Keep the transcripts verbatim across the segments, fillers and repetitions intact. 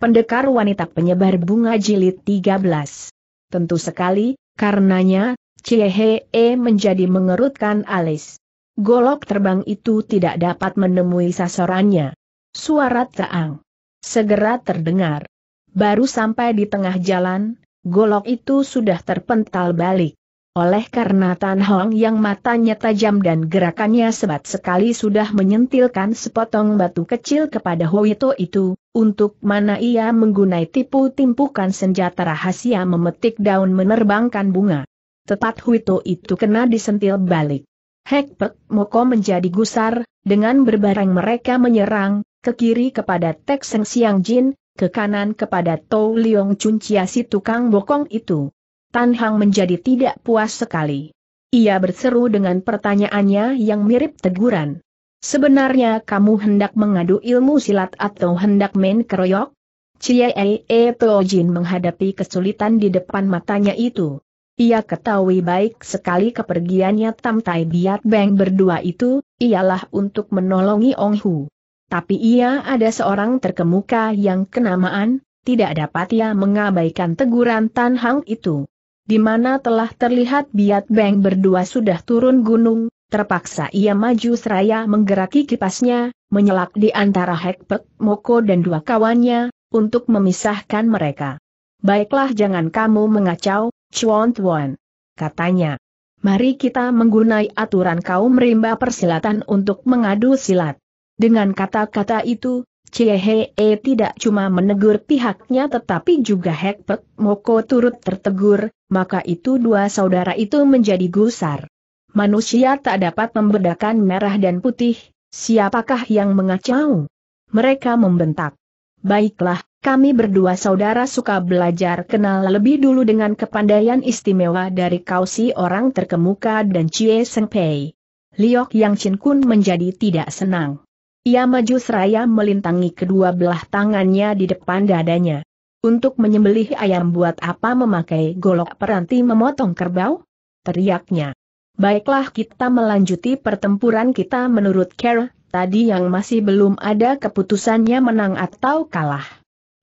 Pendekar wanita penyebar bunga jilid tiga belas. Tentu sekali, karenanya, Ciehe menjadi mengerutkan alis. Golok terbang itu tidak dapat menemui sasarannya. Suara teang segera terdengar. Baru sampai di tengah jalan, golok itu sudah terpental balik. Oleh karena Tan Hong yang matanya tajam dan gerakannya sebat sekali sudah menyentilkan sepotong batu kecil kepada Huito itu, untuk mana ia menggunai tipu-timpukan senjata rahasia memetik daun menerbangkan bunga. Tepat Huito itu kena disentil balik. Hekpek Moko menjadi gusar, dengan berbareng mereka menyerang, ke kiri kepada Tek Seng Siang Jin, ke kanan kepada To Leong Chun Chia si tukang bokong itu. Tan Hong menjadi tidak puas sekali. Ia berseru dengan pertanyaannya yang mirip teguran. Sebenarnya kamu hendak mengadu ilmu silat atau hendak main keroyok? Chie He E To Jin menghadapi kesulitan di depan matanya itu. Ia ketahui baik sekali kepergiannya Tam Tai Biat Beng berdua itu, ialah untuk menolongi Ong Hu. Tapi ia ada seorang terkemuka yang kenamaan, tidak dapat ia mengabaikan teguran Tan Hong itu. Di mana telah terlihat Biat Beng berdua sudah turun gunung, terpaksa ia maju seraya menggeraki kipasnya, menyelak di antara Hekpek Moko dan dua kawannya, untuk memisahkan mereka. Baiklah, jangan kamu mengacau, Chuan Tuan, katanya. Mari kita menggunai aturan kaum rimba persilatan untuk mengadu silat. Dengan kata-kata itu, Cie He E tidak cuma menegur pihaknya tetapi juga Hekpek Moko turut tertegur, maka itu dua saudara itu menjadi gusar. Manusia tak dapat membedakan merah dan putih, siapakah yang mengacau? Mereka membentak. Baiklah, kami berdua saudara suka belajar kenal lebih dulu dengan kepandaian istimewa dari kau si orang terkemuka dan Cie Seng Pei. Liok Yang Chin Kun menjadi tidak senang. Ia maju seraya melintangi kedua belah tangannya di depan dadanya. Untuk menyembelih ayam buat apa memakai golok peranti memotong kerbau? Teriaknya. Baiklah, kita melanjuti pertempuran kita menurut cara tadi yang masih belum ada keputusannya menang atau kalah.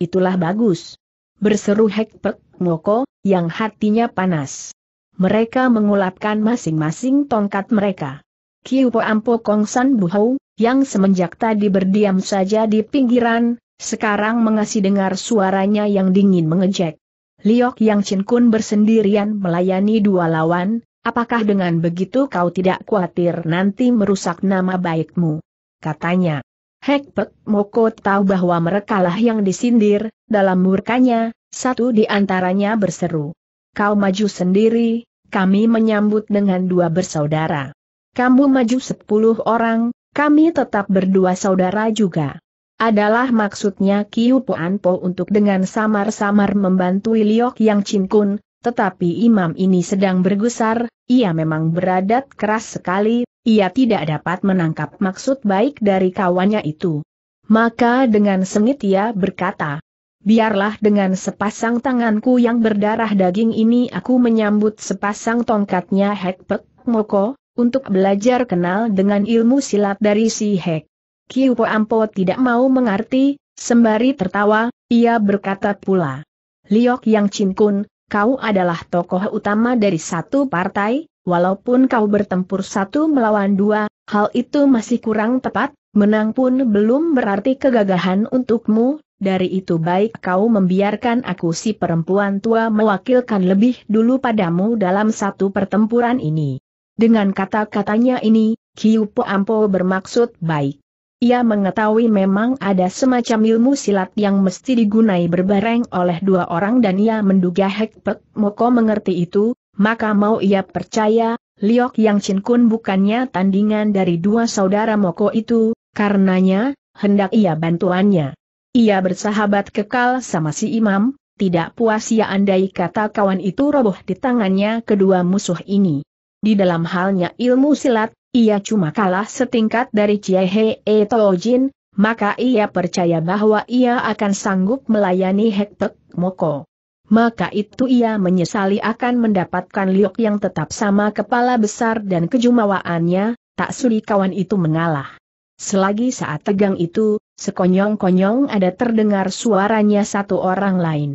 Itulah bagus. Berseru Hekpek Moko, yang hatinya panas. Mereka mengulapkan masing-masing tongkat mereka. Kiu Po An Po Kongsun Buhou, yang semenjak tadi berdiam saja di pinggiran, sekarang mengasih dengar suaranya yang dingin mengejek. Liok Yang Chin Kun bersendirian melayani dua lawan. Apakah dengan begitu kau tidak khawatir nanti merusak nama baikmu? Katanya. Hekpek Moko tahu bahwa merekalah yang disindir, dalam murkanya, satu di antaranya berseru. Kau maju sendiri, kami menyambut dengan dua bersaudara. Kamu maju sepuluh orang, kami tetap berdua saudara juga. Adalah maksudnya Kiu Po An Po untuk dengan samar-samar membantu Liok Yang Chin Kun. Tetapi imam ini sedang bergusar, ia memang beradat keras sekali, ia tidak dapat menangkap maksud baik dari kawannya itu. Maka dengan sengit ia berkata, biarlah dengan sepasang tanganku yang berdarah daging ini aku menyambut sepasang tongkatnya Hekpek Moko, untuk belajar kenal dengan ilmu silat dari si Hek. Kiu Po An Po tidak mau mengerti, sembari tertawa, ia berkata pula, Liok Yang Chin Kun, kau adalah tokoh utama dari satu partai, walaupun kau bertempur satu melawan dua, hal itu masih kurang tepat, menang pun belum berarti kegagahan untukmu, dari itu baik kau membiarkan aku si perempuan tua mewakilkan lebih dulu padamu dalam satu pertempuran ini. Dengan kata-katanya ini, Kiu Po An Po bermaksud baik. Ia mengetahui memang ada semacam ilmu silat yang mesti digunai berbareng oleh dua orang dan ia menduga Hekpek Moko mengerti itu, maka mau ia percaya, Liok Yang Chin Kun bukannya tandingan dari dua saudara Moko itu, karenanya, hendak ia bantuannya. Ia bersahabat kekal sama si imam, tidak puas ia andai kata kawan itu roboh di tangannya kedua musuh ini. Di dalam halnya ilmu silat, ia cuma kalah setingkat dari Chia He E To Jin, maka ia percaya bahwa ia akan sanggup melayani Hekpek Moko. Maka itu ia menyesali akan mendapatkan Liok yang tetap sama kepala besar dan kejumawaannya, tak sudi kawan itu mengalah. Selagi saat tegang itu, Sekonyong-konyong ada terdengar suaranya satu orang lain.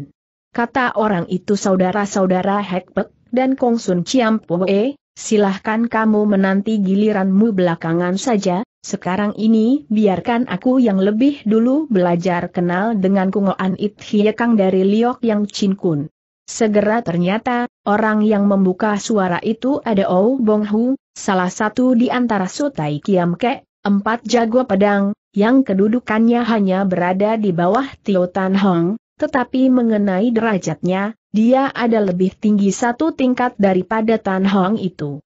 Kata orang itu, saudara-saudara Hekpek dan Kongsun Ciampoe, silahkan kamu menanti giliranmu belakangan saja, sekarang ini biarkan aku yang lebih dulu belajar kenal dengan Kungoan It Hiekang dari Liok Yang Chin Kun. Segera ternyata, orang yang membuka suara itu ada Ou Bong Hu, salah satu di antara Sutai Kiam Kek, empat jago pedang, yang kedudukannya hanya berada di bawah Tio Tan Hong, tetapi mengenai derajatnya, dia ada lebih tinggi satu tingkat daripada Tan Hong itu.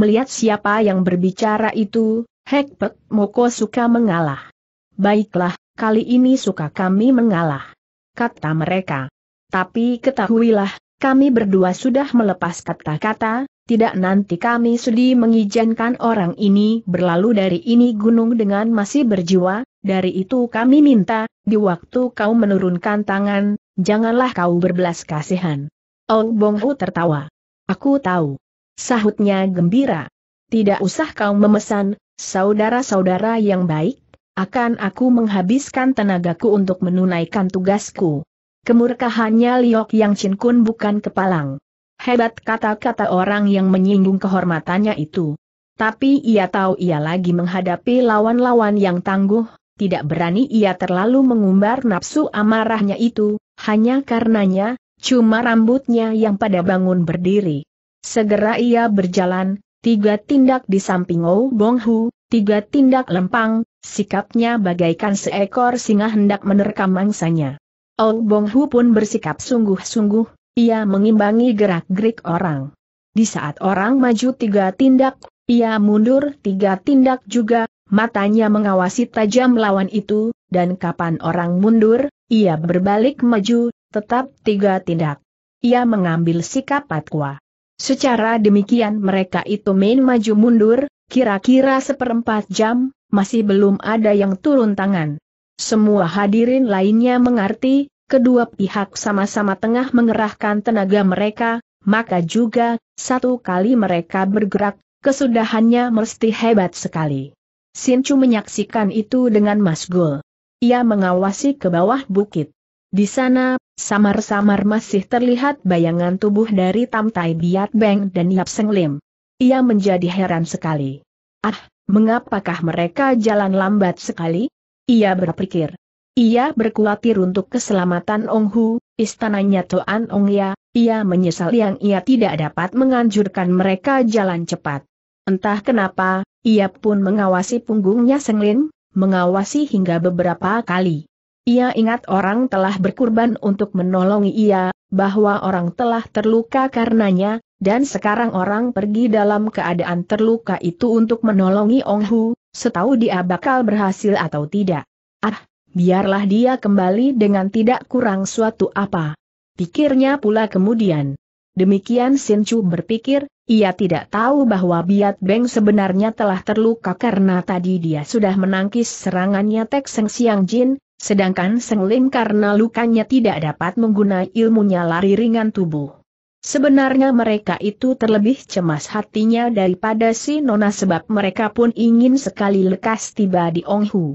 Melihat siapa yang berbicara itu, Hekpek Moko suka mengalah. Baiklah, kali ini suka kami mengalah, kata mereka. Tapi ketahuilah, kami berdua sudah melepas kata-kata, tidak nanti kami sudi mengizinkan orang ini berlalu dari ini gunung dengan masih berjiwa, dari itu kami minta, di waktu kau menurunkan tangan, janganlah kau berbelas kasihan. Ou Bong Hu tertawa. Aku tahu, sahutnya gembira. Tidak usah kau memesan, saudara-saudara yang baik, akan aku menghabiskan tenagaku untuk menunaikan tugasku. Kemurkahannya Liok Yang Chin Kun bukan kepalang. Hebat kata-kata orang yang menyinggung kehormatannya itu. Tapi ia tahu ia lagi menghadapi lawan-lawan yang tangguh, tidak berani ia terlalu mengumbar nafsu amarahnya itu, hanya karenanya, cuma rambutnya yang pada bangun berdiri. Segera ia berjalan, tiga tindak di samping Ou Bong Hu, tiga tindak lempang, sikapnya bagaikan seekor singa hendak menerkam mangsanya. Ou Bong Hu pun bersikap sungguh-sungguh. Ia mengimbangi gerak-gerik orang. Di saat orang maju tiga tindak, ia mundur tiga tindak juga, matanya mengawasi tajam lawan itu, dan kapan orang mundur, ia berbalik maju, tetap tiga tindak. Ia mengambil sikap patwa. Secara demikian mereka itu main maju mundur, kira-kira seperempat jam, masih belum ada yang turun tangan. Semua hadirin lainnya mengerti, kedua pihak sama-sama tengah mengerahkan tenaga mereka, maka juga, satu kali mereka bergerak, kesudahannya mesti hebat sekali. Sin Chu menyaksikan itu dengan masgul. Ia mengawasi ke bawah bukit. Di sana, samar-samar masih terlihat bayangan tubuh dari Tam Tai Biat Beng dan Yap Seng Lim. Ia menjadi heran sekali. Ah, mengapakah mereka jalan lambat sekali? Ia berpikir. Ia berkhawatir untuk keselamatan Ong Hu, istananya Toan Ong Ya, ia menyesal yang ia tidak dapat menganjurkan mereka jalan cepat. Entah kenapa, ia pun mengawasi punggungnya Seng Lim, mengawasi hingga beberapa kali. Ia ingat orang telah berkorban untuk menolongi ia, bahwa orang telah terluka karenanya, dan sekarang orang pergi dalam keadaan terluka itu untuk menolongi Ong Hu, setahu dia bakal berhasil atau tidak. Ah! Biarlah dia kembali dengan tidak kurang suatu apa. Pikirnya pula kemudian. Demikian Sin Chu berpikir, ia tidak tahu bahwa Biat Beng sebenarnya telah terluka karena tadi dia sudah menangkis serangannya Tek Seng Siang Jin, sedangkan Seng Lim karena lukanya tidak dapat menggunakan ilmunya lari ringan tubuh. Sebenarnya mereka itu terlebih cemas hatinya daripada si Nona sebab mereka pun ingin sekali lekas tiba di Ong Hu.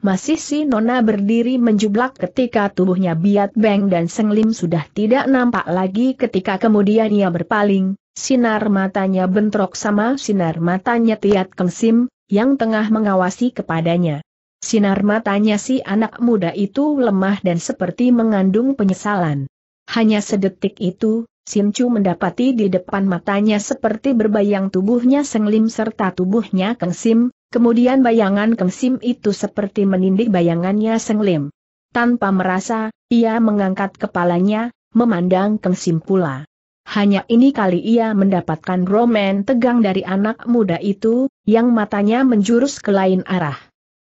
Masih si Nona berdiri menjublak ketika tubuhnya Biat Beng dan Seng Lim sudah tidak nampak lagi ketika kemudian ia berpaling, sinar matanya bentrok sama sinar matanya Tiat Keng Sim, yang tengah mengawasi kepadanya. Sinar matanya si anak muda itu lemah dan seperti mengandung penyesalan. Hanya sedetik itu, Sin Chu mendapati di depan matanya seperti berbayang tubuhnya Seng Lim serta tubuhnya Keng Sim. Kemudian bayangan Keng Sim itu seperti menindih bayangannya Seng Lim. Tanpa merasa, ia mengangkat kepalanya, memandang Keng Sim pula. Hanya ini kali ia mendapatkan roman tegang dari anak muda itu, yang matanya menjurus ke lain arah.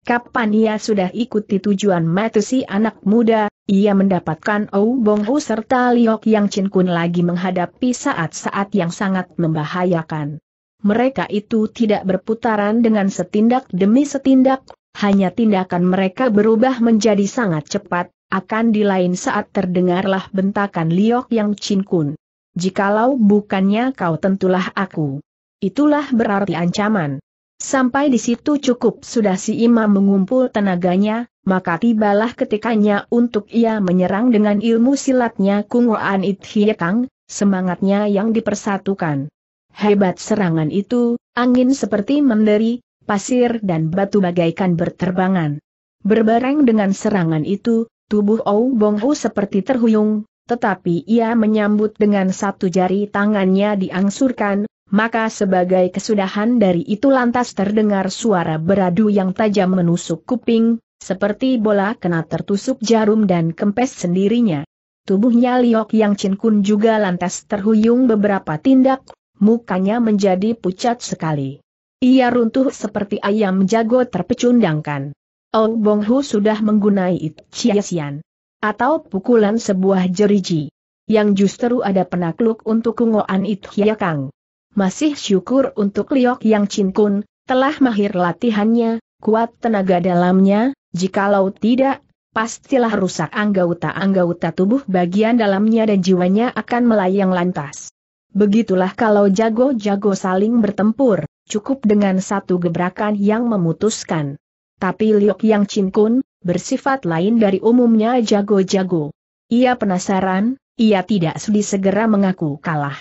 Kapan ia sudah ikuti tujuan mata si anak muda, ia mendapatkan Ou Bong Hu serta Liok Yang Chin Kun lagi menghadapi saat-saat yang sangat membahayakan. Mereka itu tidak berputaran dengan setindak demi setindak, hanya tindakan mereka berubah menjadi sangat cepat, akan di lain saat terdengarlah bentakan Liok Yang Chin Kun. Jikalau bukannya kau tentulah aku. Itulah berarti ancaman. Sampai di situ cukup sudah si imam mengumpul tenaganya, maka tibalah ketikanya untuk ia menyerang dengan ilmu silatnya Kungoan It Hie Kang, semangatnya yang dipersatukan. Hebat serangan itu, angin seperti menderi, pasir dan batu bagaikan berterbangan. Berbareng dengan serangan itu, tubuh Ou Bong Hu seperti terhuyung, tetapi ia menyambut dengan satu jari tangannya diangsurkan, maka sebagai kesudahan dari itu lantas terdengar suara beradu yang tajam menusuk kuping, seperti bola kena tertusuk jarum dan kempes sendirinya. Tubuhnya Liok Yang Chin Kun juga lantas terhuyung beberapa tindak, mukanya menjadi pucat sekali. Ia runtuh seperti ayam jago terpecundangkan. Ou Bong Hu sudah menggunai It Chiasian, atau pukulan sebuah jeriji, yang justru ada penakluk untuk Kungoan It Hie Kang. Masih syukur untuk Liok Yang Chin Kun, telah mahir latihannya, kuat tenaga dalamnya, jikalau tidak, pastilah rusak anggota-anggota tubuh bagian dalamnya dan jiwanya akan melayang lantas. Begitulah kalau jago-jago saling bertempur, cukup dengan satu gebrakan yang memutuskan. Tapi Liok Yang Chin Kun bersifat lain dari umumnya jago-jago. Ia penasaran, ia tidak sudi segera mengaku kalah.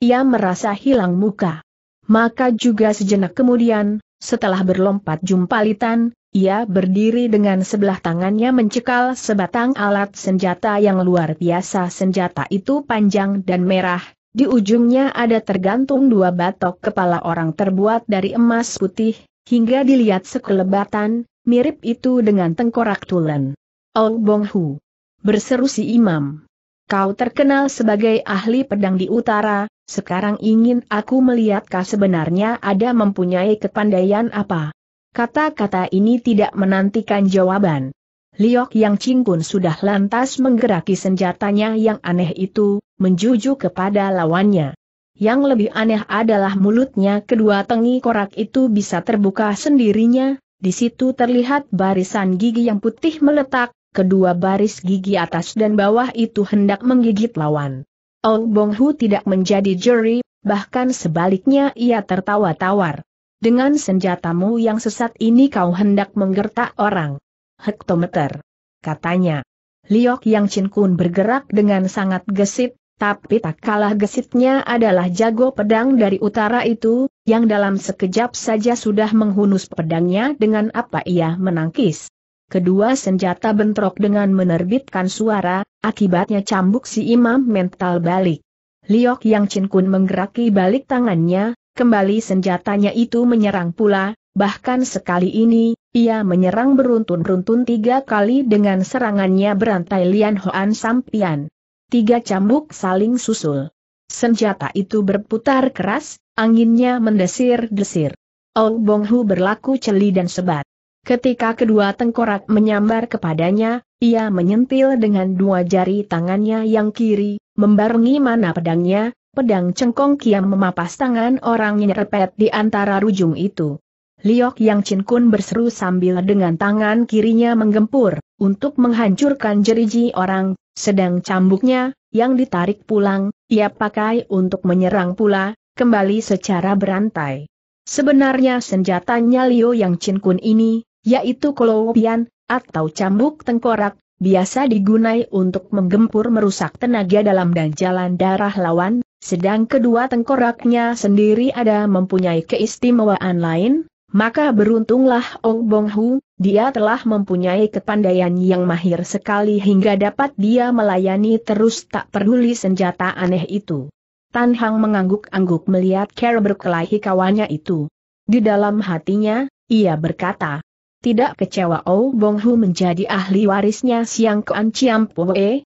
Ia merasa hilang muka. Maka juga sejenak kemudian, setelah berlompat jumpalitan, ia berdiri dengan sebelah tangannya mencekal sebatang alat senjata yang luar biasa. Senjata itu panjang dan merah, di ujungnya ada tergantung dua batok kepala orang terbuat dari emas putih, hingga dilihat sekelebatan, mirip itu dengan tengkorak tulen. Ou Bong Hu, berseru si imam, kau terkenal sebagai ahli pedang di utara, sekarang ingin aku melihat kau sebenarnya ada mempunyai kepandaian apa. Kata-kata ini tidak menantikan jawaban. Liok Yang Chin Kun sudah lantas menggeraki senjatanya yang aneh itu, menjuju kepada lawannya. Yang lebih aneh adalah mulutnya kedua tengi korak itu bisa terbuka sendirinya, di situ terlihat barisan gigi yang putih meletak, kedua baris gigi atas dan bawah itu hendak menggigit lawan. Ou Bong Hu tidak menjadi jeri, bahkan sebaliknya ia tertawa tawar. Dengan senjatamu yang sesat ini kau hendak menggertak orang. Hektometer, katanya. Liok Yang Chin Kun bergerak dengan sangat gesit. Tapi tak kalah gesitnya adalah jago pedang dari utara itu, yang dalam sekejap saja sudah menghunus pedangnya dengan apa ia menangkis. Kedua senjata bentrok dengan menerbitkan suara, akibatnya cambuk si imam mental balik. Liok Yang Chin Kun menggeraki balik tangannya, kembali senjatanya itu menyerang pula, bahkan sekali ini, ia menyerang beruntun-runtun tiga kali dengan serangannya berantai Lian Hoan Sampian. Tiga cambuk saling susul. Senjata itu berputar keras, anginnya mendesir-desir. Ou Bong Hu berlaku celi dan sebat. Ketika kedua tengkorak menyambar kepadanya, ia menyentil dengan dua jari tangannya yang kiri, membarengi mana pedangnya, pedang cengkong kiam memapas tangan orang nyerepet di antara rujung itu. Liok Yang Chin Kun berseru sambil dengan tangan kirinya menggempur, untuk menghancurkan jeriji orang. Sedang cambuknya, yang ditarik pulang, ia pakai untuk menyerang pula, kembali secara berantai. Sebenarnya senjatanya Liok Yang Chin Kun ini, yaitu kolopian, atau cambuk tengkorak, biasa digunakan untuk menggempur merusak tenaga dalam dan jalan darah lawan, sedang kedua tengkoraknya sendiri ada mempunyai keistimewaan lain, maka beruntunglah Ou Bong Hu. Dia telah mempunyai kepandaian yang mahir sekali hingga dapat dia melayani terus tak peduli senjata aneh itu. Tan Hong mengangguk-angguk melihat cara berkelahi kawannya itu. Di dalam hatinya, ia berkata, tidak kecewa Ou Bong Hu menjadi ahli warisnya Siang Keantianya,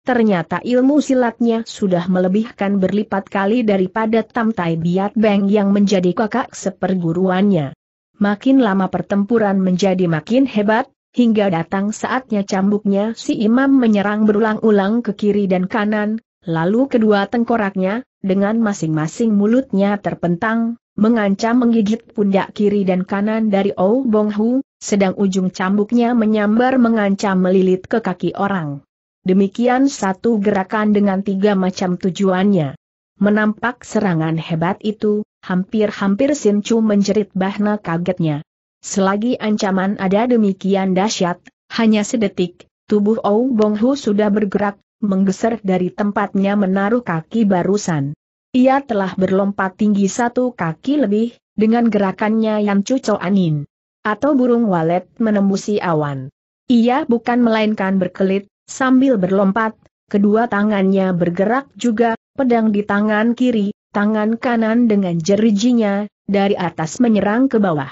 ternyata ilmu silatnya sudah melebihkan berlipat kali daripada Tam Tai Biat Beng yang menjadi kakak seperguruannya. Makin lama pertempuran menjadi makin hebat, hingga datang saatnya cambuknya si imam menyerang berulang-ulang ke kiri dan kanan, lalu kedua tengkoraknya, dengan masing-masing mulutnya terpentang, mengancam menggigit pundak kiri dan kanan dari Ou Bong Hu, sedang ujung cambuknya menyambar mengancam melilit ke kaki orang. Demikian satu gerakan dengan tiga macam tujuannya. Menampak serangan hebat itu, hampir-hampir Sin Chu menjerit bahna kagetnya. Selagi ancaman ada demikian dahsyat, Hanya sedetik, tubuh Ou Bong Hu sudah bergerak, menggeser dari tempatnya menaruh kaki barusan. Ia telah berlompat tinggi satu kaki lebih, dengan gerakannya yang cucok angin atau burung walet menembusi awan. Ia bukan melainkan berkelit, sambil berlompat, kedua tangannya bergerak juga, pedang di tangan kiri, tangan kanan dengan jerijinya, dari atas menyerang ke bawah.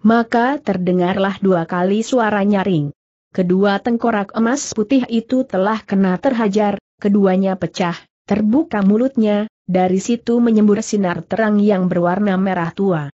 Maka terdengarlah dua kali suara nyaring. Kedua tengkorak emas putih itu telah kena terhajar, keduanya pecah, terbuka mulutnya, dari situ menyembur sinar terang yang berwarna merah tua.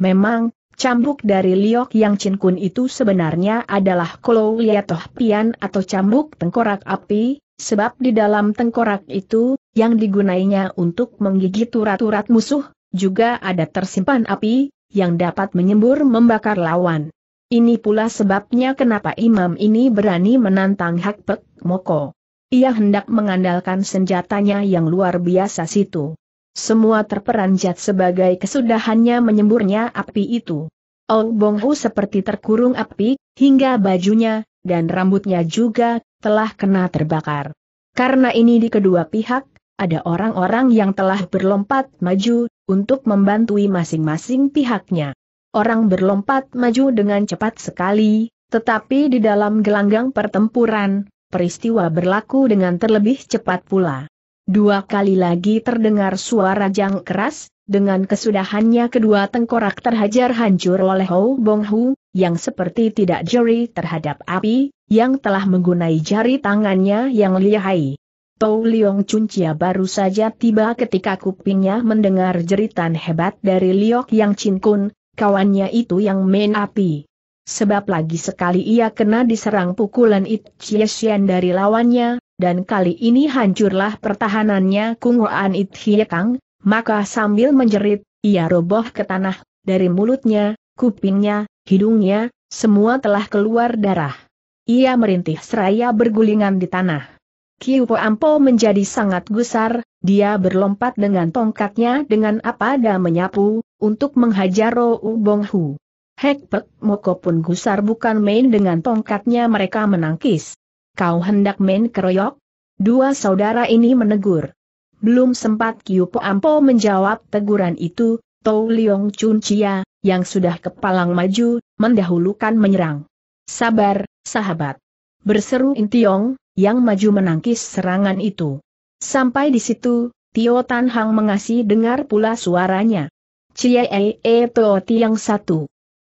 Memang, cambuk dari Liok Yang Chin Kun itu sebenarnya adalah Kolou Liatoh Pian atau cambuk tengkorak api, sebab di dalam tengkorak itu, yang digunainya untuk menggigit urat-urat musuh, juga ada tersimpan api, yang dapat menyembur membakar lawan. Ini pula sebabnya kenapa imam ini berani menantang Hekpek Moko. Ia hendak mengandalkan senjatanya yang luar biasa situ. Semua terperanjat sebagai kesudahannya menyemburnya api itu. Ou Bong Hu seperti terkurung api, hingga bajunya, dan rambutnya juga, telah kena terbakar. Karena ini di kedua pihak, ada orang-orang yang telah berlompat maju, untuk membantui masing-masing pihaknya. Orang berlompat maju dengan cepat sekali, tetapi di dalam gelanggang pertempuran, peristiwa berlaku dengan terlebih cepat pula. Dua kali lagi terdengar suara jang keras, dengan kesudahannya kedua tengkorak terhajar hancur oleh Ou Bong Hu, yang seperti tidak jeri terhadap api, yang telah menggunai jari tangannya yang lihai. To Leong Chun Chia baru saja tiba ketika kupingnya mendengar jeritan hebat dari Liok Yang Chin Kun, kawannya itu yang main api. Sebab lagi sekali ia kena diserang pukulan Itchiesian dari lawannya, dan kali ini hancurlah pertahanannya Kungoan Itchiekang, maka sambil menjerit, ia roboh ke tanah, dari mulutnya, kupingnya, hidungnya, semua telah keluar darah. Ia merintih seraya bergulingan di tanah. Kiu Po An Po menjadi sangat gusar, dia berlompat dengan tongkatnya dengan apada menyapu, untuk menghajar Ou Bong Hu. Hekpek Moko pun gusar bukan main dengan tongkatnya, mereka menangkis. Kau hendak main keroyok? Dua saudara ini menegur. Belum sempat Kiu Po An Po menjawab teguran itu, To Leong Chun Chia, yang sudah kepalang maju, mendahulukan menyerang. Sabar, sahabat. Berseru In Tiong, yang maju menangkis serangan itu. Sampai di situ, Tio Tan Hong mengasih dengar pula suaranya. Chie He E To Jin yang satu.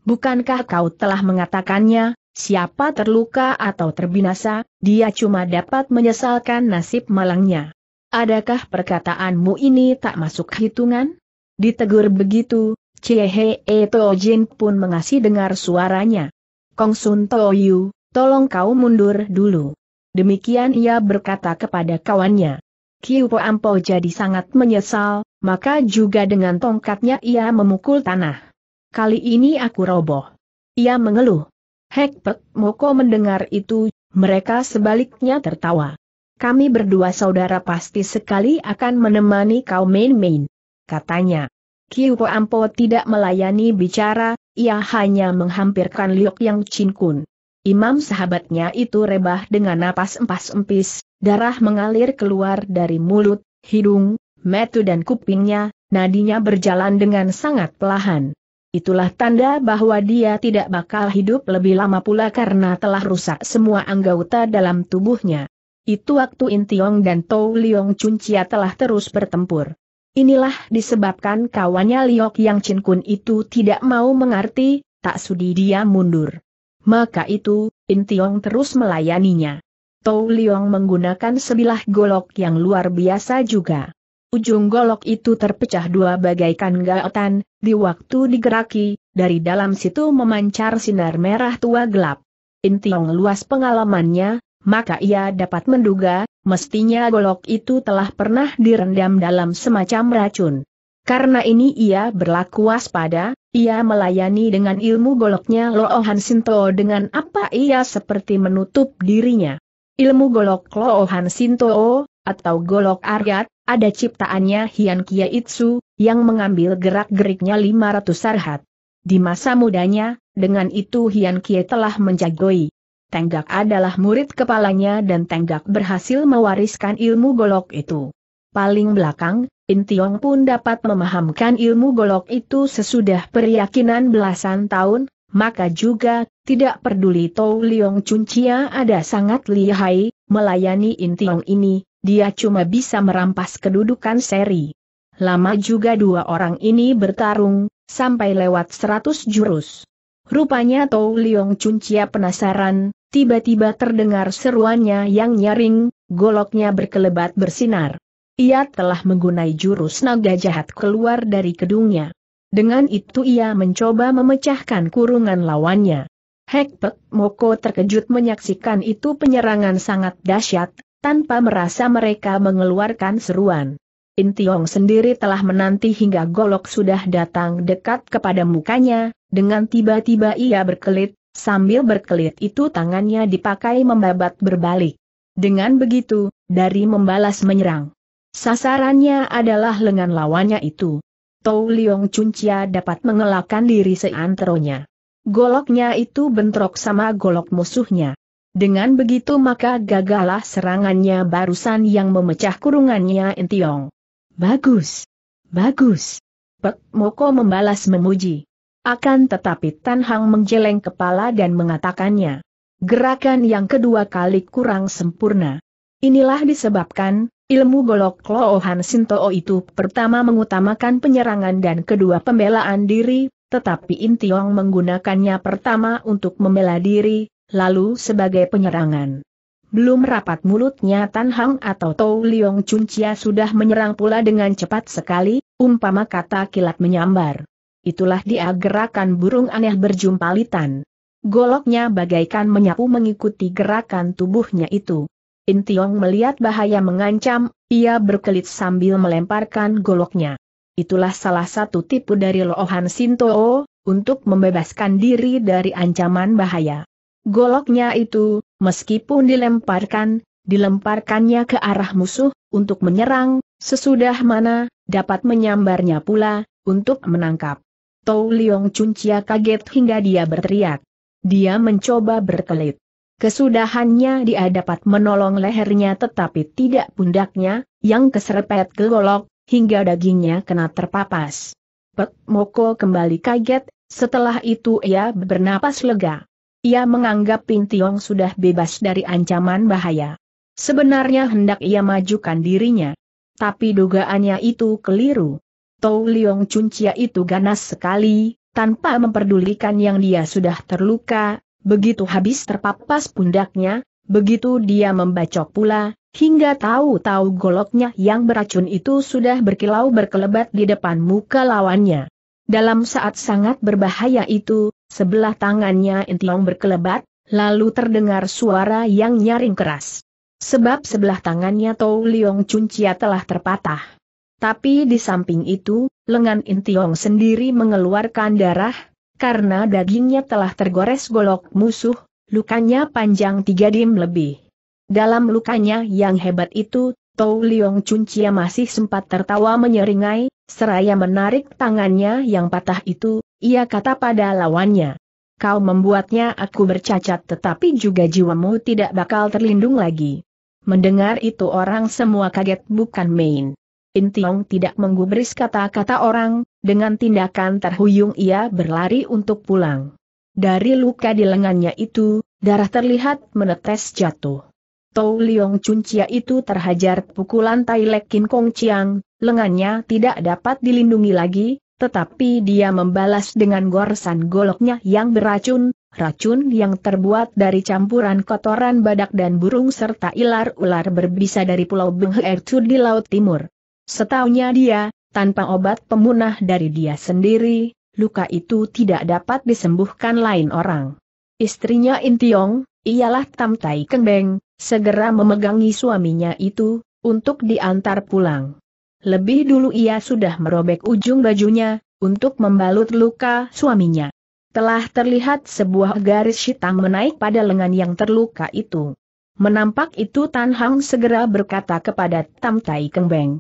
Bukankah kau telah mengatakannya, siapa terluka atau terbinasa, dia cuma dapat menyesalkan nasib malangnya. Adakah perkataanmu ini tak masuk hitungan? Ditegur begitu, Chie He E To Jin pun mengasih dengar suaranya. Kongsun Toyu, tolong kau mundur dulu. Demikian ia berkata kepada kawannya. Kiu Po An Po jadi sangat menyesal, maka juga dengan tongkatnya ia memukul tanah. Kali ini aku roboh. Ia mengeluh. Hekpek Moko mendengar itu, mereka sebaliknya tertawa. Kami berdua saudara pasti sekali akan menemani kau main-main, katanya. Kiu Po An Po tidak melayani bicara, ia hanya menghampirkan Liok Yang Chin Kun. Imam sahabatnya itu rebah dengan napas empas-empis, darah mengalir keluar dari mulut, hidung, mata dan kupingnya, nadinya berjalan dengan sangat perlahan. Itulah tanda bahwa dia tidak bakal hidup lebih lama pula karena telah rusak semua anggota dalam tubuhnya. Itu waktu In Tiong dan To Leong Chun Chia telah terus bertempur. Inilah disebabkan kawannya Liok Yang Chin Kun itu tidak mau mengerti, tak sudi dia mundur. Maka itu, In Tiong terus melayaninya. To Leong menggunakan sebilah golok yang luar biasa juga. Ujung golok itu terpecah dua bagaikan gaotan, di waktu digeraki, dari dalam situ memancar sinar merah tua gelap. In Tiong luas pengalamannya, maka ia dapat menduga, mestinya golok itu telah pernah direndam dalam semacam racun. Karena ini ia berlaku waspada, ia melayani dengan ilmu goloknya Loohan Sinto dengan apa ia seperti menutup dirinya. Ilmu golok Loohan Sinto, atau golok Aryat, ada ciptaannya Hian Kie Itsu, yang mengambil gerak-geriknya lima ratus sarhat. Di masa mudanya, dengan itu Hian Kie telah menjagoi. Tenggak adalah murid kepalanya dan Tenggak berhasil mewariskan ilmu golok itu. Paling belakang, In Tiong pun dapat memahamkan ilmu golok itu sesudah peryakinan belasan tahun, maka juga, tidak peduli To Leong Chun Chia ada sangat lihai, melayani In Tiong ini, dia cuma bisa merampas kedudukan seri. Lama juga dua orang ini bertarung, sampai lewat seratus jurus. Rupanya To Leong Chun Chia penasaran, tiba-tiba terdengar seruannya yang nyaring, goloknya berkelebat bersinar. Ia telah menggunai jurus naga jahat keluar dari kedungnya. Dengan itu ia mencoba memecahkan kurungan lawannya. Hekpek Moko terkejut menyaksikan itu penyerangan sangat dahsyat, tanpa merasa mereka mengeluarkan seruan. In Tiong sendiri telah menanti hingga golok sudah datang dekat kepada mukanya, dengan tiba-tiba ia berkelit, sambil berkelit itu tangannya dipakai membabat berbalik. Dengan begitu, dari membalas menyerang. Sasarannya adalah lengan lawannya itu. To Leong Chun Chia dapat mengelakkan diri seanteronya. Goloknya itu bentrok sama golok musuhnya. Dengan begitu maka gagalah serangannya barusan yang memecah kurungannya In Tiong. Bagus! Bagus! Pek Moko membalas memuji. Akan tetapi Tan Hong menggeleng kepala dan mengatakannya. Gerakan yang kedua kali kurang sempurna. Inilah disebabkan ilmu golok Loohan Sinto itu pertama mengutamakan penyerangan dan kedua pembelaan diri, tetapi In Tiong menggunakannya pertama untuk membela diri, lalu sebagai penyerangan. Belum rapat mulutnya Tan Hong atau To Leong Chun Chia sudah menyerang pula dengan cepat sekali, umpama kata kilat menyambar. Itulah dia gerakan burung aneh berjumpalitan. Goloknya bagaikan menyapu mengikuti gerakan tubuhnya itu. In Tiong melihat bahaya mengancam, ia berkelit sambil melemparkan goloknya. Itulah salah satu tipu dari Loohan Sinto, untuk membebaskan diri dari ancaman bahaya. Goloknya itu, meskipun dilemparkan, dilemparkannya ke arah musuh, untuk menyerang, sesudah mana, dapat menyambarnya pula, untuk menangkap. To Leong Chun Chia kaget hingga dia berteriak. Dia mencoba berkelit. Kesudahannya dia dapat menolong lehernya tetapi tidak pundaknya, yang keserempet ke golok, hingga dagingnya kena terpapas. Pek Moko kembali kaget, setelah itu ia bernapas lega. Ia menganggap In Tiong sudah bebas dari ancaman bahaya. Sebenarnya hendak ia majukan dirinya. Tapi dugaannya itu keliru. To Leong Chun Chia itu ganas sekali, tanpa memperdulikan yang dia sudah terluka. Begitu habis terpapas pundaknya, begitu dia membacok pula, hingga tahu-tahu goloknya yang beracun itu sudah berkilau berkelebat di depan muka lawannya. Dalam saat sangat berbahaya itu, sebelah tangannya In Tiong berkelebat, lalu terdengar suara yang nyaring keras. Sebab sebelah tangannya To Leong Chun Chia telah terpatah. Tapi di samping itu, lengan In Tiong sendiri mengeluarkan darah, karena dagingnya telah tergores golok musuh, lukanya panjang tiga dim lebih. Dalam lukanya yang hebat itu, To Leong Chun Chia masih sempat tertawa menyeringai, seraya menarik tangannya yang patah itu, ia kata pada lawannya. Kau membuatnya aku bercacat tetapi juga jiwamu tidak bakal terlindung lagi. Mendengar itu orang semua kaget bukan main. In Tiong tidak menggubris kata-kata orang, dengan tindakan terhuyung ia berlari untuk pulang. Dari luka di lengannya itu, darah terlihat menetes jatuh. To Leong Chun Chia itu terhajar pukulan Tai Lek Kin Kong Chiang, lengannya tidak dapat dilindungi lagi, tetapi dia membalas dengan goresan goloknya yang beracun, racun yang terbuat dari campuran kotoran badak dan burung serta ilar ular berbisa dari Pulau Beng He Chu di Laut Timur. Setaunya dia, tanpa obat pemunah dari dia sendiri, luka itu tidak dapat disembuhkan lain orang. Istrinya In Tiong, ialah Tam Tai Keng Beng, segera memegangi suaminya itu, untuk diantar pulang. Lebih dulu ia sudah merobek ujung bajunya, untuk membalut luka suaminya. Telah terlihat sebuah garis hitam menaik pada lengan yang terluka itu. Menampak itu Tan Hong segera berkata kepada Tam Tai Keng Beng.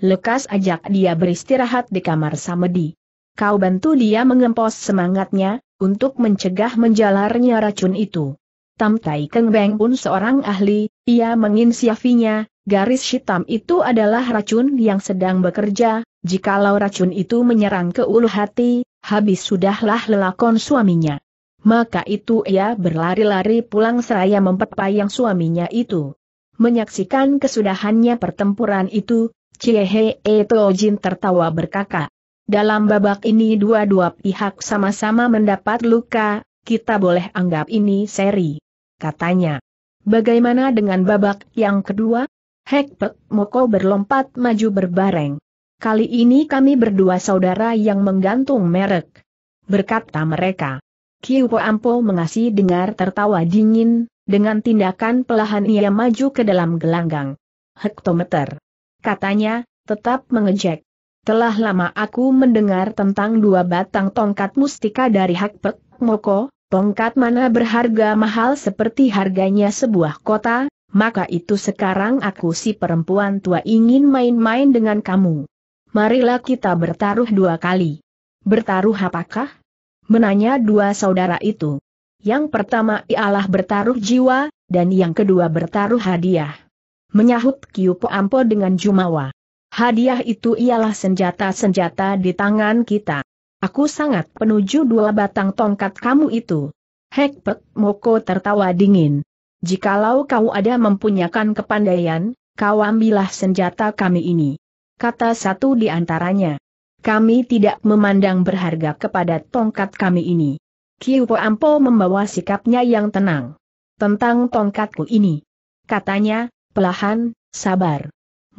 Lekas ajak dia beristirahat di kamar Samedi. Kau bantu dia mengempos semangatnya, untuk mencegah menjalarnya racun itu. Tam Tai Keng Beng pun seorang ahli, ia menginsiafinya, garis hitam itu adalah racun yang sedang bekerja, jikalau racun itu menyerang ke ulu hati, habis sudahlah lelakon suaminya. Maka itu ia berlari-lari pulang seraya mempepayang suaminya itu. Menyaksikan kesudahannya pertempuran itu, Chie He E To Jin tertawa berkakak. Dalam babak ini dua-dua pihak sama-sama mendapat luka, kita boleh anggap ini seri. Katanya. Bagaimana dengan babak yang kedua? Hekpek Moko berlompat maju berbareng. Kali ini kami berdua saudara yang menggantung merek. Berkata mereka. Kiu Po An Po mengasih dengar tertawa dingin, dengan tindakan pelahan ia maju ke dalam gelanggang. Hektometer. Katanya, tetap mengejek. Telah lama aku mendengar tentang dua batang tongkat mustika dari Hekpek Moko, tongkat mana berharga mahal seperti harganya sebuah kota, maka itu sekarang aku si perempuan tua ingin main-main dengan kamu. Marilah kita bertaruh dua kali. Bertaruh apakah? Menanya dua saudara itu. Yang pertama ialah bertaruh jiwa, dan yang kedua bertaruh hadiah. Menyahut Kiu Po An Po dengan jumawa. Hadiah itu ialah senjata-senjata di tangan kita. Aku sangat penuju dua batang tongkat kamu itu. Hekpek Moko tertawa dingin. Jikalau kau ada mempunyakan kepandaian, kau ambillah senjata kami ini. Kata satu di antaranya. Kami tidak memandang berharga kepada tongkat kami ini. Kiu Po An Po membawa sikapnya yang tenang. Tentang tongkatku ini. Katanya, pelahan, sabar.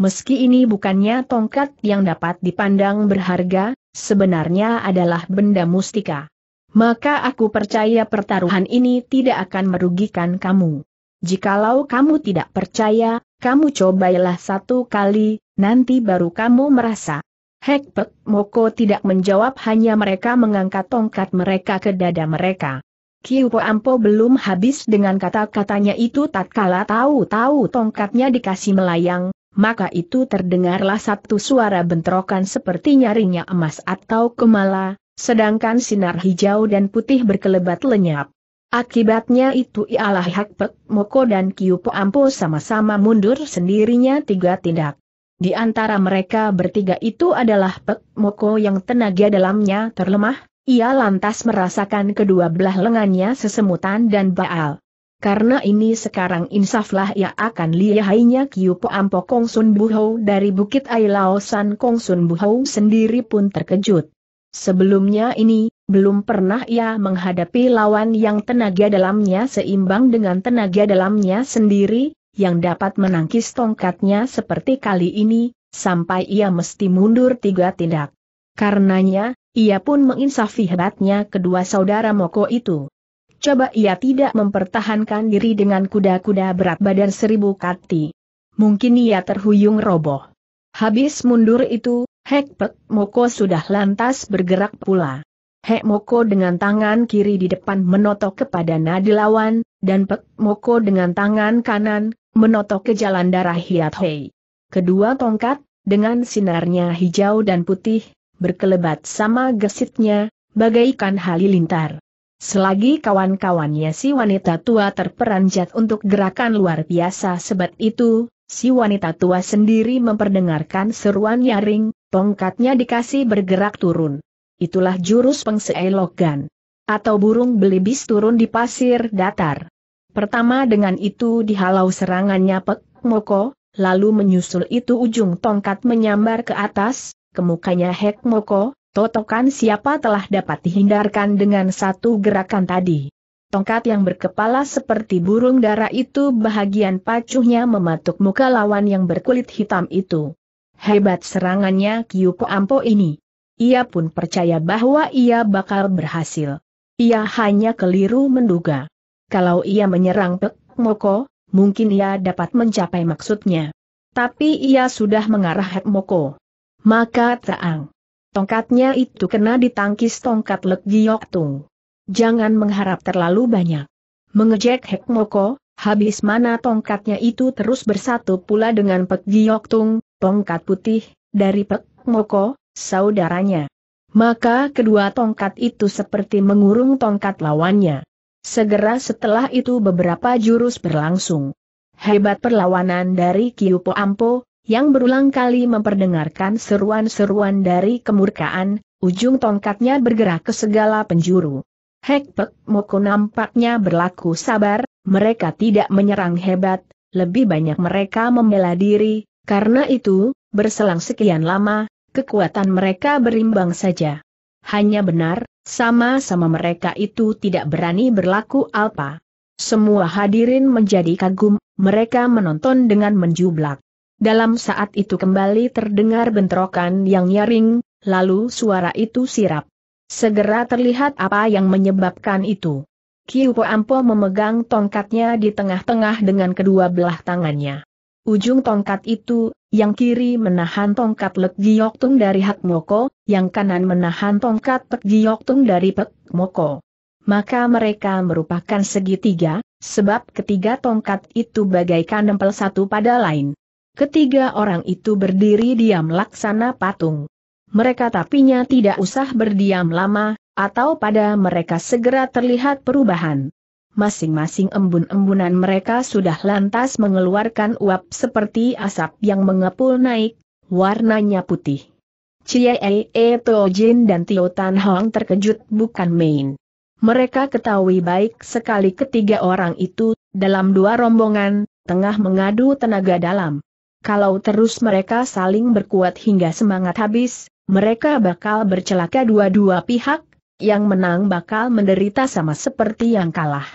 Meski ini bukannya tongkat yang dapat dipandang berharga, sebenarnya adalah benda mustika. Maka aku percaya pertaruhan ini tidak akan merugikan kamu. Jikalau kamu tidak percaya, kamu cobailah satu kali, nanti baru kamu merasa. Hekpek Moko tidak menjawab, hanya mereka mengangkat tongkat mereka ke dada mereka. Kiu Po An Po belum habis dengan kata-katanya itu tatkala tahu-tahu tongkatnya dikasih melayang, maka itu terdengarlah satu suara bentrokan seperti nyarinya emas atau kemala, sedangkan sinar hijau dan putih berkelebat lenyap. Akibatnya itu ialah Hekpek Moko dan Kiu Po An Po sama-sama mundur sendirinya tiga tindak. Di antara mereka bertiga itu adalah Pek Moko yang tenaga dalamnya terlemah, ia lantas merasakan kedua belah lengannya sesemutan dan baal. Karena ini sekarang insaflah ia akan lihainya Kiu Po An Po. Kongsun Buhou dari Bukit Ailaosan Kongsun Buhou sendiri pun terkejut. Sebelumnya ini, belum pernah ia menghadapi lawan yang tenaga dalamnya seimbang dengan tenaga dalamnya sendiri, yang dapat menangkis tongkatnya seperti kali ini, sampai ia mesti mundur tiga tindak. Karenanya, ia pun menginsafi hebatnya kedua saudara Moko itu. Coba ia tidak mempertahankan diri dengan kuda-kuda berat badan seribu kati. Mungkin ia terhuyung roboh. Habis mundur itu, Hekpek Moko sudah lantas bergerak pula. Hek Moko dengan tangan kiri di depan menotok kepada nadi lawan, dan Pek Moko dengan tangan kanan, menotok ke jalan darah Hiat Hei. Kedua tongkat, dengan sinarnya hijau dan putih, berkelebat sama gesitnya, bagaikan halilintar. Selagi kawan-kawannya si wanita tua terperanjat untuk gerakan luar biasa sebat itu, si wanita tua sendiri memperdengarkan seruan nyaring, tongkatnya dikasih bergerak turun. Itulah jurus pengseelokan, atau burung belibis turun di pasir datar. Pertama dengan itu dihalau serangannya Pek Moko, lalu menyusul itu ujung tongkat menyambar ke atas, ke mukanya Hek Moko, totokan siapa telah dapat dihindarkan dengan satu gerakan tadi. Tongkat yang berkepala seperti burung dara itu bahagian pacuhnya mematuk muka lawan yang berkulit hitam itu. Hebat serangannya Kiu Po An Po ini. Ia pun percaya bahwa ia bakal berhasil. Ia hanya keliru menduga. Kalau ia menyerang Pek Moko, mungkin ia dapat mencapai maksudnya. Tapi ia sudah mengarah Hek Moko. Maka terang. Tongkatnya itu kena ditangkis tongkat Lek Giok Tung. Jangan mengharap terlalu banyak. Mengejek Hek Moko, habis mana tongkatnya itu terus bersatu pula dengan Pek Giok Tung, tongkat putih, dari Pek Moko, saudaranya. Maka kedua tongkat itu seperti mengurung tongkat lawannya. Segera setelah itu beberapa jurus berlangsung. Hebat perlawanan dari Kiu Po An Po, yang berulang kali memperdengarkan seruan-seruan dari kemurkaan, ujung tongkatnya bergerak ke segala penjuru. Hekpek Moko nampaknya berlaku sabar, mereka tidak menyerang hebat, lebih banyak mereka membela diri, karena itu, berselang sekian lama, kekuatan mereka berimbang saja. Hanya benar, sama-sama mereka itu tidak berani berlaku alpa. Semua hadirin menjadi kagum, mereka menonton dengan menjublak. Dalam saat itu kembali terdengar bentrokan yang nyaring, lalu suara itu sirap. Segera terlihat apa yang menyebabkan itu. Kiu Po An Po memegang tongkatnya di tengah-tengah dengan kedua belah tangannya. Ujung tongkat itu, yang kiri menahan tongkat Lek Giok Tung dari Hak Moko, yang kanan menahan tongkat Pek Giok Tung dari Pek Moko. Maka mereka merupakan segitiga, sebab ketiga tongkat itu bagaikan nempel satu pada lain. Ketiga orang itu berdiri diam laksana patung. Mereka tapinya tidak usah berdiam lama, atau pada mereka segera terlihat perubahan. Masing-masing embun-embunan mereka sudah lantas mengeluarkan uap seperti asap yang mengepul naik, warnanya putih. Chie He E To Jin dan Tan Hong terkejut bukan main. Mereka ketahui baik sekali ketiga orang itu, dalam dua rombongan, tengah mengadu tenaga dalam. Kalau terus mereka saling berkuat hingga semangat habis, mereka bakal bercelaka dua-dua pihak, yang menang bakal menderita sama seperti yang kalah.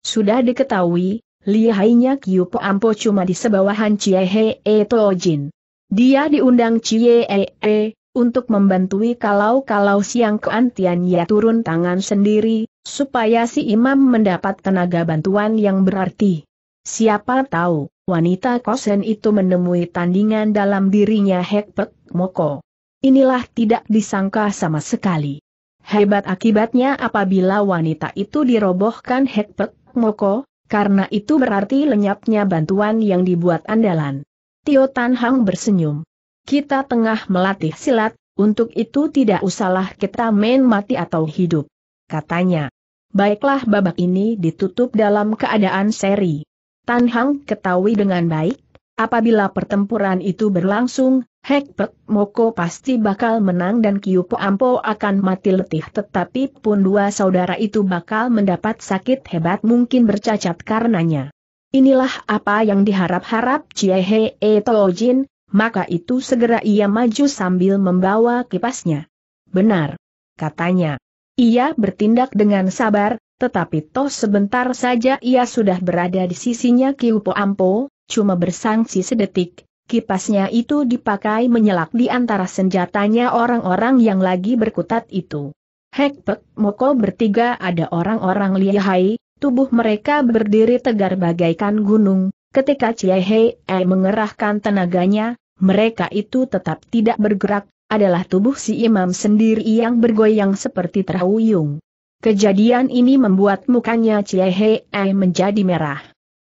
Sudah diketahui, lihainya Kiu Po An Po cuma di sebawahan Chie He To Jin. Dia diundang Chie He untuk membantui kalau-kalau Siang Keantianya turun tangan sendiri, supaya si imam mendapat tenaga bantuan yang berarti. Siapa tahu, wanita kosen itu menemui tandingan dalam dirinya Hekpek Moko. Inilah tidak disangka sama sekali. Hebat akibatnya apabila wanita itu dirobohkan Hekpek Moko, karena itu berarti lenyapnya bantuan yang dibuat andalan. Tio Tan Hong bersenyum. Kita tengah melatih silat, untuk itu tidak usahlah kita main mati atau hidup, katanya. Baiklah, babak ini ditutup dalam keadaan seri. Tan Hong ketahui dengan baik, apabila pertempuran itu berlangsung, Hekpek Moko pasti bakal menang dan Kiu Po An Po akan mati letih, tetapi pun dua saudara itu bakal mendapat sakit hebat mungkin bercacat karenanya. Inilah apa yang diharap-harap Ciehe E To Jin, maka itu segera ia maju sambil membawa kipasnya. Benar, katanya. Ia bertindak dengan sabar, tetapi toh sebentar saja ia sudah berada di sisinya Kiu Po An Po, cuma bersangsi sedetik. Kipasnya itu dipakai menyelak di antara senjatanya orang-orang yang lagi berkutat itu. Hekpek Moko bertiga ada orang-orang lihai, tubuh mereka berdiri tegar bagaikan gunung. Ketika Ciehe mengerahkan tenaganya, mereka itu tetap tidak bergerak, adalah tubuh si imam sendiri yang bergoyang seperti terhuyung. Kejadian ini membuat mukanya Ciehe menjadi merah.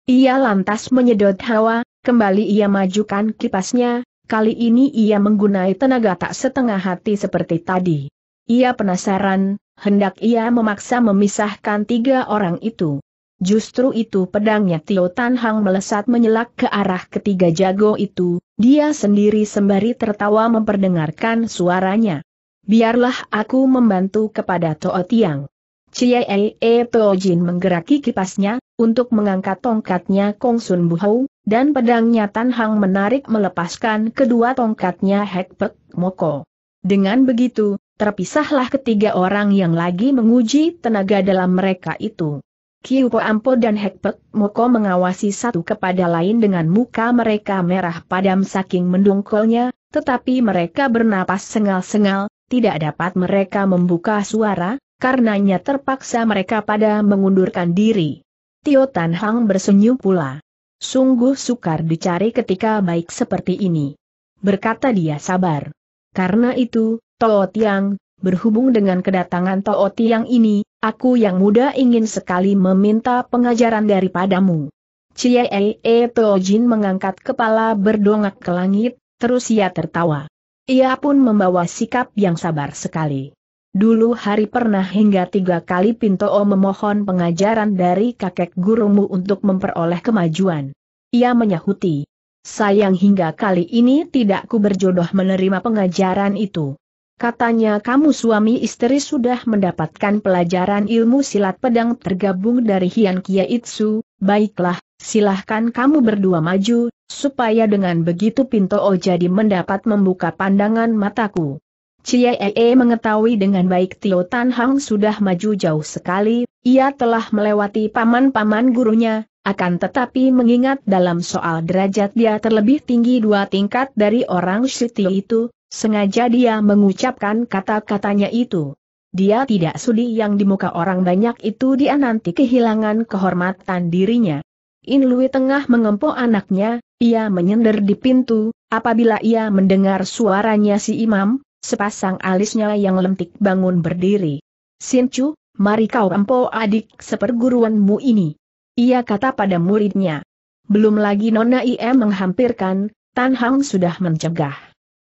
Ia lantas menyedot hawa. Kembali ia majukan kipasnya, kali ini ia menggunai tenaga tak setengah hati seperti tadi. Ia penasaran, hendak ia memaksa memisahkan tiga orang itu. Justru itu pedangnya Tio Tan Hong melesat menyelak ke arah ketiga jago itu, dia sendiri sembari tertawa memperdengarkan suaranya. Biarlah aku membantu kepada Toa Tiang. Chie E To Jin menggeraki kipasnya, untuk mengangkat tongkatnya Kongsun Buhou, dan pedangnya Tan Hong menarik melepaskan kedua tongkatnya Hekpek Moko. Dengan begitu, terpisahlah ketiga orang yang lagi menguji tenaga dalam mereka itu. Kiu Po An Po dan Hekpek Moko mengawasi satu kepada lain dengan muka mereka merah padam saking mendongkolnya, tetapi mereka bernapas sengal-sengal, tidak dapat mereka membuka suara. Karenanya terpaksa mereka pada mengundurkan diri. Tio Tan Hong bersenyum pula. Sungguh sukar dicari ketika baik seperti ini, berkata dia sabar. Karena itu, Toa Tiang, berhubung dengan kedatangan Toa Tiang ini, aku yang muda ingin sekali meminta pengajaran daripadamu. Chie E To Jin mengangkat kepala berdongak ke langit, terus ia tertawa. Ia pun membawa sikap yang sabar sekali. Dulu hari pernah hingga tiga kali Pintoo memohon pengajaran dari kakek gurumu untuk memperoleh kemajuan. Ia menyahuti, sayang hingga kali ini tidak ku berjodoh menerima pengajaran itu. Katanya kamu suami istri sudah mendapatkan pelajaran ilmu silat pedang tergabung dari Hian Kie Itsu, baiklah, silahkan kamu berdua maju, supaya dengan begitu Pintoo jadi mendapat membuka pandangan mataku. Chie He mengetahui dengan baik Tio Tan Hong sudah maju jauh sekali, ia telah melewati paman-paman gurunya, akan tetapi mengingat dalam soal derajat dia terlebih tinggi dua tingkat dari orang Shitio itu, sengaja dia mengucapkan kata-katanya itu. Dia tidak sudi yang di muka orang banyak itu dia nanti kehilangan kehormatan dirinya. In Lui tengah mengempu anaknya, ia menyender di pintu, apabila ia mendengar suaranya si imam, sepasang alisnya yang lentik bangun berdiri. "Sin Chu, mari kau empo adik seperguruanmu ini," ia kata pada muridnya. Belum lagi Nona I M menghampirkan, Tan Hong sudah mencegah.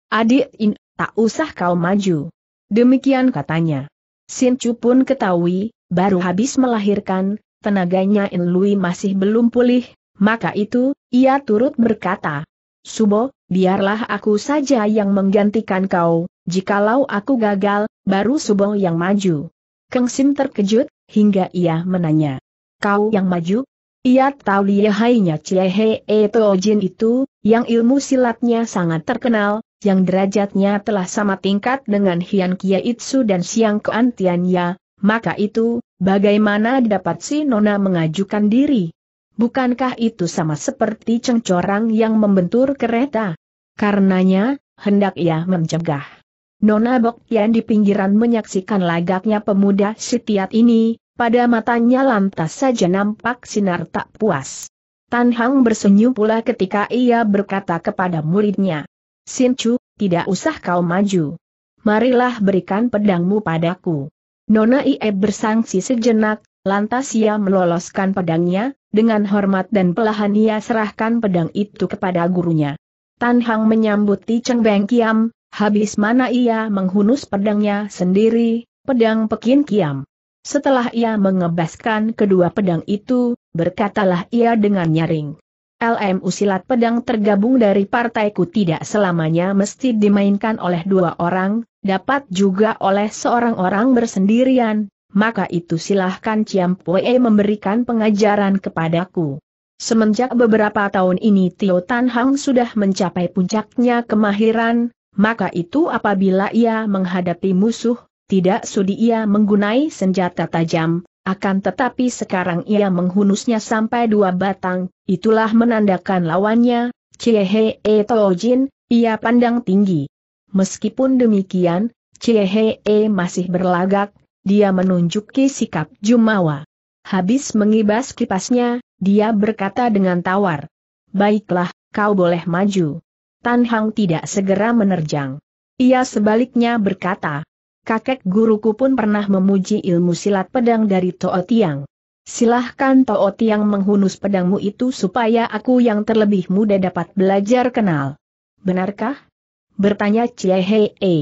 "Adik In, tak usah kau maju." Demikian katanya. Sin Chu pun ketahui, baru habis melahirkan, tenaganya In Lui masih belum pulih, maka itu, ia turut berkata, "Subo, biarlah aku saja yang menggantikan kau. Jikalau aku gagal, baru Subo yang maju." Keng Sim terkejut, hingga ia menanya, "Kau yang maju?" Ia tahu lihainya Chie He E To Jin itu, yang ilmu silatnya sangat terkenal, yang derajatnya telah sama tingkat dengan Hian Kie Itsu dan Siang Keantianya, maka itu, bagaimana dapat si Nona mengajukan diri? Bukankah itu sama seperti cengcorang yang membentur kereta? Karenanya, hendak ia mencegah. Nona Bok Yan di pinggiran menyaksikan lagaknya pemuda setiat ini, pada matanya lantas saja nampak sinar tak puas. Tan Hong bersenyum pula ketika ia berkata kepada muridnya, "Sin Chu, tidak usah kau maju. Marilah berikan pedangmu padaku." Nona Ie bersangsi sejenak, lantas ia meloloskan pedangnya, dengan hormat dan pelahan ia serahkan pedang itu kepada gurunya. Tan Hong menyambuti cengbeng kiam, habis mana ia menghunus pedangnya sendiri, pedang Pekin Kiam. Setelah ia mengebaskan kedua pedang itu, berkatalah ia dengan nyaring, "Ilmu silat pedang tergabung dari partaiku tidak selamanya mesti dimainkan oleh dua orang, dapat juga oleh seorang orang bersendirian, maka itu silahkan Ciam Pue memberikan pengajaran kepadaku." Semenjak beberapa tahun ini Tio Tan Hong sudah mencapai puncaknya kemahiran, maka itu apabila ia menghadapi musuh, tidak sudi ia menggunai senjata tajam, akan tetapi sekarang ia menghunusnya sampai dua batang, itulah menandakan lawannya, Chie He E To Jin, ia pandang tinggi. Meskipun demikian, Chie He E masih berlagak, dia menunjuki sikap jumawa. Habis mengibas kipasnya, dia berkata dengan tawar, "Baiklah, kau boleh maju." Tan Hong tidak segera menerjang. Ia sebaliknya berkata, "Kakek guruku pun pernah memuji ilmu silat pedang dari Too Tiang. Silahkan Too Tiang menghunus pedangmu itu supaya aku yang terlebih muda dapat belajar kenal." "Benarkah?" bertanya Chie He E.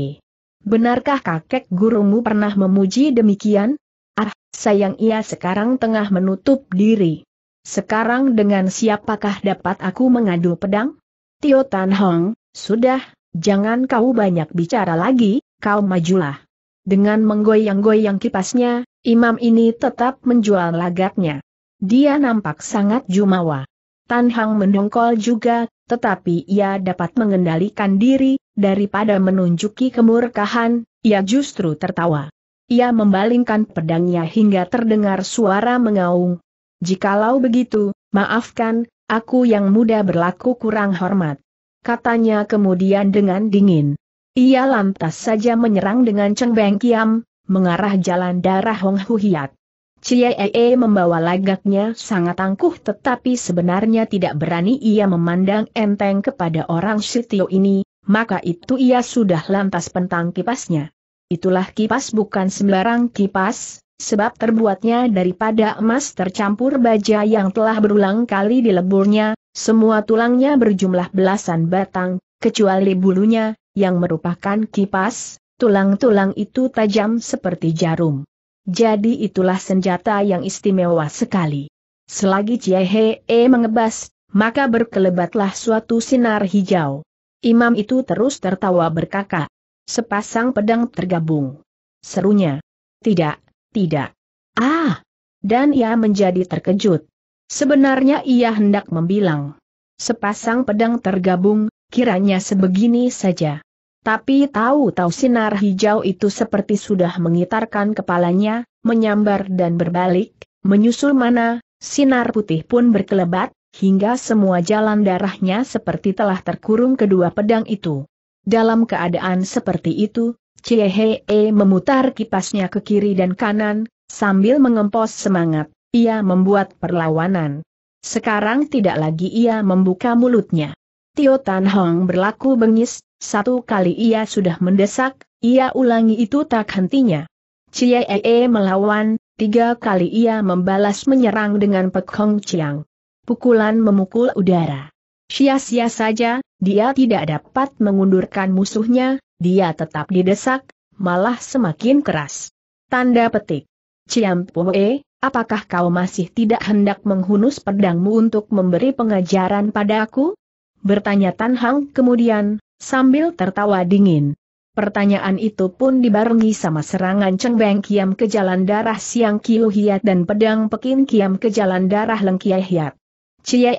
"Benarkah kakek gurumu pernah memuji demikian?" "Ah, sayang ia sekarang tengah menutup diri." "Sekarang dengan siapakah dapat aku mengadu pedang?" "Tio Tan Hong, sudah, jangan kau banyak bicara lagi, kau majulah." Dengan menggoyang-goyang kipasnya, imam ini tetap menjual lagaknya. Dia nampak sangat jumawa. Tan Hong mendongkol juga, tetapi ia dapat mengendalikan diri, daripada menunjuki kemurkahan, ia justru tertawa. Ia membalingkan pedangnya hingga terdengar suara mengaung. "Jikalau begitu, maafkan, aku yang muda berlaku kurang hormat," katanya kemudian dengan dingin. Ia lantas saja menyerang dengan cengbeng kiam, mengarah jalan darah Ong Hu Hiat. Chie Ee membawa lagaknya sangat angkuh tetapi sebenarnya tidak berani ia memandang enteng kepada orang Shitio ini, maka itu ia sudah lantas pentang kipasnya. Itulah kipas bukan sembarang kipas, sebab terbuatnya daripada emas tercampur baja yang telah berulang kali dileburnya, semua tulangnya berjumlah belasan batang, kecuali bulunya, yang merupakan kipas, Tulang-tulang itu tajam seperti jarum. Jadi itulah senjata yang istimewa sekali. Selagi Ciehe mengebas, maka berkelebatlah suatu sinar hijau. Imam itu terus tertawa berkakak. Sepasang pedang tergabung. Serunya. Tidak, tidak. Ah! Dan ia menjadi terkejut. Sebenarnya ia hendak membilang. Sepasang pedang tergabung, kiranya sebegini saja. Tapi tahu-tahu sinar hijau itu seperti sudah mengitarkan kepalanya, menyambar dan berbalik, menyusul mana, sinar putih pun berkelebat, hingga semua jalan darahnya seperti telah terkurung kedua pedang itu. Dalam keadaan seperti itu, Ciehe memutar kipasnya ke kiri dan kanan, sambil mengempos semangat, ia membuat perlawanan. Sekarang tidak lagi ia membuka mulutnya. Tio Tan Hong berlaku bengis. Satu kali ia sudah mendesak, ia ulangi itu tak hentinya. Ciehe melawan, tiga kali ia membalas menyerang dengan pekong ciang. Pukulan memukul udara. Sia-sia saja, dia tidak dapat mengundurkan musuhnya, dia tetap didesak, malah semakin keras. Tanda petik. Ciampoe, apakah kau masih tidak hendak menghunus pedangmu untuk memberi pengajaran padaku? Bertanya Tan Hong kemudian, sambil tertawa dingin. Pertanyaan itu pun dibarengi sama serangan cengbeng kiam ke jalan darah Siang Kiu Hiat dan pedang pekin kiam ke jalan darah Leng Kiai Hiat. Ciehe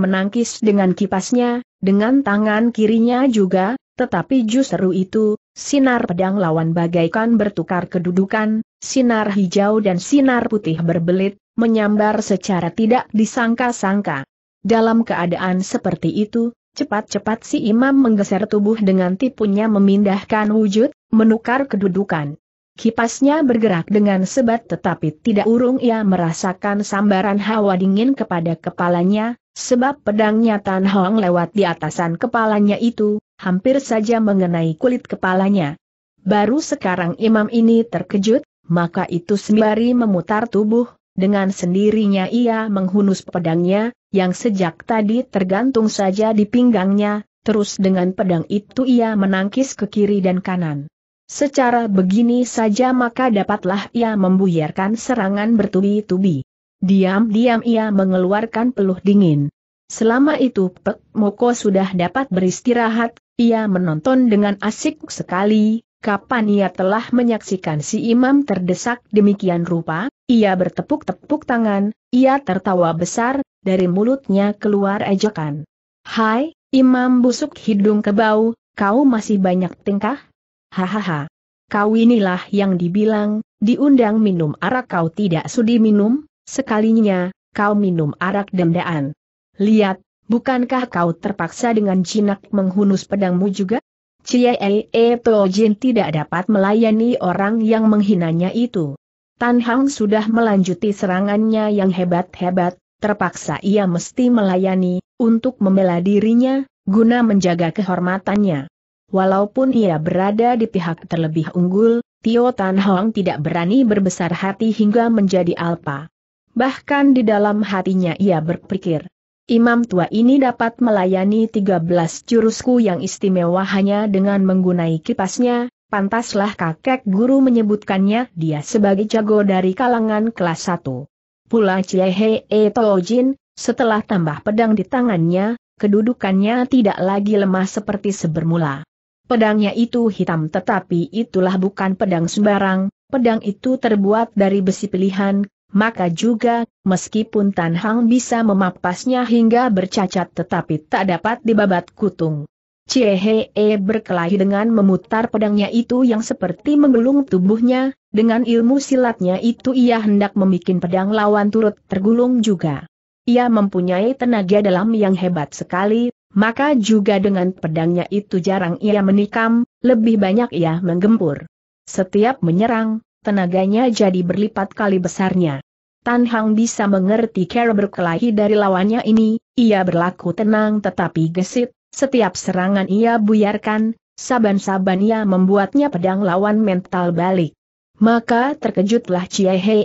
menangkis dengan kipasnya, dengan tangan kirinya juga, tetapi justru itu, sinar pedang lawan bagaikan bertukar kedudukan, sinar hijau dan sinar putih berbelit, menyambar secara tidak disangka-sangka. Dalam keadaan seperti itu, cepat-cepat si imam menggeser tubuh dengan tipunya memindahkan wujud, menukar kedudukan. Kipasnya bergerak dengan sebat tetapi tidak urung ia merasakan sambaran hawa dingin kepada kepalanya, sebab pedangnya Tan Hong lewat di atasan kepalanya itu, hampir saja mengenai kulit kepalanya. Baru sekarang imam ini terkejut, maka itu sembari memutar tubuh, dengan sendirinya ia menghunus pedangnya, yang sejak tadi tergantung saja di pinggangnya, terus dengan pedang itu ia menangkis ke kiri dan kanan. Secara begini saja maka dapatlah ia membuyarkan serangan bertubi-tubi. Diam-diam ia mengeluarkan peluh dingin. Selama itu Pek Moko sudah dapat beristirahat, ia menonton dengan asik sekali. Kapan ia telah menyaksikan si imam terdesak demikian rupa, ia bertepuk-tepuk tangan, ia tertawa besar, dari mulutnya keluar ejekan. Hai, imam busuk hidung kebau, kau masih banyak tingkah? Hahaha. Kau inilah yang dibilang, diundang minum arak kau tidak sudi minum, sekalinya, kau minum arak demdaan. Lihat, bukankah kau terpaksa dengan jinak menghunus pedangmu juga? Chie He E To Jin tidak dapat melayani orang yang menghinanya itu. Tan Hong sudah melanjuti serangannya yang hebat-hebat, terpaksa ia mesti melayani, untuk membela dirinya, guna menjaga kehormatannya. Walaupun ia berada di pihak terlebih unggul, Tio Tan Hong tidak berani berbesar hati hingga menjadi alpa. Bahkan di dalam hatinya ia berpikir, imam tua ini dapat melayani tiga belas jurusku yang istimewa hanya dengan menggunai kipasnya, pantaslah kakek guru menyebutkannya dia sebagai jago dari kalangan kelas satu. Pula Ciehe To Jin, setelah tambah pedang di tangannya, kedudukannya tidak lagi lemah seperti sebermula. Pedangnya itu hitam tetapi itulah bukan pedang sembarang, pedang itu terbuat dari besi pilihan. Maka juga, meskipun Tan Hong bisa memapasnya hingga bercacat tetapi tak dapat dibabat kutung. Ciehe berkelahi dengan memutar pedangnya itu yang seperti menggulung tubuhnya, dengan ilmu silatnya itu ia hendak membuat pedang lawan turut tergulung juga. Ia mempunyai tenaga dalam yang hebat sekali, maka juga dengan pedangnya itu jarang ia menikam, lebih banyak ia menggempur. Setiap menyerang, tenaganya jadi berlipat kali besarnya. Tan Hong bisa mengerti cara berkelahi dari lawannya ini, ia berlaku tenang tetapi gesit, setiap serangan ia buyarkan, saban-saban ia membuatnya pedang lawan mental balik. Maka terkejutlah Ciehe.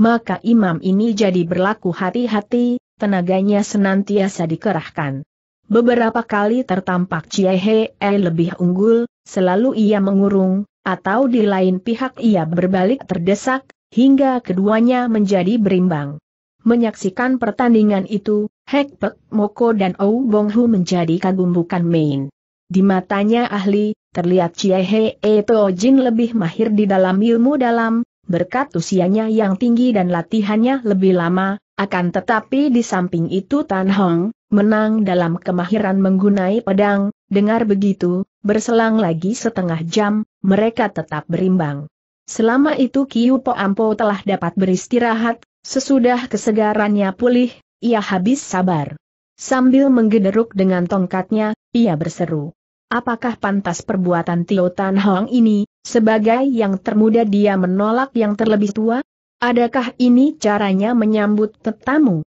Maka imam ini jadi berlaku hati-hati, tenaganya senantiasa dikerahkan. Beberapa kali tertampak Ciehe lebih unggul, selalu ia mengurung, atau di lain pihak ia berbalik terdesak, hingga keduanya menjadi berimbang. Menyaksikan pertandingan itu, Hekpek Moko dan Ou Bong Hu menjadi kagum bukan main. Di matanya ahli, terlihat Chie He E To Jin lebih mahir di dalam ilmu dalam, berkat usianya yang tinggi dan latihannya lebih lama, akan tetapi di samping itu Tan Hong, menang dalam kemahiran menggunai pedang. Dengar begitu, berselang lagi setengah jam, mereka tetap berimbang. Selama itu Kiu Po An Po telah dapat beristirahat, sesudah kesegarannya pulih, ia habis sabar. Sambil menggederuk dengan tongkatnya, ia berseru. Apakah pantas perbuatan Tio Tan Hong ini, sebagai yang termuda dia menolak yang terlebih tua? Adakah ini caranya menyambut tetamu?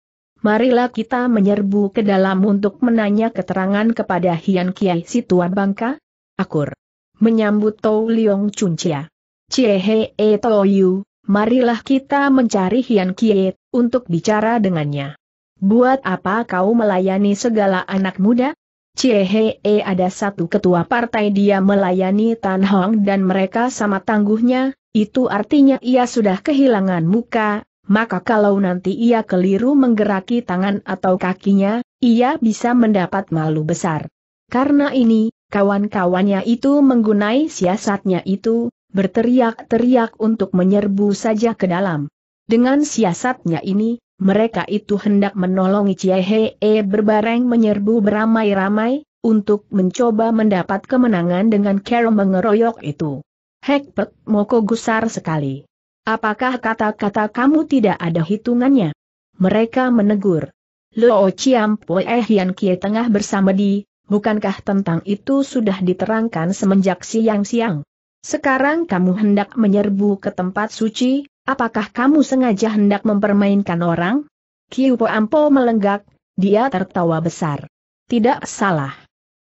Marilah kita menyerbu ke dalam untuk menanya keterangan kepada Hian Kie si Tuan Bangka? Akur. Menyambut To Leong Chun Chia. Chie He E To Yu, marilah kita mencari Hian Kie, untuk bicara dengannya. Buat apa kau melayani segala anak muda? Ciehe ada satu ketua partai dia melayani Tan Hong dan mereka sama tangguhnya, itu artinya ia sudah kehilangan muka, maka kalau nanti ia keliru menggeraki tangan atau kakinya, ia bisa mendapat malu besar. Karena ini, kawan-kawannya itu menggunai siasatnya itu, berteriak-teriak untuk menyerbu saja ke dalam. Dengan siasatnya ini, mereka itu hendak menolong Ciehe berbareng menyerbu beramai-ramai, untuk mencoba mendapat kemenangan dengan cara mengeroyok itu. Hekpek Moko gusar sekali. Apakah kata-kata kamu tidak ada hitungannya? Mereka menegur. Lo Ciam Poe Hian Kie tengah bersama di, bukankah tentang itu sudah diterangkan semenjak siang-siang? Sekarang kamu hendak menyerbu ke tempat suci? Apakah kamu sengaja hendak mempermainkan orang? Kiu Po An Po melenggak, dia tertawa besar. Tidak salah.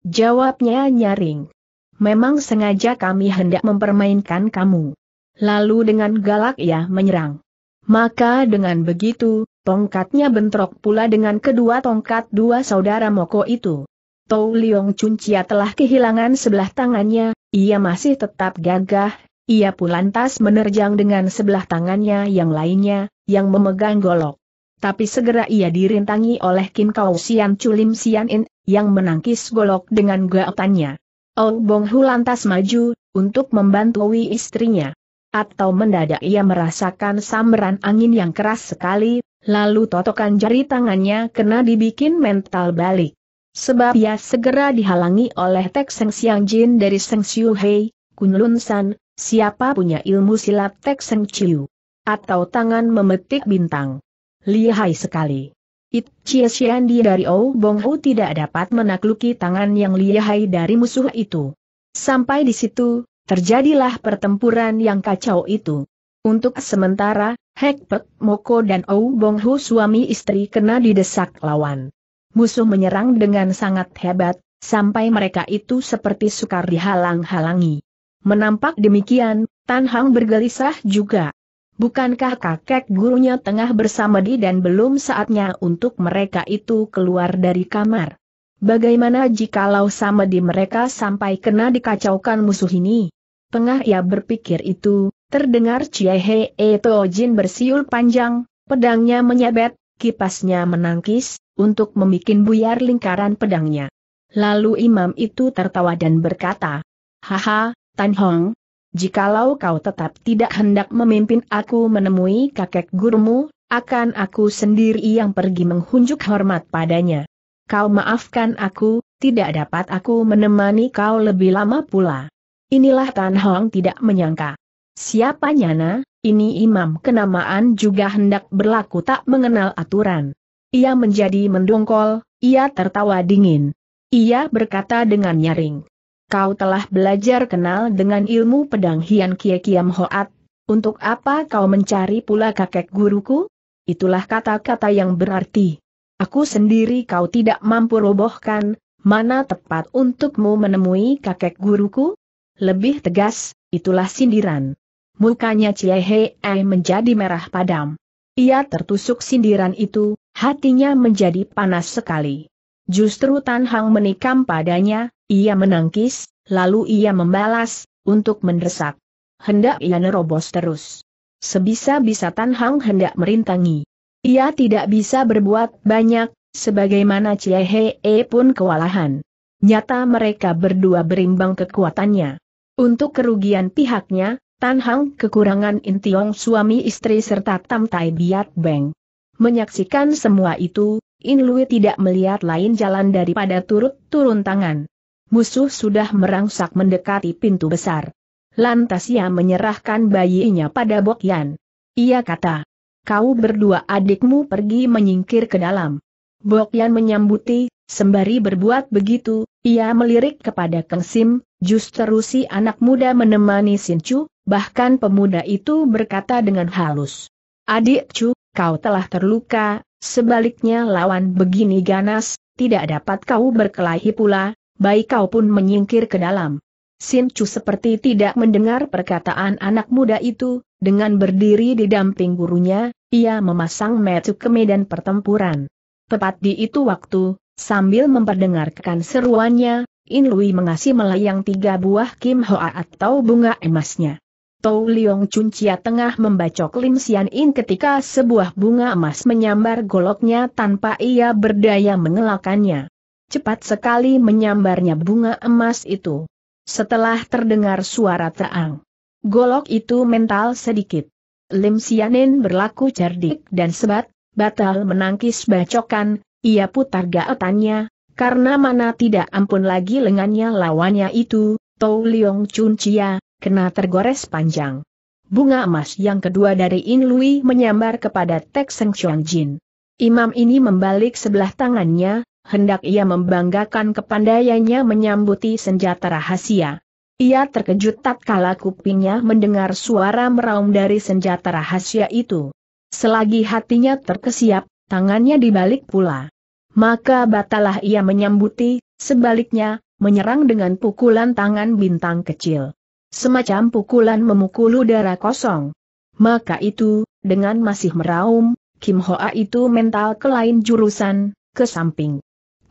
Jawabnya nyaring. Memang sengaja kami hendak mempermainkan kamu. Lalu dengan galak ia menyerang. Maka dengan begitu, tongkatnya bentrok pula dengan kedua tongkat dua saudara Moko itu. To Leong Chun Chia telah kehilangan sebelah tangannya, ia masih tetap gagah. Ia pun lantas menerjang dengan sebelah tangannya yang lainnya, yang memegang golok. Tapi segera ia dirintangi oleh Kim Kau Sian Chulim Sian In, yang menangkis golok dengan gaotannya. Ou Bong Hu lantas maju, untuk membantui istrinya. Atau mendadak ia merasakan sambaran angin yang keras sekali, lalu totokan jari tangannya kena dibikin mental balik. Sebab ia segera dihalangi oleh Tek Seng Siang Jin dari Seng Siuhei, Kun Lun San, siapa punya ilmu silat Tek Seng Chu? Atau tangan memetik bintang. Lihai sekali. It Chia Xian Di dari Ou Bong Hu tidak dapat menakluki tangan yang lihai dari musuh itu. Sampai di situ, terjadilah pertempuran yang kacau itu. Untuk sementara, Hekpek Moko dan Ou Bong Hu suami istri kena didesak lawan. Musuh menyerang dengan sangat hebat, sampai mereka itu seperti sukar dihalang-halangi. Menampak demikian, Tan Hong bergelisah juga. Bukankah kakek gurunya tengah bersamadi dan belum saatnya untuk mereka itu keluar dari kamar? Bagaimana jikalau samadi mereka sampai kena dikacaukan musuh ini? Tengah ia berpikir itu, terdengar Ciehe E To Jin bersiul panjang, pedangnya menyabet, kipasnya menangkis, untuk membikin buyar lingkaran pedangnya. Lalu imam itu tertawa dan berkata, haha, Tan Hong, jikalau kau tetap tidak hendak memimpin aku menemui kakek gurumu, akan aku sendiri yang pergi menghunjuk hormat padanya. Kau maafkan aku, tidak dapat aku menemani kau lebih lama pula. Inilah Tan Hong tidak menyangka. Siapa nyana, ini imam kenamaan juga hendak berlaku tak mengenal aturan. Ia menjadi mendongkol, ia tertawa dingin. Ia berkata dengan nyaring. Kau telah belajar kenal dengan ilmu pedang Hian Kie Kiam Hoat, untuk apa kau mencari pula kakek guruku? Itulah kata-kata yang berarti. Aku sendiri kau tidak mampu robohkan, mana tepat untukmu menemui kakek guruku? Lebih tegas, itulah sindiran. Mukanya Ciehe menjadi merah padam. Ia tertusuk sindiran itu, hatinya menjadi panas sekali. Justru Tan Hong menikam padanya, ia menangkis, lalu ia membalas, untuk mendesak. Hendak ia nerobos terus. Sebisa-bisa Tan Hong hendak merintangi. Ia tidak bisa berbuat banyak, sebagaimana Chie He E pun kewalahan. Nyata mereka berdua berimbang kekuatannya. Untuk kerugian pihaknya, Tan Hong kekurangan In Tiong suami istri serta Tam Tai Biat Beng. Menyaksikan semua itu, In Lui tidak melihat lain jalan daripada turut turun tangan. Musuh sudah merangsak mendekati pintu besar. Lantas ia menyerahkan bayinya pada Bok Yan. Ia kata, "Kau berdua adikmu pergi menyingkir ke dalam." Bok Yan menyambuti, sembari berbuat begitu, ia melirik kepada Keng Sim, justru si anak muda menemani Sin Chu, bahkan pemuda itu berkata dengan halus, "Adik Chu, kau telah terluka, sebaliknya lawan begini ganas, tidak dapat kau berkelahi pula, baik kau pun menyingkir ke dalam." Sin Chu seperti tidak mendengar perkataan anak muda itu, dengan berdiri di damping gurunya, ia memasang mata ke medan pertempuran. Tepat di itu waktu, sambil memperdengarkan seruannya, In Lui mengasih melayang tiga buah kim hoa atau bunga emasnya. To Leong Chun Chia tengah membacok Lim Sian In ketika sebuah bunga emas menyambar goloknya tanpa ia berdaya mengelakannya. Cepat sekali menyambarnya bunga emas itu. Setelah terdengar suara terang, golok itu mental sedikit. Lim Sian In berlaku cerdik dan sebat. Batal menangkis bacokan, ia putar gaetannya, karena mana tidak ampun lagi lengannya lawannya itu, To Leong Chun Chia, kena tergores panjang. Bunga emas yang kedua dari In Lui menyambar kepada Tek Seng Siang Jin. Imam ini membalik sebelah tangannya, hendak ia membanggakan kepandaiannya menyambuti senjata rahasia. Ia terkejut tatkala kupingnya mendengar suara meraung dari senjata rahasia itu. Selagi hatinya terkesiap, tangannya dibalik pula. Maka batalah ia menyambuti, sebaliknya, menyerang dengan pukulan tangan bintang kecil. Semacam pukulan memukul udara kosong. Maka itu, dengan masih meraung, Kim Hoa itu mental ke lain jurusan, ke samping.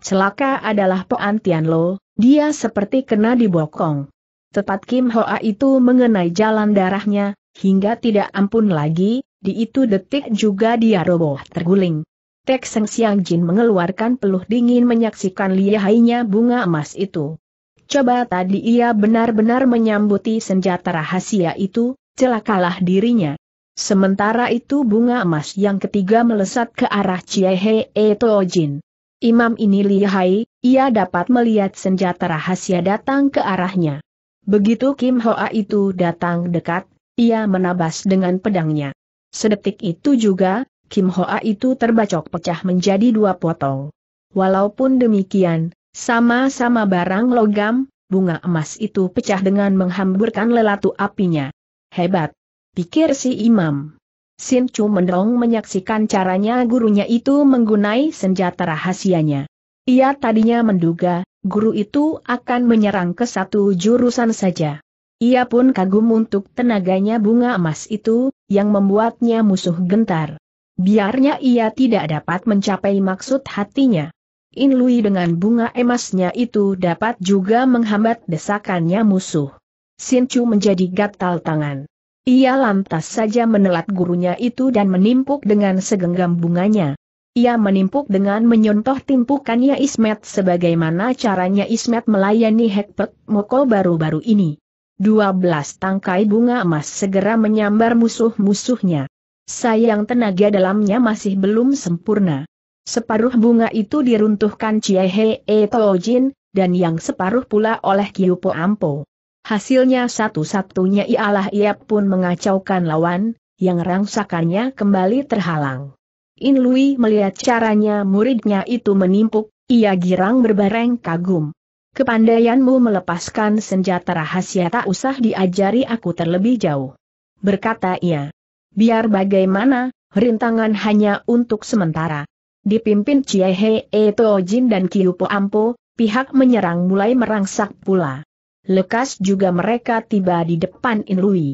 Celaka adalah Poan Tian Lo, dia seperti kena dibokong. Tepat Kim Hoa itu mengenai jalan darahnya, hingga tidak ampun lagi. Di itu detik juga dia roboh terguling. Tek Seng Siang Jin mengeluarkan peluh dingin menyaksikan lihainya bunga emas itu. Coba tadi ia benar-benar menyambuti senjata rahasia itu, celakalah dirinya. Sementara itu bunga emas yang ketiga melesat ke arah Chie He E To Jin. Imam ini lihai, ia dapat melihat senjata rahasia datang ke arahnya. Begitu Kim Hoa itu datang dekat, ia menabas dengan pedangnya. Sedetik itu juga, Kim Hoa itu terbacok pecah menjadi dua potong. Walaupun demikian, sama-sama barang logam, bunga emas itu pecah dengan menghamburkan lelatu apinya. Hebat, pikir si imam. Sin Chu mendong menyaksikan caranya gurunya itu menggunai senjata rahasianya. Ia tadinya menduga, guru itu akan menyerang ke satu jurusan saja. Ia pun kagum untuk tenaganya bunga emas itu, yang membuatnya musuh gentar. Biarnya ia tidak dapat mencapai maksud hatinya. In Lui dengan bunga emasnya itu dapat juga menghambat desakannya musuh. Sin Chu menjadi gatal tangan. Ia lantas saja menelat gurunya itu dan menimpuk dengan segenggam bunganya. Ia menimpuk dengan menyontoh timpukannya Ismet sebagaimana caranya Ismet melayani Hekpek Moko baru-baru ini. Dua belas tangkai bunga emas segera menyambar musuh-musuhnya. Sayang tenaga dalamnya masih belum sempurna. Separuh bunga itu diruntuhkan Chie He E To Jin, dan yang separuh pula oleh Kiu Po An Po. Hasilnya satu-satunya ialah ia pun mengacaukan lawan, yang rangsakannya kembali terhalang. In Lui melihat caranya muridnya itu menimpuk, ia girang berbareng kagum. "Kepandaianmu melepaskan senjata rahasia tak usah diajari aku terlebih jauh," berkata ia. "Biar bagaimana, rintangan hanya untuk sementara." Dipimpin Chia He E To Jin dan Kiu Po An Po, pihak menyerang mulai merangsak pula. Lekas juga mereka tiba di depan In Lui.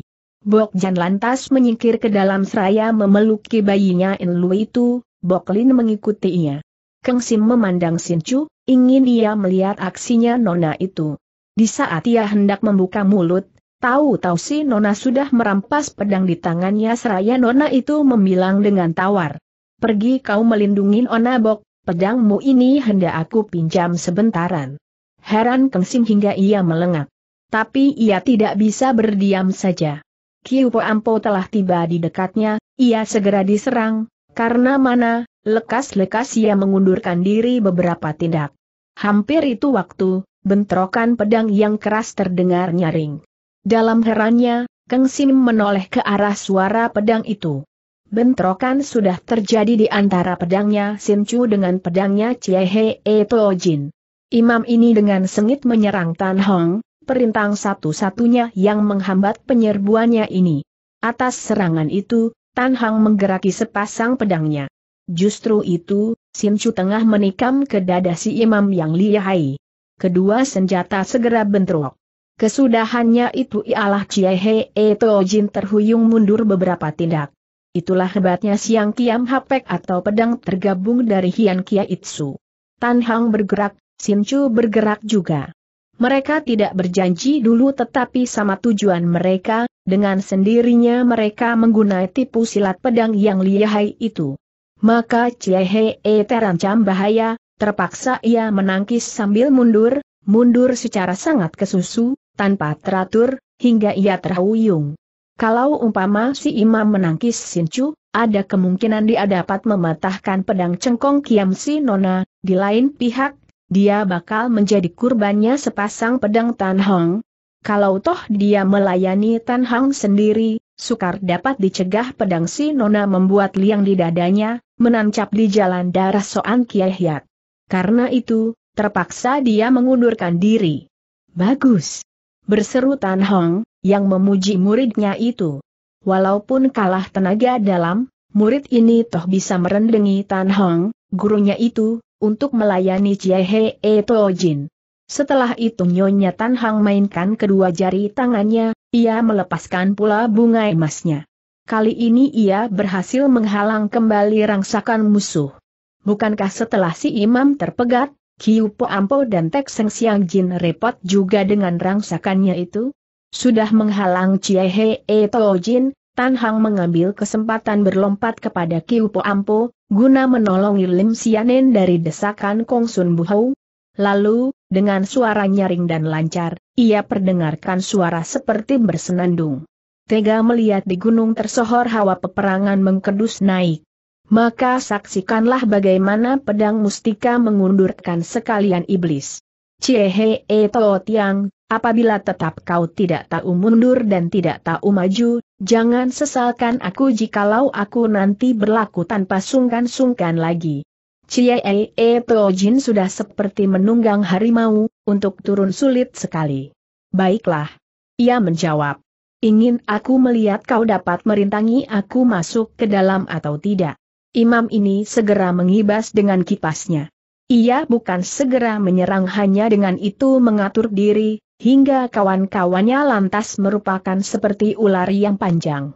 Bok Yan lantas menyingkir ke dalam seraya memeluki bayinya In Lui itu, Bok Lin mengikutinya. Keng Sim memandang Sin Chu, ingin ia melihat aksinya nona itu. Di saat ia hendak membuka mulut, tahu-tahu si nona sudah merampas pedang di tangannya seraya nona itu membilang dengan tawar. "Pergi kau melindungi Ona Bok, pedangmu ini hendak aku pinjam sebentaran." Heran Keng Sim hingga ia melengak. Tapi ia tidak bisa berdiam saja. Kiu Po An Po telah tiba di dekatnya, ia segera diserang, karena mana, lekas-lekas ia mengundurkan diri beberapa tindak. Hampir itu waktu, bentrokan pedang yang keras terdengar nyaring. Dalam herannya, Keng Sim menoleh ke arah suara pedang itu. Bentrokan sudah terjadi di antara pedangnya Sin Chu dengan pedangnya Chie He E To Jin. Imam ini dengan sengit menyerang Tan Hong, perintang satu-satunya yang menghambat penyerbuannya ini. Atas serangan itu, Tan Hong menggeraki sepasang pedangnya. Justru itu, Sin Chu tengah menikam ke dada si imam yang lihai. Kedua senjata segera bentrok. Kesudahannya itu ialah Chia He E To Jin terhuyung mundur beberapa tindak. Itulah hebatnya Siang Kiam Hapek atau pedang tergabung dari Hian Kie Itsu. Tan Hong bergerak, Sin Chu bergerak juga. Mereka tidak berjanji dulu tetapi sama tujuan mereka, dengan sendirinya mereka menggunakan tipu silat pedang yang lihai itu. Maka Ciehe terancam bahaya, terpaksa ia menangkis sambil mundur, mundur secara sangat kesusu, tanpa teratur, hingga ia terhuyung. Kalau umpama si imam menangkis Sin Chu, ada kemungkinan dia dapat mematahkan pedang cengkong Kiam Si Nona, di lain pihak, dia bakal menjadi kurbannya sepasang pedang Tan Hong. Kalau toh dia melayani Tan Hong sendiri, sukar dapat dicegah pedang si nona membuat liang di dadanya, menancap di jalan darah Soan Kiahyat. Karena itu, terpaksa dia mengundurkan diri. "Bagus!" berseru Tan Hong, yang memuji muridnya itu. Walaupun kalah tenaga dalam, murid ini toh bisa merendengi Tan Hong, gurunya itu, untuk melayani Ciehe E To Jin. Setelah itu Nyonya Tan Hong mainkan kedua jari tangannya, ia melepaskan pula bunga emasnya. Kali ini ia berhasil menghalang kembali rangsakan musuh. Bukankah setelah si imam terpegat, Kiu Po An Po dan Tek Seng Siang Jin repot juga dengan rangsakannya itu? Sudah menghalang Ciehe E To Jin, Tan Hong mengambil kesempatan berlompat kepada Kiu Po An Po, guna menolongi Lim Sianen dari desakan Kongsun Buhou. Lalu, dengan suara nyaring dan lancar, ia perdengarkan suara seperti bersenandung. Tega melihat di gunung tersohor hawa peperangan mengkedus naik. Maka saksikanlah bagaimana pedang mustika mengundurkan sekalian iblis. Ciehe E To Tiang, apabila tetap kau tidak tahu mundur dan tidak tahu maju, jangan sesalkan aku jikalau aku nanti berlaku tanpa sungkan-sungkan lagi. Ciehe E To Jin sudah seperti menunggang harimau, untuk turun sulit sekali. "Baiklah," ia menjawab. "Ingin aku melihat kau dapat merintangi aku masuk ke dalam atau tidak." Imam ini segera mengibas dengan kipasnya. Ia bukan segera menyerang hanya dengan itu mengatur diri, hingga kawan-kawannya lantas merupakan seperti ular yang panjang.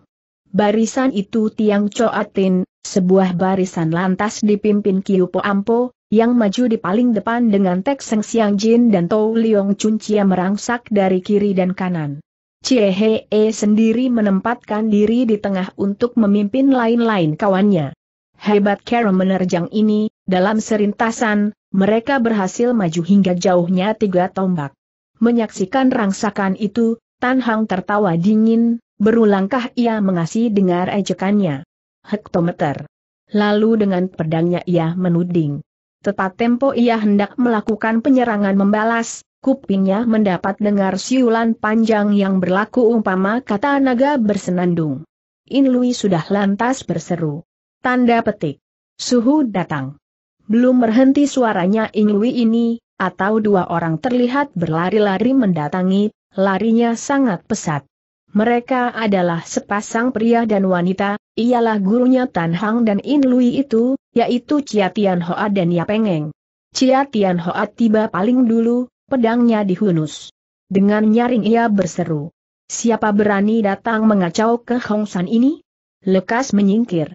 Barisan itu tiang coatin, sebuah barisan lantas dipimpin Kiu Po An Po, yang maju di paling depan dengan Tek Seng Siang Jin dan To Leong Chun Chia merangsak dari kiri dan kanan. Ciehe sendiri menempatkan diri di tengah untuk memimpin lain-lain kawannya. Hebat cara menerjang ini, dalam serintasan, mereka berhasil maju hingga jauhnya tiga tombak. Menyaksikan rangsakan itu, Tan Hong tertawa dingin, berulangkah ia mengasih dengar ejekannya. "Hektometer." Lalu dengan pedangnya ia menuding. Tepat tempo ia hendak melakukan penyerangan membalas, kupingnya mendapat dengar siulan panjang yang berlaku umpama kata naga bersenandung. In Lui sudah lantas berseru. Tanda petik. "Suhu datang." Belum berhenti suaranya In Lui ini, atau dua orang terlihat berlari-lari mendatangi, larinya sangat pesat. Mereka adalah sepasang pria dan wanita, ialah gurunya Tan Hong dan In Lui itu, yaitu Chia Tian Hoa dan Ya Pengeng. Chia Tian Hoa tiba paling dulu, pedangnya dihunus. Dengan nyaring ia berseru. "Siapa berani datang mengacau ke Hong San ini? Lekas menyingkir!"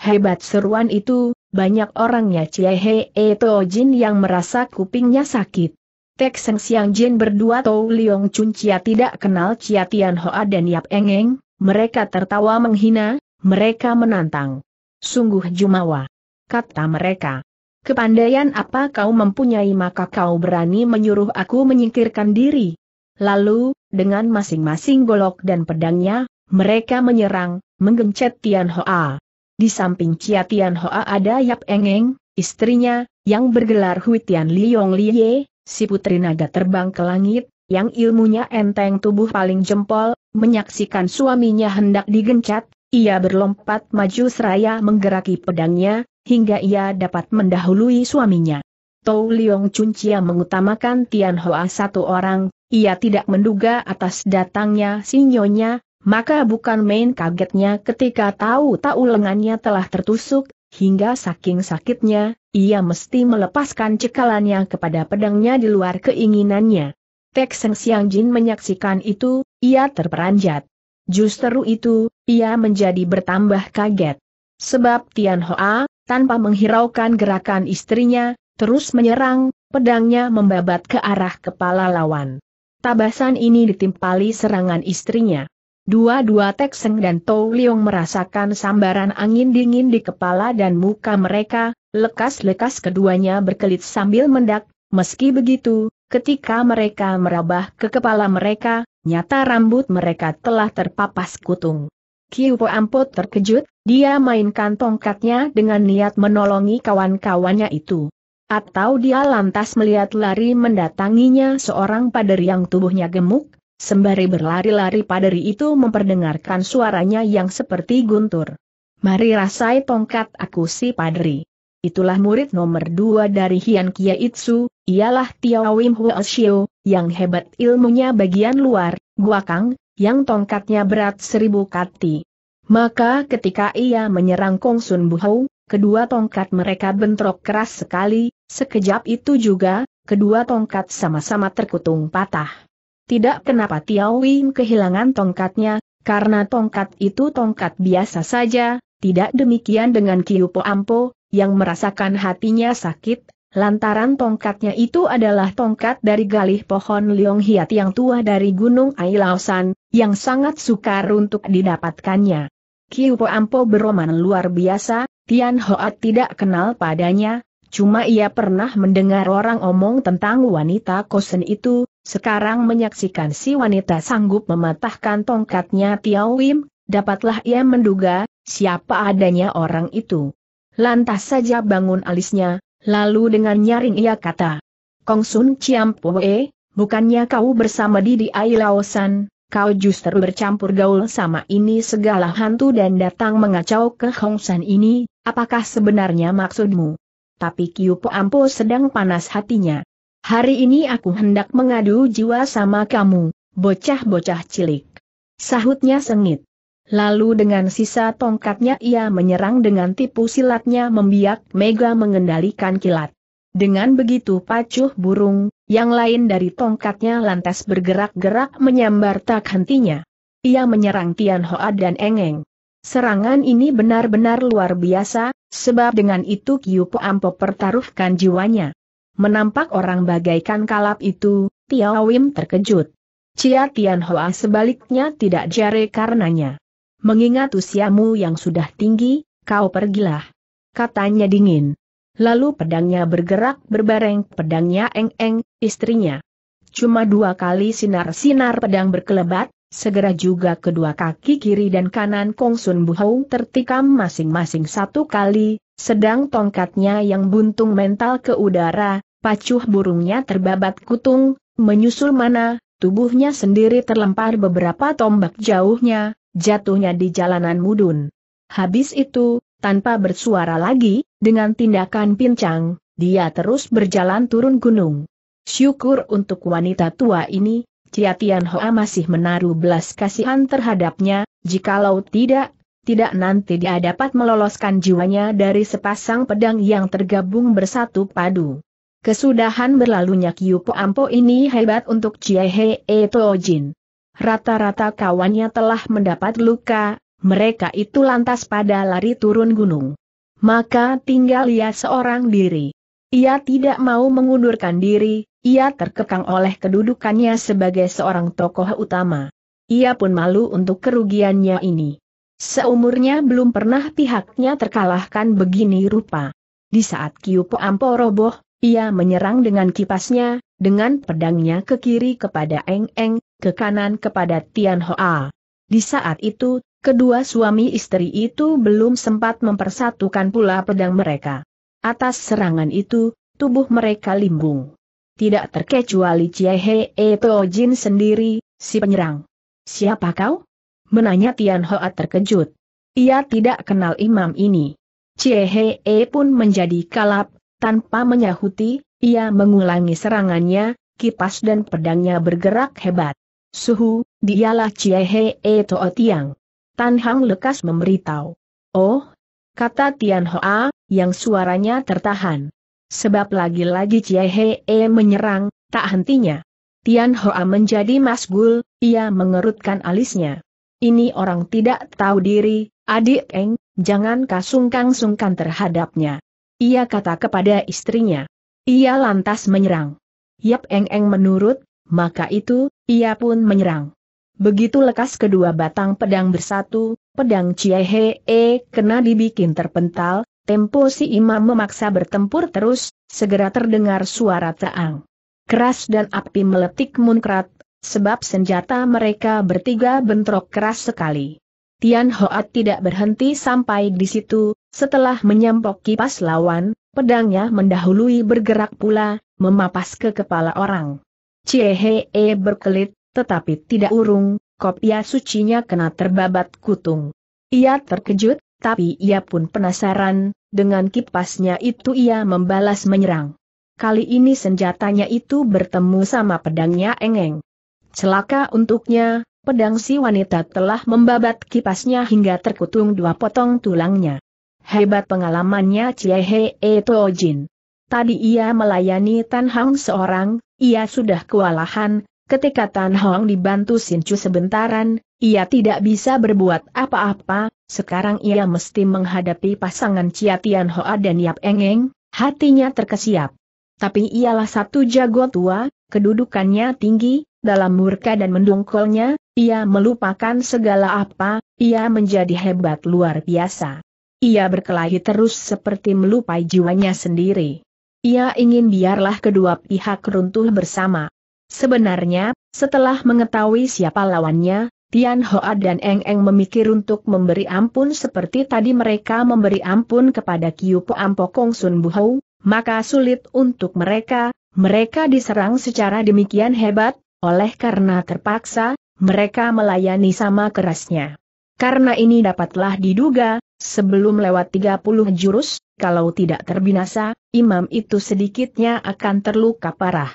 Hebat seruan itu, banyak orangnya Chie He E To Jin yang merasa kupingnya sakit. Tek Seng Siang Jin berdua To Leong Chun Chia tidak kenal Chia Tian Hoa dan Yap Engeng, mereka tertawa menghina, mereka menantang. Sungguh jumawa, kata mereka. Kepandaian apa kau mempunyai maka kau berani menyuruh aku menyingkirkan diri? Lalu, dengan masing-masing golok dan pedangnya, mereka menyerang, menggencet Tian Hoa. Di samping Chia Tian Hoa ada Yap Engeng, istrinya, yang bergelar Hui Tian Liong Liye, si putri naga terbang ke langit, yang ilmunya enteng tubuh paling jempol, menyaksikan suaminya hendak digencat, ia berlompat maju seraya menggeraki pedangnya, hingga ia dapat mendahului suaminya. To Leong Chun Chia mengutamakan Tian Hoa satu orang, ia tidak menduga atas datangnya si nyonya. Maka bukan main kagetnya ketika tahu-tahu lengannya telah tertusuk, hingga saking sakitnya, ia mesti melepaskan cekalannya kepada pedangnya di luar keinginannya. Tek Seng Siang Jin menyaksikan itu, ia terperanjat. Justru itu, ia menjadi bertambah kaget. Sebab Tian Hoa, tanpa menghiraukan gerakan istrinya, terus menyerang, pedangnya membabat ke arah kepala lawan. Tabasan ini ditimpali serangan istrinya. Dua-dua Tek Seng dan To Leong merasakan sambaran angin dingin di kepala dan muka mereka, lekas-lekas keduanya berkelit sambil mendak, meski begitu, ketika mereka merabah ke kepala mereka, nyata rambut mereka telah terpapas kutung. Kiu Po An Po terkejut, dia mainkan tongkatnya dengan niat menolongi kawan-kawannya itu. Atau dia lantas melihat lari mendatanginya seorang pader yang tubuhnya gemuk? Sembari berlari-lari paderi itu memperdengarkan suaranya yang seperti guntur. Mari rasai tongkat aku si paderi. Itulah murid nomor dua dari Hian Kie Itsu, ialah Tiao Wim Huo Shio, yang hebat ilmunya bagian luar, guakang, yang tongkatnya berat seribu kati. Maka ketika ia menyerang Kongsun Buhou, kedua tongkat mereka bentrok keras sekali, sekejap itu juga, kedua tongkat sama-sama terkutung patah. Tidak kenapa Tiao Wim kehilangan tongkatnya, karena tongkat itu tongkat biasa saja, tidak demikian dengan Kiu Po An Po, yang merasakan hatinya sakit, lantaran tongkatnya itu adalah tongkat dari galih pohon Liong Hiat yang tua dari Gunung Ailaosan, yang sangat sukar untuk didapatkannya. Kiu Po An Po beroman luar biasa, Tian Hoa tidak kenal padanya, cuma ia pernah mendengar orang omong tentang wanita kosen itu. Sekarang menyaksikan si wanita sanggup mematahkan tongkatnya Tiao Wim, dapatlah ia menduga siapa adanya orang itu. Lantas saja bangun alisnya, lalu dengan nyaring ia kata, Kongsun Ciampoe, bukannya kau bersama di di Ailaosan, kau justru bercampur gaul sama ini segala hantu dan datang mengacau ke Hongsan ini, apakah sebenarnya maksudmu? Tapi Kiu Po An Po sedang panas hatinya. Hari ini aku hendak mengadu jiwa sama kamu, bocah-bocah cilik. Sahutnya sengit. Lalu dengan sisa tongkatnya ia menyerang dengan tipu silatnya membiak mega mengendalikan kilat. Dengan begitu pacuh burung, yang lain dari tongkatnya lantas bergerak-gerak menyambar tak hentinya. Ia menyerang Tian Hoa dan Engeng. Serangan ini benar-benar luar biasa, sebab dengan itu Kiu Po An Po pertaruhkan jiwanya. Menampak orang bagaikan kalap itu, Tiao Wim terkejut. Chia Tian Hoa sebaliknya tidak jare karenanya. Mengingat usiamu yang sudah tinggi, kau pergilah. Katanya dingin. Lalu pedangnya bergerak berbareng pedangnya Engeng, istrinya. Cuma dua kali sinar-sinar pedang berkelebat, segera juga kedua kaki kiri dan kanan Kongsun Buhou tertikam masing-masing satu kali, sedang tongkatnya yang buntung mental ke udara. Pacuh burungnya terbabat kutung, menyusul mana, tubuhnya sendiri terlempar beberapa tombak jauhnya, jatuhnya di jalanan mudun. Habis itu, tanpa bersuara lagi, dengan tindakan pincang, dia terus berjalan turun gunung. Syukur untuk wanita tua ini, Chia Tian Hoa masih menaruh belas kasihan terhadapnya, jikalau tidak, tidak nanti dia dapat meloloskan jiwanya dari sepasang pedang yang tergabung bersatu padu. Kesudahan berlalunya Kiu Po An Po ini hebat untuk Chie He E To Jin. Rata-rata kawannya telah mendapat luka, mereka itu lantas pada lari turun gunung. Maka tinggal ia seorang diri. Ia tidak mau mengundurkan diri, ia terkekang oleh kedudukannya sebagai seorang tokoh utama. Ia pun malu untuk kerugiannya ini. Seumurnya belum pernah pihaknya terkalahkan begini rupa. Di saat Kiu Po An Po roboh, ia menyerang dengan kipasnya, dengan pedangnya ke kiri kepada Eng Eng, ke kanan kepada Tian Hoa. Di saat itu, kedua suami istri itu belum sempat mempersatukan pula pedang mereka. Atas serangan itu, tubuh mereka limbung. Tidak terkecuali Ciehe E To Jin sendiri, si penyerang. "Siapa kau?" menanya Tian Hoa terkejut. Ia tidak kenal imam ini. Ciehe E pun menjadi kalap, tanpa menyahuti. Ia mengulangi serangannya, kipas dan pedangnya bergerak hebat. "Suhu, dialah Ciehe E To Tiang," Tan Hong lekas memberitahu. "Oh," kata Tian Hoa, yang suaranya tertahan. Sebab lagi-lagi Ciehe E menyerang, tak hentinya. Tian Hoa menjadi masgul, ia mengerutkan alisnya. Ini orang tidak tahu diri, adik Eng, jangan kasungkang-sungkan terhadapnya, ia kata kepada istrinya. Ia lantas menyerang. Yap Pengeng menurut, maka itu, ia pun menyerang. Begitu lekas kedua batang pedang bersatu, pedang Ciehe E kena dibikin terpental, tempo si imam memaksa bertempur terus, segera terdengar suara terang. Keras dan api meletik munkrat, sebab senjata mereka bertiga bentrok keras sekali. Tian Hoa tidak berhenti sampai di situ, setelah menyampok kipas lawan, pedangnya mendahului bergerak pula, memapas ke kepala orang. Ciehe E berkelit, tetapi tidak urung, kopiah sucinya kena terbabat kutung. Ia terkejut, tapi ia pun penasaran, dengan kipasnya itu ia membalas menyerang. Kali ini senjatanya itu bertemu sama pedangnya Eng Eng. Celaka untuknya, pedang si wanita telah membabat kipasnya hingga terkutung dua potong tulangnya. Hebat pengalamannya Ciehe E To Jin. Tadi ia melayani Tan Hong seorang, ia sudah kewalahan. Ketika Tan Hong dibantu Sin Chu sebentaran, ia tidak bisa berbuat apa-apa. Sekarang ia mesti menghadapi pasangan Chia Tian Hoa dan Yap Pengeng, hatinya terkesiap. Tapi ialah satu jago tua, kedudukannya tinggi. Dalam murka dan mendongkolnya, ia melupakan segala apa, ia menjadi hebat luar biasa. Ia berkelahi terus seperti melupai jiwanya sendiri. Ia ingin biarlah kedua pihak runtuh bersama. Sebenarnya, setelah mengetahui siapa lawannya, Tian Hoa dan Eng Eng memikir untuk memberi ampun seperti tadi mereka memberi ampun kepada Kiu Po An Po Kongsun Buhou, maka sulit untuk mereka, mereka diserang secara demikian hebat. Oleh karena terpaksa, mereka melayani sama kerasnya. Karena ini dapatlah diduga, sebelum lewat tiga puluh jurus, kalau tidak terbinasa, imam itu sedikitnya akan terluka parah.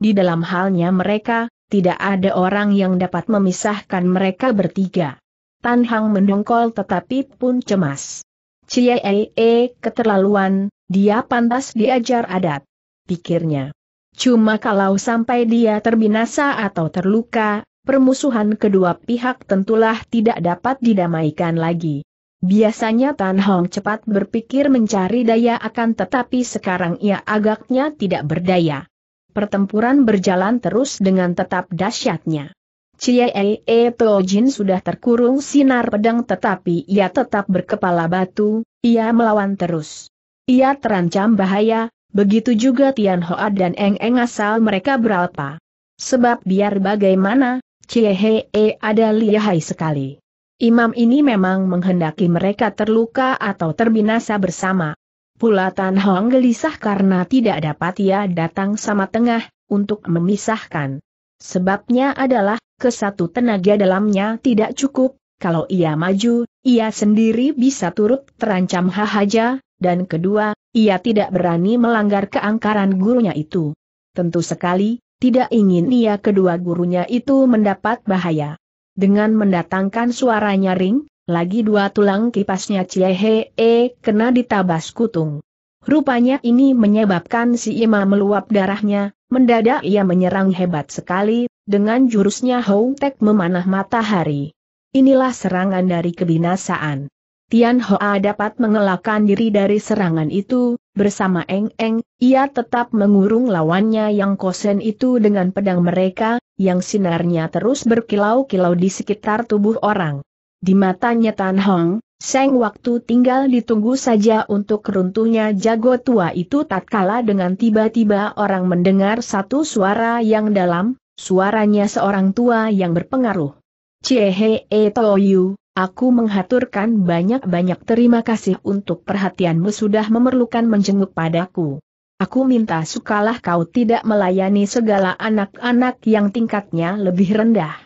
Di dalam halnya mereka, tidak ada orang yang dapat memisahkan mereka bertiga. Tan Hong mendongkol tetapi pun cemas. Cie E keterlaluan, dia pantas diajar adat, pikirnya. Cuma kalau sampai dia terbinasa atau terluka, permusuhan kedua pihak tentulah tidak dapat didamaikan lagi. Biasanya Tan Hong cepat berpikir mencari daya akan tetapi sekarang ia agaknya tidak berdaya. Pertempuran berjalan terus dengan tetap dahsyatnya. Chie He E To Jin sudah terkurung sinar pedang tetapi ia tetap berkepala batu, ia melawan terus. Ia terancam bahaya. Begitu juga Tian Hoa dan Eng Eng asal mereka beralpa. Sebab biar bagaimana, Ciehe E ada lihai sekali. Imam ini memang menghendaki mereka terluka atau terbinasa bersama. Pula Tan Hong gelisah karena tidak dapat ia datang sama tengah, untuk memisahkan. Sebabnya adalah, kesatu tenaga dalamnya tidak cukup, kalau ia maju, ia sendiri bisa turut terancam hahaja, dan kedua, ia tidak berani melanggar keangkaran gurunya itu. Tentu sekali, tidak ingin ia kedua gurunya itu mendapat bahaya. Dengan mendatangkan suara nyaring, lagi dua tulang kipasnya Ciehe E kena ditabas kutung. Rupanya ini menyebabkan si imam meluap darahnya, mendadak ia menyerang hebat sekali, dengan jurusnya Hou Tek memanah matahari. Inilah serangan dari kebinasaan. Tian Hoa dapat mengelakkan diri dari serangan itu, bersama Eng Eng, ia tetap mengurung lawannya yang kosen itu dengan pedang mereka, yang sinarnya terus berkilau-kilau di sekitar tubuh orang. Di matanya Tan Hong, Seng waktu tinggal ditunggu saja untuk runtuhnya jago tua itu tatkala dengan tiba-tiba orang mendengar satu suara yang dalam, suaranya seorang tua yang berpengaruh. Chie He E To Jin. Aku menghaturkan banyak-banyak terima kasih untuk perhatianmu sudah memerlukan menjenguk padaku. Aku minta sukalah kau tidak melayani segala anak-anak yang tingkatnya lebih rendah.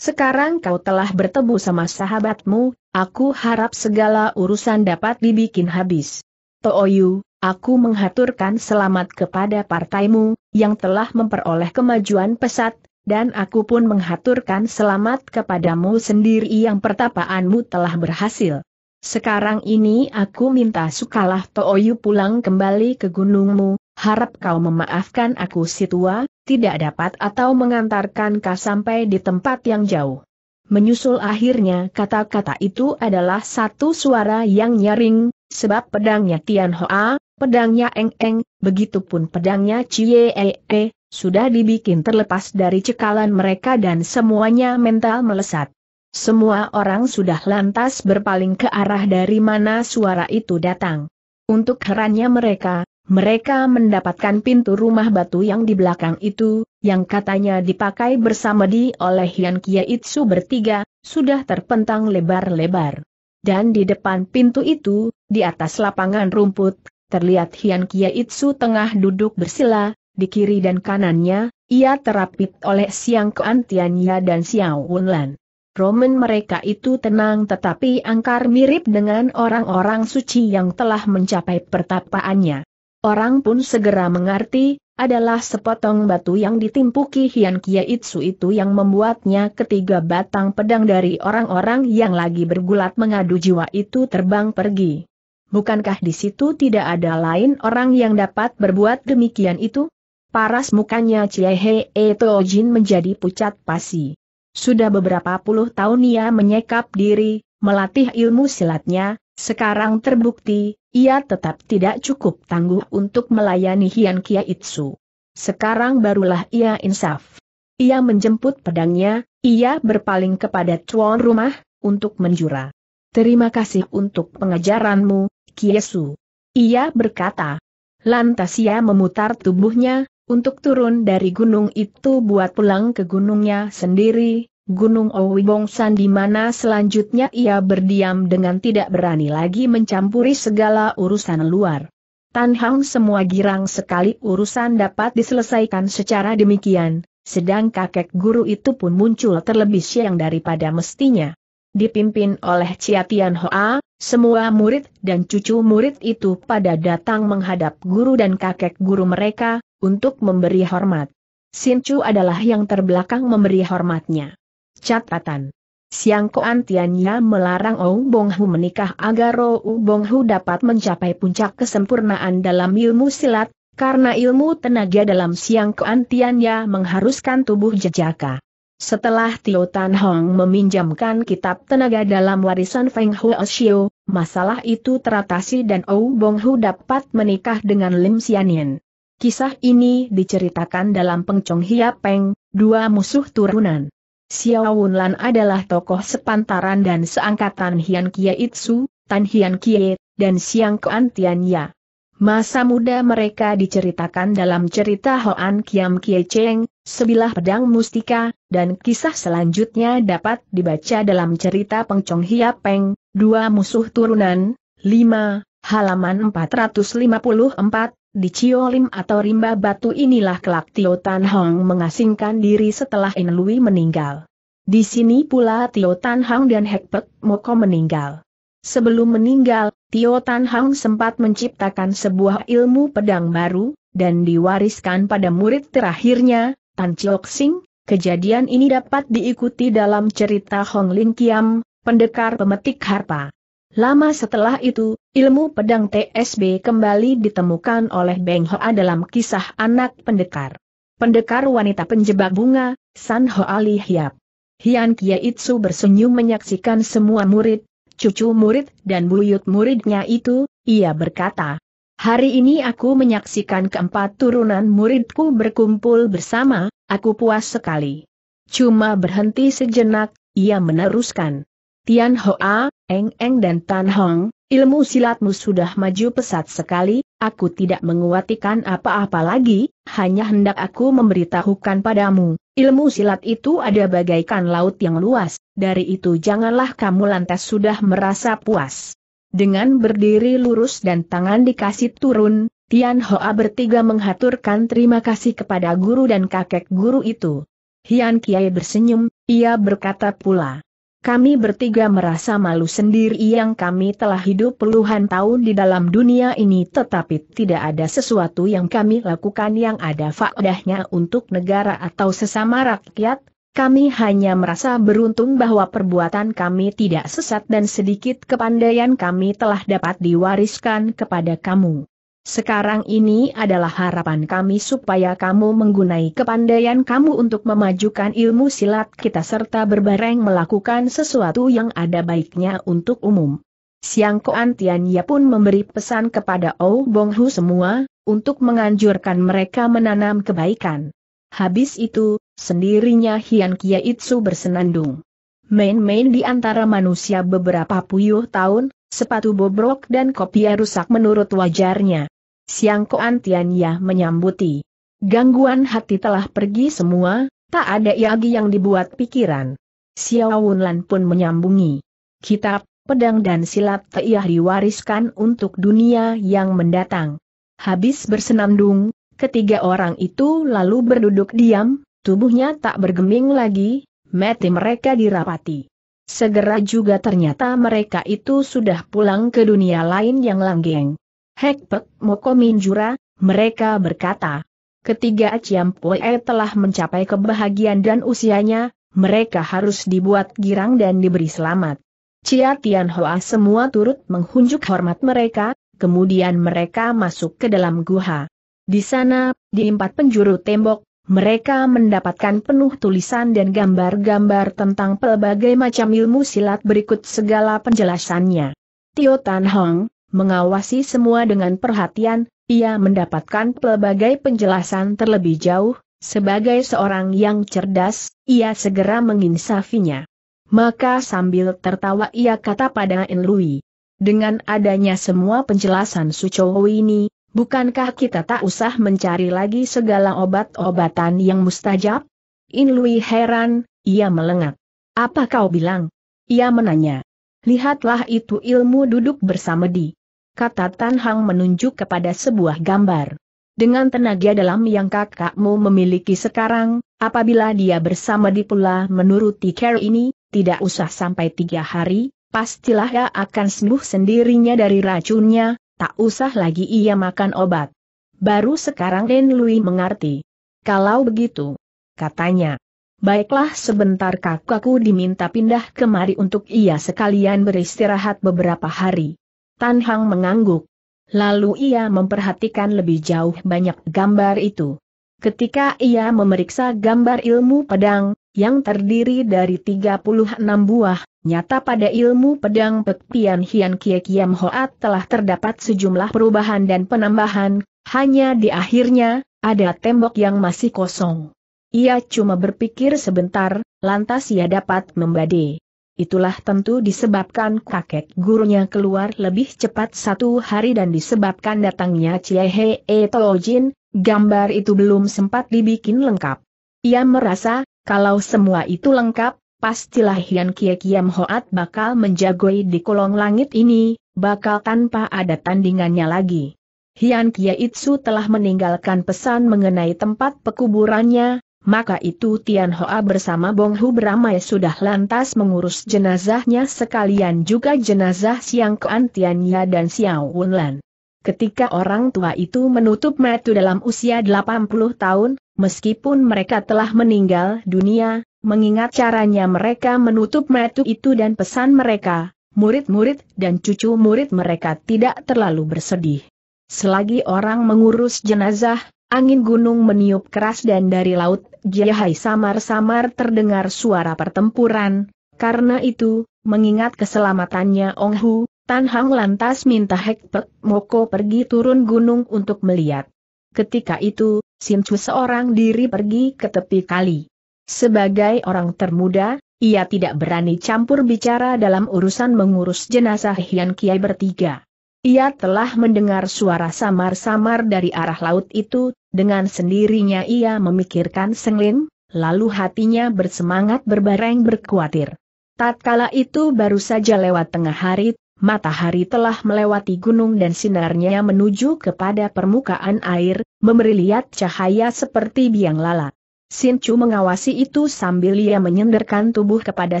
Sekarang kau telah bertemu sama sahabatmu, aku harap segala urusan dapat dibikin habis. Toyu, aku menghaturkan selamat kepada partaimu, yang telah memperoleh kemajuan pesat. Dan aku pun menghaturkan selamat kepadamu sendiri yang pertapaanmu telah berhasil. Sekarang ini aku minta sukalah Toyu pulang kembali ke gunungmu, harap kau memaafkan aku si tua, tidak dapat atau mengantarkan kau sampai di tempat yang jauh. Menyusul akhirnya kata-kata itu adalah satu suara yang nyaring, sebab pedangnya Tian Hoa, pedangnya Eng Eng, begitupun pedangnya Chie E E. Sudah dibikin terlepas dari cekalan mereka dan semuanya mental melesat. Semua orang sudah lantas berpaling ke arah dari mana suara itu datang. Untuk herannya mereka, mereka mendapatkan pintu rumah batu yang di belakang itu, yang katanya dipakai bersama di oleh Hian Kie Itsu bertiga, sudah terpentang lebar-lebar. Dan di depan pintu itu, di atas lapangan rumput, terlihat Hian Kie Itsu tengah duduk bersila. Di kiri dan kanannya, ia terapit oleh Siang Keantianya dan Siawunlan. Roman mereka itu tenang tetapi angkar mirip dengan orang-orang suci yang telah mencapai pertapaannya. Orang pun segera mengerti, adalah sepotong batu yang ditimpuki Hian Kie Itsu itu yang membuatnya ketiga batang pedang dari orang-orang yang lagi bergulat mengadu jiwa itu terbang pergi. Bukankah di situ tidak ada lain orang yang dapat berbuat demikian itu? Paras mukanya Ciehe E To Jin menjadi pucat pasi. Sudah beberapa puluh tahun ia menyekap diri, melatih ilmu silatnya, sekarang terbukti, ia tetap tidak cukup tangguh untuk melayani Hian Kie Itsu. Sekarang barulah ia insaf. Ia menjemput pedangnya, ia berpaling kepada tuan rumah, untuk menjura. Terima kasih untuk pengajaranmu, Kiesu. Ia berkata. Lantas ia memutar tubuhnya, untuk turun dari gunung itu buat pulang ke gunungnya sendiri, Gunung Ouibongsan di mana selanjutnya ia berdiam dengan tidak berani lagi mencampuri segala urusan luar. Tan Hong semua girang sekali urusan dapat diselesaikan secara demikian, sedang kakek guru itu pun muncul terlebih siang daripada mestinya. Dipimpin oleh Chia Tian Hoa, semua murid dan cucu murid itu pada datang menghadap guru dan kakek guru mereka, untuk memberi hormat. Sin Chu adalah yang terbelakang memberi hormatnya. Catatan. Siang Keantianya melarang Ou Bong Hu menikah agar Ou Bong Hu dapat mencapai puncak kesempurnaan dalam ilmu silat, karena ilmu tenaga dalam Siang Keantianya mengharuskan tubuh jejaka. Setelah Tio Tan Hong meminjamkan kitab tenaga dalam warisan Feng Huo Shio, masalah itu teratasi dan Ou Bong Hu dapat menikah dengan Lim Xianyan. Kisah ini diceritakan dalam Pengcong Hia Peng, dua musuh turunan. Siawunlan adalah tokoh sepantaran dan seangkatan Hian Kie Itsu, Tan Hian Kie, dan Siang Keantianya. Masa muda mereka diceritakan dalam cerita Hoan Kiam Kie Cheng, Sebilah Pedang Mustika, dan kisah selanjutnya dapat dibaca dalam cerita Pengcong Hia Peng, dua musuh turunan, lima, halaman empat ratus lima puluh empat. Di Ciolim atau rimba batu inilah kelak Tio Tan Hong mengasingkan diri setelah In Lui meninggal. Di sini pula Tio Tan Hong dan Hekpek Moko meninggal. Sebelum meninggal, Tio Tan Hong sempat menciptakan sebuah ilmu pedang baru, dan diwariskan pada murid terakhirnya, Tan Chiok Sing. Kejadian ini dapat diikuti dalam cerita Hong Lin Kiam, Pendekar Pemetik Harpa. Lama setelah itu, ilmu pedang T S B kembali ditemukan oleh Beng Hoa dalam kisah anak pendekar. Pendekar wanita penjebak bunga, San Hoa Li Hiap. Hian Kie Itsu bersenyum menyaksikan semua murid, cucu murid dan buyut muridnya itu, ia berkata, "Hari ini aku menyaksikan keempat turunan muridku berkumpul bersama, aku puas sekali." Cuma berhenti sejenak, ia meneruskan, "Tian Hoa, Eng Eng dan Tan Hong, ilmu silatmu sudah maju pesat sekali, aku tidak menguatikan apa-apa lagi, hanya hendak aku memberitahukan padamu, ilmu silat itu ada bagaikan laut yang luas, dari itu janganlah kamu lantas sudah merasa puas." Dengan berdiri lurus dan tangan dikasih turun, Tian Hoa bertiga menghaturkan terima kasih kepada guru dan kakek guru itu. Hian Kiai bersenyum, ia berkata pula, "Kami bertiga merasa malu sendiri yang kami telah hidup puluhan tahun di dalam dunia ini tetapi tidak ada sesuatu yang kami lakukan yang ada faedahnya untuk negara atau sesama rakyat, kami hanya merasa beruntung bahwa perbuatan kami tidak sesat dan sedikit kepandaian kami telah dapat diwariskan kepada kamu. Sekarang ini adalah harapan kami supaya kamu menggunai kepandaian kamu untuk memajukan ilmu silat kita serta berbareng melakukan sesuatu yang ada baiknya untuk umum." Siang Keantianya pun memberi pesan kepada Ou Bong Hu semua, untuk menganjurkan mereka menanam kebaikan. Habis itu, sendirinya Hian Kie Itsu bersenandung. Main-main di antara manusia beberapa puluh tahun, sepatu bobrok dan kopiah rusak menurut wajarnya. Siang Keantianya menyambuti. Gangguan hati telah pergi semua, tak ada lagi yang dibuat pikiran. Siawunlan pun menyambungi. Kitab, pedang dan silat telah diwariskan untuk dunia yang mendatang. Habis bersenandung, ketiga orang itu lalu berduduk diam, tubuhnya tak bergeming lagi, mati mereka dirapati. Segera juga ternyata mereka itu sudah pulang ke dunia lain yang langgeng. Hekpek Moko Minjura, mereka berkata. Ketiga Ciampoe telah mencapai kebahagiaan dan usianya, mereka harus dibuat girang dan diberi selamat. Chia Tian Hoa semua turut menghunjuk hormat mereka, kemudian mereka masuk ke dalam guha. Di sana, di empat penjuru tembok, mereka mendapatkan penuh tulisan dan gambar-gambar tentang pelbagai macam ilmu silat berikut segala penjelasannya. Tio Tan Hong mengawasi semua dengan perhatian, ia mendapatkan pelbagai penjelasan terlebih jauh, sebagai seorang yang cerdas, ia segera menginsafinya. Maka sambil tertawa ia kata pada In Lui, "Dengan adanya semua penjelasan Sucowo ini, bukankah kita tak usah mencari lagi segala obat-obatan yang mustajab?" In Lui heran, ia melengak. "Apa kau bilang?" ia menanya. "Lihatlah itu ilmu duduk bersama di," kata Tan Hong menunjuk kepada sebuah gambar. "Dengan tenaga dalam yang kakakmu memiliki sekarang, apabila dia bersama di pula menuruti care ini, tidak usah sampai tiga hari, pastilah ia akan sembuh sendirinya dari racunnya. Tak usah lagi ia makan obat." Baru sekarang In Lui mengerti. "Kalau begitu," katanya, "baiklah, sebentar kakakku diminta pindah kemari untuk ia sekalian beristirahat beberapa hari." Tan Hong mengangguk. Lalu ia memperhatikan lebih jauh banyak gambar itu. Ketika ia memeriksa gambar ilmu pedang, yang terdiri dari tiga puluh enam buah, nyata pada ilmu pedang Pepian Hian Kie Kiam Hoat telah terdapat sejumlah perubahan dan penambahan, hanya di akhirnya, ada tembok yang masih kosong. Ia cuma berpikir sebentar, lantas ia dapat membade. Itulah tentu disebabkan kakek gurunya keluar lebih cepat satu hari dan disebabkan datangnya Chie He E To Jin, gambar itu belum sempat dibikin lengkap. Ia merasa, kalau semua itu lengkap, pastilah Hian Kie Kiam Hoat bakal menjagoi di kolong langit ini, bakal tanpa ada tandingannya lagi. Hian Kie Itsu telah meninggalkan pesan mengenai tempat pekuburannya, maka itu Tian Hoa bersama Bong Hu beramai sudah lantas mengurus jenazahnya sekalian juga jenazah Siang Keantianya dan Siawunlan. Ketika orang tua itu menutup mata dalam usia delapan puluh tahun, meskipun mereka telah meninggal dunia, mengingat caranya mereka menutup mata itu dan pesan mereka, murid-murid dan cucu murid mereka tidak terlalu bersedih. Selagi orang mengurus jenazah, angin gunung meniup keras dan dari laut Ciehe samar-samar terdengar suara pertempuran, karena itu, mengingat keselamatannya Ong Hu, Tan Hong lantas minta Hekpek Moko pergi turun gunung untuk melihat. Ketika itu, Sin Chu seorang diri pergi ke tepi kali. Sebagai orang termuda, ia tidak berani campur bicara dalam urusan mengurus jenazah Hian Kie bertiga. Ia telah mendengar suara samar-samar dari arah laut itu, dengan sendirinya ia memikirkan Seng Lim, lalu hatinya bersemangat berbareng berkhawatir. Tatkala itu baru saja lewat tengah hari, matahari telah melewati gunung dan sinarnya menuju kepada permukaan air, memerilat cahaya seperti biang lala. Sin Chu mengawasi itu sambil ia menyenderkan tubuh kepada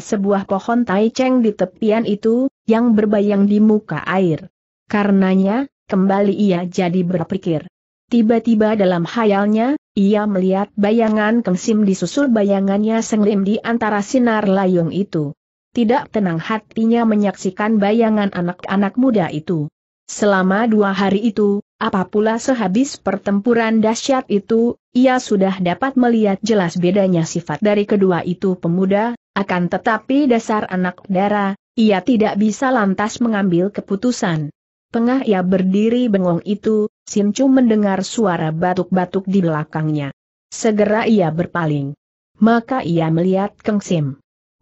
sebuah pohon taiceng di tepian itu, yang berbayang di muka air. Karenanya, kembali ia jadi berpikir. Tiba-tiba dalam khayalnya, ia melihat bayangan Keng Sim disusul bayangannya Seng Lim di antara sinar layung itu. Tidak tenang hatinya menyaksikan bayangan anak-anak muda itu. Selama dua hari itu, apapula sehabis pertempuran dahsyat itu, ia sudah dapat melihat jelas bedanya sifat dari kedua itu pemuda, akan tetapi dasar anak dara, ia tidak bisa lantas mengambil keputusan. Tengah ia berdiri bengong itu, Sin Chu mendengar suara batuk-batuk di belakangnya. Segera ia berpaling. Maka ia melihat Keng Sim.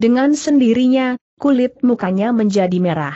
Dengan sendirinya, kulit mukanya menjadi merah.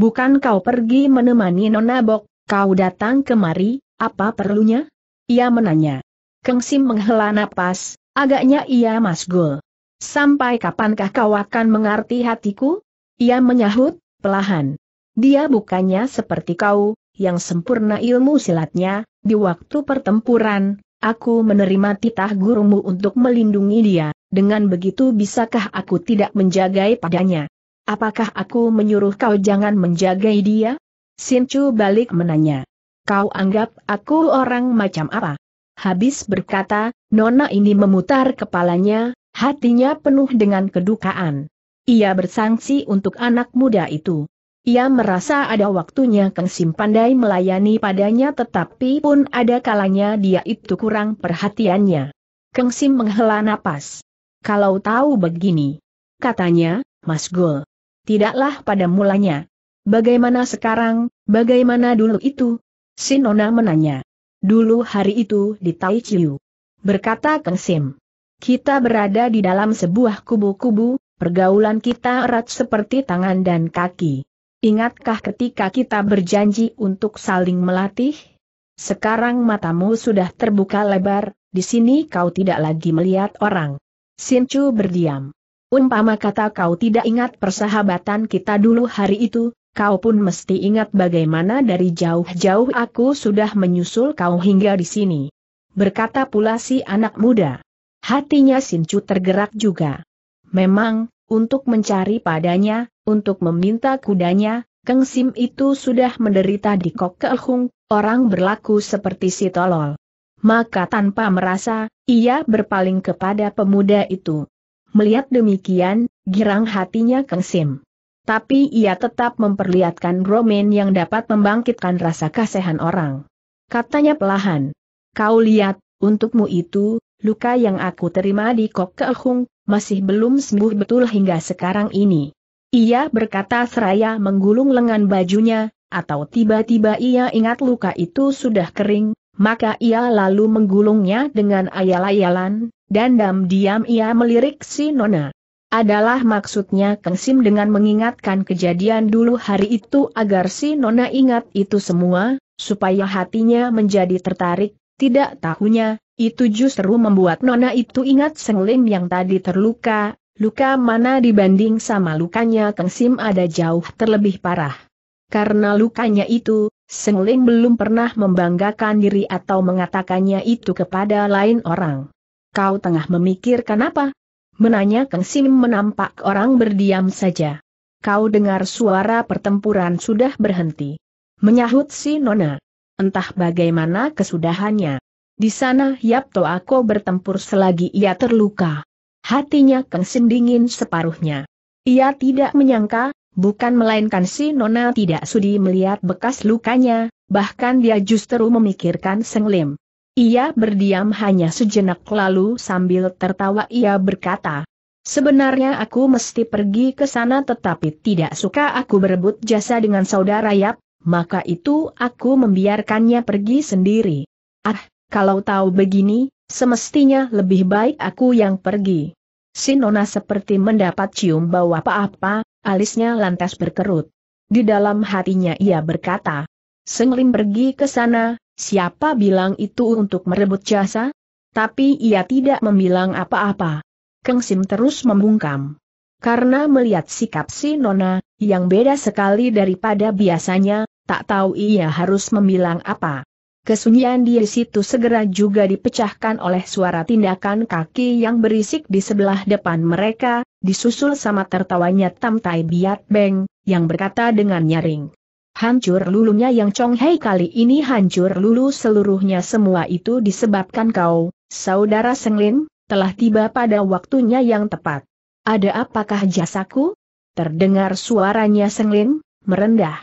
"Bukan kau pergi menemani Nona Bok, kau datang kemari, apa perlunya?" ia menanya. Keng Sim menghela napas, agaknya ia masgul. "Sampai kapankah kau akan mengerti hatiku?" ia menyahut pelahan. Dia bukannya seperti kau, yang sempurna ilmu silatnya, di waktu pertempuran, aku menerima titah gurumu untuk melindungi dia. Dengan begitu bisakah aku tidak menjagai padanya? Apakah aku menyuruh kau jangan menjagai dia? Sin Chu balik menanya. Kau anggap aku orang macam apa? Habis berkata, nona ini memutar kepalanya, hatinya penuh dengan kedukaan. Ia bersangsi untuk anak muda itu. Ia merasa ada waktunya Keng Sim pandai melayani padanya tetapi pun ada kalanya dia itu kurang perhatiannya. Keng Sim menghela napas. Kalau tahu begini, katanya, masgul. Tidaklah pada mulanya. Bagaimana sekarang, bagaimana dulu itu? Sinona menanya. Dulu hari itu di Tai Chiu. Berkata Keng Sim. Kita berada di dalam sebuah kubu-kubu, pergaulan kita erat seperti tangan dan kaki. Ingatkah ketika kita berjanji untuk saling melatih? Sekarang matamu sudah terbuka lebar, di sini kau tidak lagi melihat orang. Sin Chu berdiam. Umpama kata kau tidak ingat persahabatan kita dulu hari itu, kau pun mesti ingat bagaimana dari jauh-jauh aku sudah menyusul kau hingga di sini. Berkata pula si anak muda. Hatinya Sin Chu tergerak juga. Memang, untuk mencari padanya, untuk meminta kudanya, Keng Sim itu sudah menderita di Kok Keelhung, orang berlaku seperti si tolol. Maka tanpa merasa, ia berpaling kepada pemuda itu. Melihat demikian, girang hatinya Keng Sim. Tapi ia tetap memperlihatkan roman yang dapat membangkitkan rasa kasihan orang. Katanya pelahan, kau lihat, untukmu itu, luka yang aku terima di Kok Keelhung, masih belum sembuh betul hingga sekarang ini. Ia berkata seraya menggulung lengan bajunya, atau tiba-tiba ia ingat luka itu sudah kering. Maka ia lalu menggulungnya dengan ayal-ayalan, dan diam-diam ia melirik si nona. Adalah maksudnya Keng Sim dengan mengingatkan kejadian dulu hari itu agar si nona ingat itu semua, supaya hatinya menjadi tertarik, tidak tahunya, itu justru membuat nona itu ingat Seng Lim yang tadi terluka, luka mana dibanding sama lukanya Keng Sim ada jauh terlebih parah. Karena lukanya itu, Seng Lim belum pernah membanggakan diri atau mengatakannya itu kepada lain orang. Kau tengah memikirkan apa? Menanya Keng Sim menampak orang berdiam saja. Kau dengar suara pertempuran sudah berhenti. Menyahut si nona. Entah bagaimana kesudahannya. Di sana Yap Toako bertempur selagi ia terluka. Hatinya Keng Sim dingin separuhnya. Ia tidak menyangka. Bukan melainkan si nona tidak sudi melihat bekas lukanya, bahkan dia justru memikirkan Seng Lim. Ia berdiam hanya sejenak lalu sambil tertawa ia berkata, "Sebenarnya aku mesti pergi ke sana tetapi tidak suka aku berebut jasa dengan saudara Yap, maka itu aku membiarkannya pergi sendiri. Ah, kalau tahu begini, semestinya lebih baik aku yang pergi." Si Nona seperti mendapat cium bau apa-apa, alisnya lantas berkerut. Di dalam hatinya ia berkata, "Seng Lim pergi ke sana, siapa bilang itu untuk merebut jasa?" Tapi ia tidak membilang apa-apa. Keng Sim terus membungkam. Karena melihat sikap si Nona, yang beda sekali daripada biasanya, tak tahu ia harus membilang apa. Kesunyian di situ segera juga dipecahkan oleh suara tindakan kaki yang berisik di sebelah depan mereka, disusul sama tertawanya Tam Tai Biat Beng, yang berkata dengan nyaring, "Hancur lulunya yang Chong Hei, kali ini hancur lulu seluruhnya. Semua itu disebabkan kau, saudara Seng Lim. Telah tiba pada waktunya yang tepat." "Ada apakah jasaku?" Terdengar suaranya Seng Lim, merendah.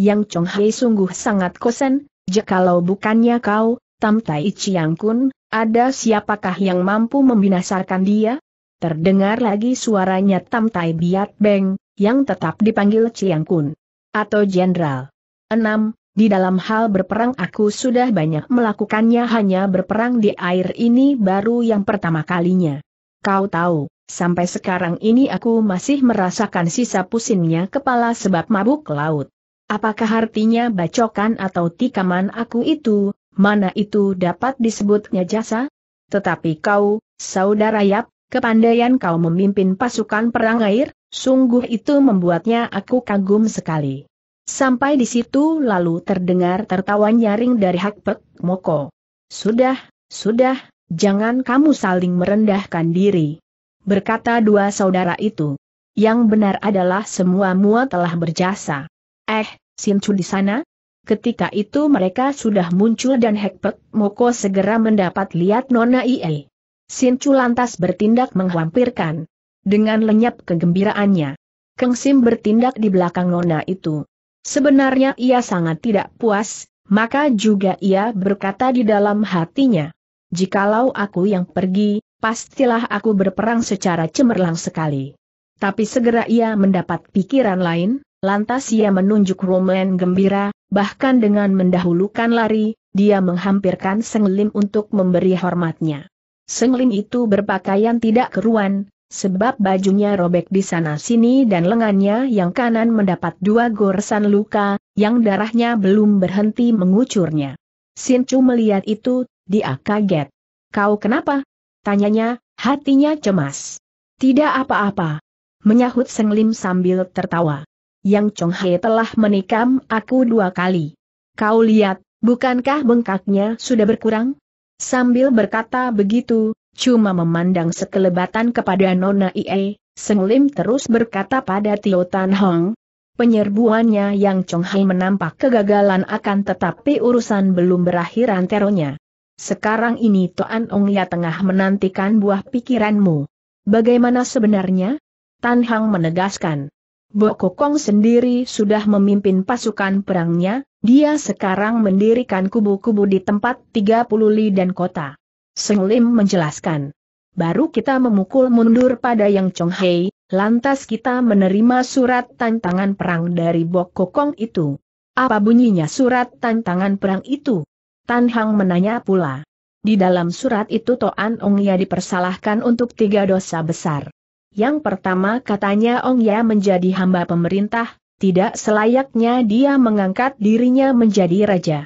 "Yang Chong Hei sungguh sangat kosen, jikalau bukannya kau, Tam Tai Chiang Kun, ada siapakah yang mampu membinasakan dia?" Terdengar lagi suaranya Tam Tai Biat Beng, yang tetap dipanggil Chiang Kun, atau Jenderal. enam "Di dalam hal berperang aku sudah banyak melakukannya, hanya berperang di air ini baru yang pertama kalinya. Kau tahu, sampai sekarang ini aku masih merasakan sisa pusingnya kepala sebab mabuk laut. Apakah artinya bacokan atau tikaman aku itu, mana itu dapat disebutnya jasa? Tetapi kau, saudara Yap, kepandaian kau memimpin pasukan perang air, sungguh itu membuatnya aku kagum sekali." Sampai di situ lalu terdengar tertawa nyaring dari Hekpek Moko. "Sudah, sudah, jangan kamu saling merendahkan diri," berkata dua saudara itu. "Yang benar adalah semua-mua telah berjasa." "Eh, Sin Chu di sana?" Ketika itu mereka sudah muncul dan Hekpek Moko segera mendapat lihat Nona Ie. Sin Chu lantas bertindak menghampirkan. Dengan lenyap kegembiraannya, Keng Sim bertindak di belakang Nona itu. Sebenarnya ia sangat tidak puas, maka juga ia berkata di dalam hatinya, "Jikalau aku yang pergi, pastilah aku berperang secara cemerlang sekali." Tapi segera ia mendapat pikiran lain, lantas ia menunjuk rombongan gembira, bahkan dengan mendahulukan lari, dia menghampirkan Seng Lim untuk memberi hormatnya. Seng Lim itu berpakaian tidak keruan, sebab bajunya robek di sana-sini dan lengannya yang kanan mendapat dua goresan luka, yang darahnya belum berhenti mengucurnya. Sin Chu melihat itu, dia kaget. "Kau kenapa?" tanyanya, hatinya cemas. "Tidak apa-apa," menyahut Seng Lim sambil tertawa. "Yang Chong Hei telah menikam aku dua kali. Kau lihat, bukankah bengkaknya sudah berkurang?" Sambil berkata begitu, cuma memandang sekelebatan kepada Nona Ie, Seng Lim terus berkata pada Tio Tan Hong, "Penyerbuannya Yang Chong Hei menampak kegagalan, akan tetapi urusan belum berakhir anteronya. Sekarang ini Toan Ong Ya tengah menantikan buah pikiranmu." "Bagaimana sebenarnya?" Tan Hong menegaskan. "Bok Kokong sendiri sudah memimpin pasukan perangnya, dia sekarang mendirikan kubu-kubu di tempat tiga puluh li dan kota." Seng Lim menjelaskan, "Baru kita memukul mundur pada Yang Chong Hei, lantas kita menerima surat tantangan perang dari Bok Kokong itu." "Apa bunyinya surat tantangan perang itu?" Tan Hong menanya pula. "Di dalam surat itu Toan Ong Ya dipersalahkan untuk tiga dosa besar. Yang pertama, katanya, Ong Ya menjadi hamba pemerintah, tidak selayaknya dia mengangkat dirinya menjadi raja.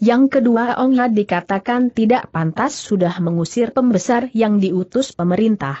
Yang kedua, Ong Ya dikatakan tidak pantas sudah mengusir pembesar yang diutus pemerintah.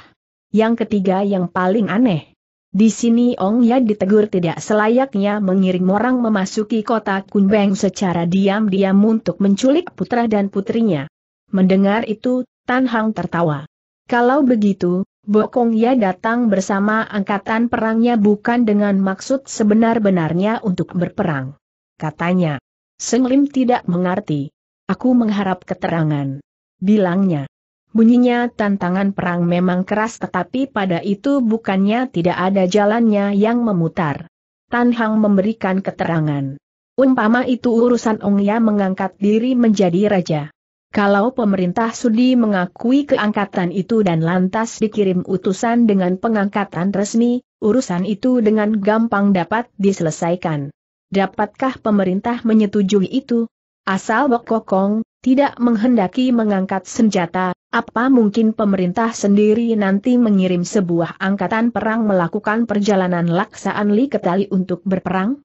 Yang ketiga, yang paling aneh, di sini Ong Ya ditegur tidak selayaknya mengirim orang memasuki kota Kunbeng secara diam-diam untuk menculik putra dan putrinya." Mendengar itu, Tan Hong tertawa. "Kalau begitu, Bok Ong Ya datang bersama angkatan perangnya bukan dengan maksud sebenar-benarnya untuk berperang," katanya. Seng Lim tidak mengerti. "Aku mengharap keterangan," bilangnya. "Bunyinya tantangan perang memang keras, tetapi pada itu bukannya tidak ada jalannya yang memutar." Tan Hong memberikan keterangan. "Umpama itu urusan Ong Ya mengangkat diri menjadi raja. Kalau pemerintah sudi mengakui keangkatan itu dan lantas dikirim utusan dengan pengangkatan resmi, urusan itu dengan gampang dapat diselesaikan. Dapatkah pemerintah menyetujui itu? Asal Bok Kokong tidak menghendaki mengangkat senjata, apa mungkin pemerintah sendiri nanti mengirim sebuah angkatan perang melakukan perjalanan laksaan li ke tali untuk berperang?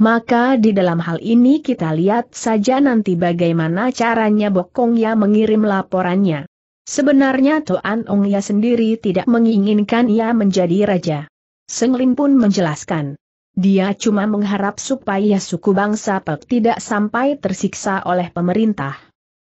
Maka di dalam hal ini kita lihat saja nanti bagaimana caranya Bok Kong Ya mengirim laporannya. Sebenarnya Toan Ong Ya sendiri tidak menginginkan ia menjadi raja. Seng Lim pun menjelaskan. Dia cuma mengharap supaya suku bangsa Pek tidak sampai tersiksa oleh pemerintah.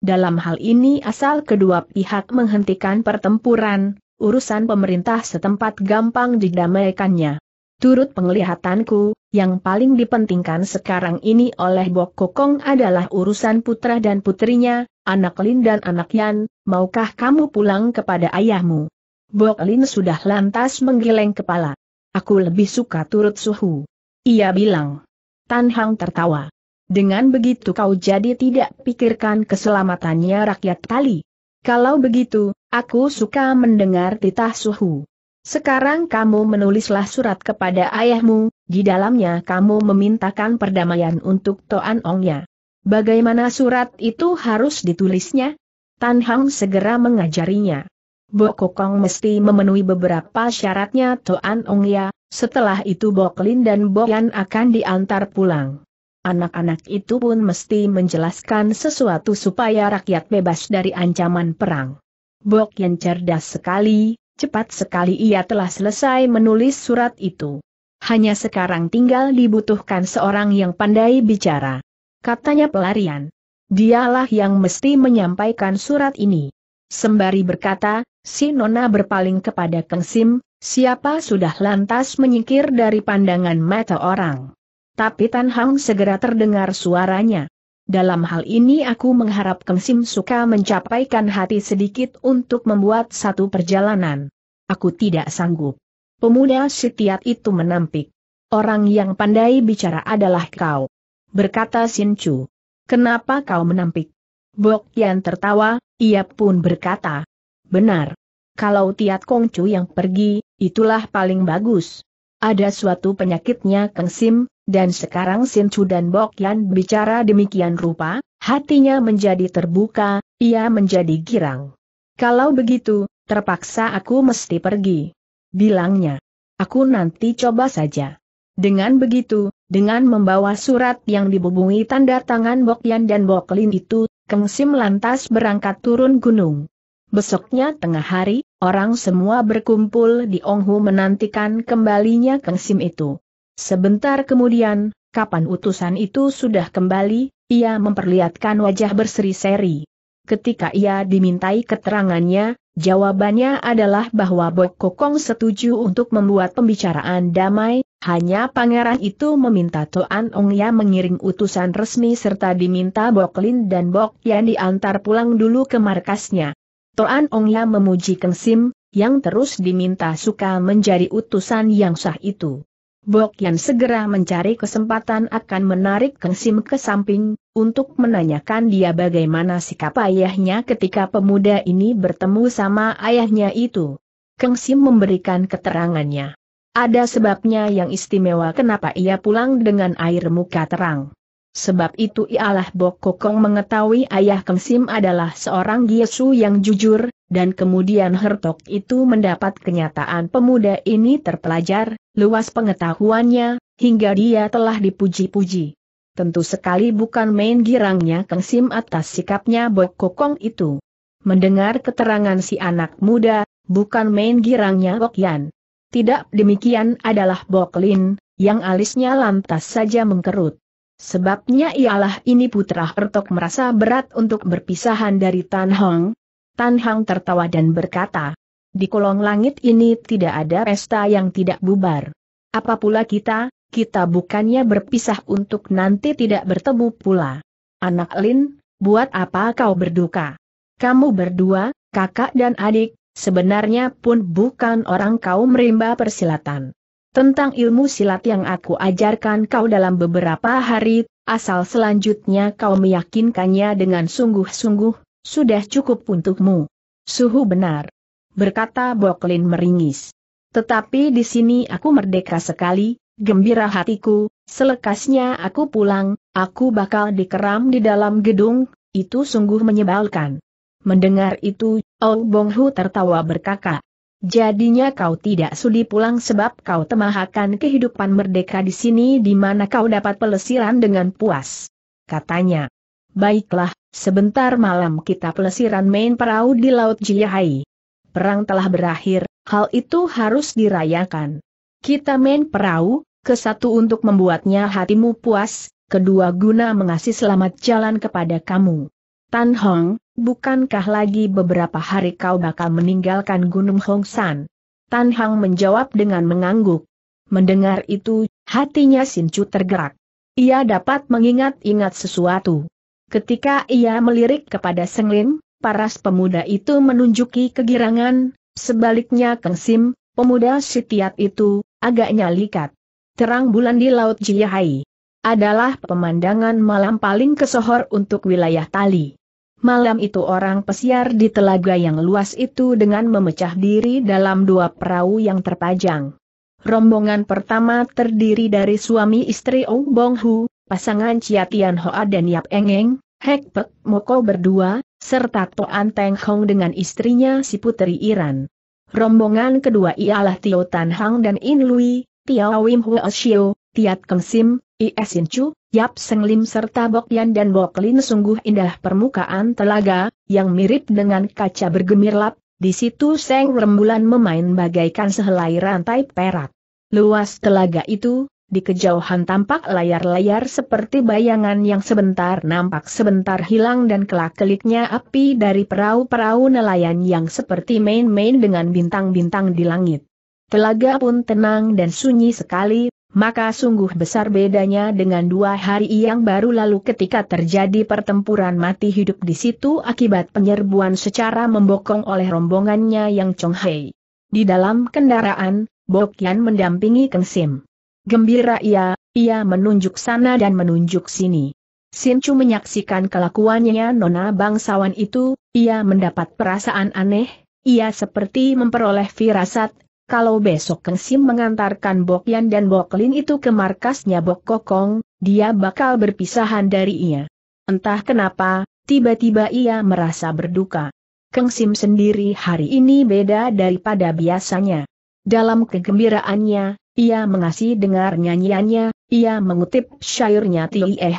Dalam hal ini asal kedua pihak menghentikan pertempuran, urusan pemerintah setempat gampang didamaikannya. Turut penglihatanku, yang paling dipentingkan sekarang ini oleh Bok Kokong adalah urusan putra dan putrinya, anak Lin dan anak Yan, maukah kamu pulang kepada ayahmu? Bok Lin sudah lantas menggeleng kepala. Aku lebih suka turut suhu, ia bilang. Tan Hong tertawa. Dengan begitu kau jadi tidak pikirkan keselamatannya rakyat tali. Kalau begitu, aku suka mendengar titah suhu. Sekarang kamu menulislah surat kepada ayahmu, di dalamnya kamu memintakan perdamaian untuk Toan Ongnya. Bagaimana surat itu harus ditulisnya? Tan Hong segera mengajarinya. Bok Kokong mesti memenuhi beberapa syaratnya Toan Ongnya, setelah itu Bok Lin dan Bok Yan akan diantar pulang. Anak-anak itu pun mesti menjelaskan sesuatu supaya rakyat bebas dari ancaman perang. Bok Yan cerdas sekali. Cepat sekali ia telah selesai menulis surat itu. Hanya sekarang tinggal dibutuhkan seorang yang pandai bicara. Katanya pelarian. Dialah yang mesti menyampaikan surat ini. Sembari berkata, si nona berpaling kepada Keng Sim, siapa sudah lantas menyingkir dari pandangan mata orang. Tapi Tan Hong segera terdengar suaranya. Dalam hal ini aku mengharap Keng Sim suka mencapaikan hati sedikit untuk membuat satu perjalanan. Aku tidak sanggup. Pemuda setiat itu menampik. Orang yang pandai bicara adalah kau. Berkata Sin Chu. Kenapa kau menampik? Bok Yan tertawa, ia pun berkata. Benar. Kalau Tiat Kong Chu yang pergi, itulah paling bagus. Ada suatu penyakitnya Keng Sim. Dan sekarang Sin Chu dan Bok Yan bicara demikian rupa, hatinya menjadi terbuka, ia menjadi girang. Kalau begitu, terpaksa aku mesti pergi. Bilangnya, aku nanti coba saja. Dengan begitu, dengan membawa surat yang dibubungi tanda tangan Bok Yan dan Bok Lin itu, Keng Sim lantas berangkat turun gunung. Besoknya tengah hari, orang semua berkumpul di Ong Hu menantikan kembalinya Keng Sim itu. Sebentar kemudian, kapan utusan itu sudah kembali, ia memperlihatkan wajah berseri-seri. Ketika ia dimintai keterangannya, jawabannya adalah bahwa Bok Kokong setuju untuk membuat pembicaraan damai, hanya pangeran itu meminta Toan Ong Ya mengirim utusan resmi serta diminta Bok Lin dan Bok Yan diantar pulang dulu ke markasnya. Toan Ong Ya memuji Keng Sim, yang terus diminta suka menjadi utusan yang sah itu. Bok Yan segera mencari kesempatan akan menarik Keng Sim ke samping, untuk menanyakan dia bagaimana sikap ayahnya ketika pemuda ini bertemu sama ayahnya itu. Keng Sim memberikan keterangannya. Ada sebabnya yang istimewa kenapa ia pulang dengan air muka terang. Sebab itu ialah Bok Kokong mengetahui ayah Keng Sim adalah seorang Giesu yang jujur, dan kemudian Hertok itu mendapat kenyataan pemuda ini terpelajar, luas pengetahuannya, hingga dia telah dipuji-puji. Tentu sekali bukan main girangnya Keng Sim atas sikapnya Bok Kokong itu. Mendengar keterangan si anak muda, bukan main girangnya Bok Yan. Tidak demikian adalah Bok Lin, yang alisnya lantas saja mengkerut. Sebabnya ialah ini putra Hertok merasa berat untuk berpisahan dari Tan Hong. Tan Hong tertawa dan berkata, di kolong langit ini tidak ada pesta yang tidak bubar. Apa pula kita, kita bukannya berpisah untuk nanti tidak bertemu pula. Anak Lin, buat apa kau berduka? Kamu berdua, kakak dan adik, sebenarnya pun bukan orang kau merimba persilatan. Tentang ilmu silat yang aku ajarkan kau dalam beberapa hari, asal selanjutnya kau meyakinkannya dengan sungguh-sungguh, Sudah cukup untukmu. Suhu benar. Berkata Bok Lin meringis. Tetapi di sini aku merdeka sekali, gembira hatiku, selekasnya aku pulang, aku bakal dikeram di dalam gedung, itu sungguh menyebalkan. Mendengar itu, Ou Bong Hu tertawa berkakak. Jadinya kau tidak sudi pulang sebab kau temahakan kehidupan merdeka di sini di mana kau dapat pelesiran dengan puas. Katanya. Baiklah, sebentar malam kita pelesiran main perahu di Laut Ciehe. Perang telah berakhir, hal itu harus dirayakan. Kita main perahu, ke satu untuk membuatnya hatimu puas, kedua guna mengasih selamat jalan kepada kamu. Tan Hong, bukankah lagi beberapa hari kau bakal meninggalkan Gunung Hongshan? Tan Hong menjawab dengan mengangguk. Mendengar itu, hatinya Sin Chu tergerak. Ia dapat mengingat-ingat sesuatu. Ketika ia melirik kepada Seng Lim, paras pemuda itu menunjuki kegirangan, sebaliknya Keng Sim, pemuda setiat itu, agaknya likat. Terang bulan di Laut Ciehe adalah pemandangan malam paling kesohor untuk wilayah Tali. Malam itu orang pesiar di telaga yang luas itu dengan memecah diri dalam dua perahu yang terpajang. Rombongan pertama terdiri dari suami istri Ou Bong Hu, pasangan Chia Tian Hoa dan Ya Pengeng, Hekpek Moko berdua, serta Toan Tan Hong dengan istrinya si Puteri Iran. Rombongan kedua ialah Tio Tan Hong dan In Lui, Tiao Wim Huo Shio, Tiat Keng Sim, Sin Chu, Yap Seng Lim serta Bok Yan dan Bok Lin. Sungguh indah permukaan telaga, yang mirip dengan kaca bergemirlap, di situ seng rembulan memain bagaikan sehelai rantai perak. Luas telaga itu, di kejauhan tampak layar-layar seperti bayangan yang sebentar nampak sebentar hilang dan kelak-keliknya api dari perahu-perahu nelayan yang seperti main-main dengan bintang-bintang di langit. Telaga pun tenang dan sunyi sekali. Maka sungguh besar bedanya dengan dua hari yang baru lalu ketika terjadi pertempuran mati hidup di situ akibat penyerbuan secara membokong oleh rombongannya yang Chonghei. Di dalam kendaraan, Bok Yan mendampingi Keng Sim. Gembira ia, ia menunjuk sana dan menunjuk sini. Sin Chu menyaksikan kelakuannya nona bangsawan itu, ia mendapat perasaan aneh, ia seperti memperoleh firasat. Kalau besok Keng Sim mengantarkan Bok Yan dan Bok Lin itu ke markasnya Bok Kokong, dia bakal berpisahan dari ia. Entah kenapa, tiba-tiba ia merasa berduka. Keng Sim sendiri hari ini beda daripada biasanya. Dalam kegembiraannya, ia mengasih dengar nyanyiannya, ia mengutip syairnya Ciehe.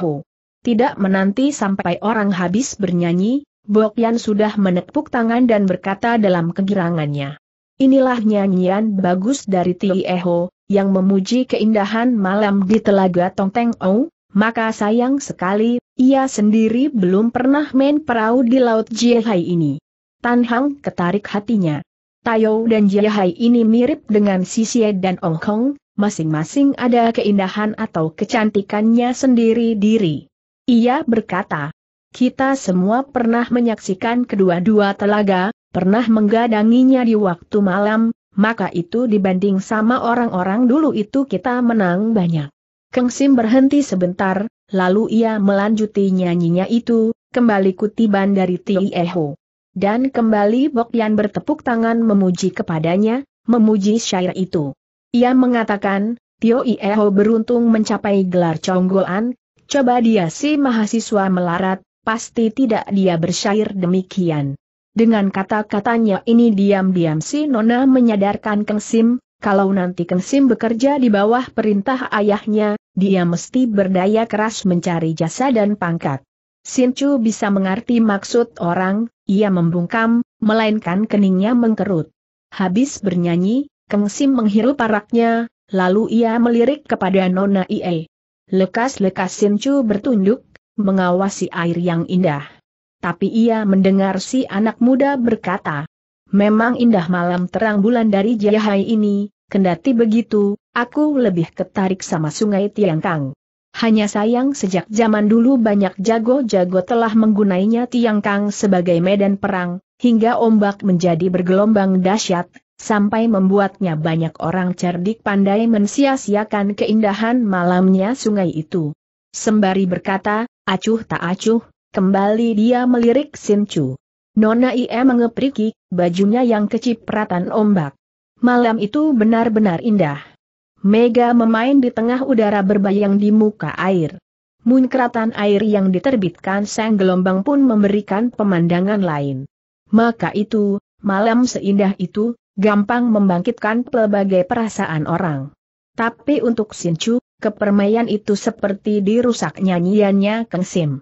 Tidak menanti sampai orang habis bernyanyi, Bok Yan sudah menepuk tangan dan berkata dalam kegirangannya. Inilah nyanyian bagus dari Ciehe, yang memuji keindahan malam di Telaga Tongteng O, maka sayang sekali, ia sendiri belum pernah main perahu di Laut Ciehe ini. Tan Hong ketarik hatinya. Tayo dan Ciehe ini mirip dengan Ciehe dan Ong Hu, masing-masing ada keindahan atau kecantikannya sendiri-diri. Ia berkata, kita semua pernah menyaksikan kedua-dua telaga, pernah menggadanginya di waktu malam, maka itu dibanding sama orang-orang dulu itu kita menang banyak. Keng Sim berhenti sebentar, lalu ia melanjuti nyanyinya itu, kembali kutipan dari Ciehe. Dan kembali Bok Yan bertepuk tangan memuji kepadanya, memuji syair itu. Ia mengatakan, Ciehe beruntung mencapai gelar conggolan, coba dia si mahasiswa melarat, pasti tidak dia bersyair demikian. Dengan kata-katanya ini diam-diam si nona menyadarkan Keng Sim, kalau nanti Keng Sim bekerja di bawah perintah ayahnya, dia mesti berdaya keras mencari jasa dan pangkat. Sin Chu bisa mengerti maksud orang, ia membungkam, melainkan keningnya mengkerut. Habis bernyanyi, Keng Sim menghirup araknya, lalu ia melirik kepada nona Ie. Lekas-lekas Sin Chu bertunduk, mengawasi air yang indah. Tapi ia mendengar si anak muda berkata, memang indah malam terang bulan dari Ciehe ini, kendati begitu, aku lebih ketarik sama sungai Tiangkang. Hanya sayang sejak zaman dulu banyak jago-jago telah menggunainya Tiangkang sebagai medan perang, hingga ombak menjadi bergelombang dahsyat, sampai membuatnya banyak orang cerdik pandai mensia-siakan keindahan malamnya sungai itu. Sembari berkata, acuh tak acuh. Kembali dia melirik Sin Chu. Nona Ie mengepriki bajunya yang kecipratan ombak. Malam itu benar-benar indah. Mega memain di tengah udara berbayang di muka air. Muncratan air yang diterbitkan sang gelombang pun memberikan pemandangan lain. Maka itu, malam seindah itu, gampang membangkitkan pelbagai perasaan orang. Tapi untuk Sin Chu, kepermaian itu seperti dirusak nyanyiannya Keng Sim.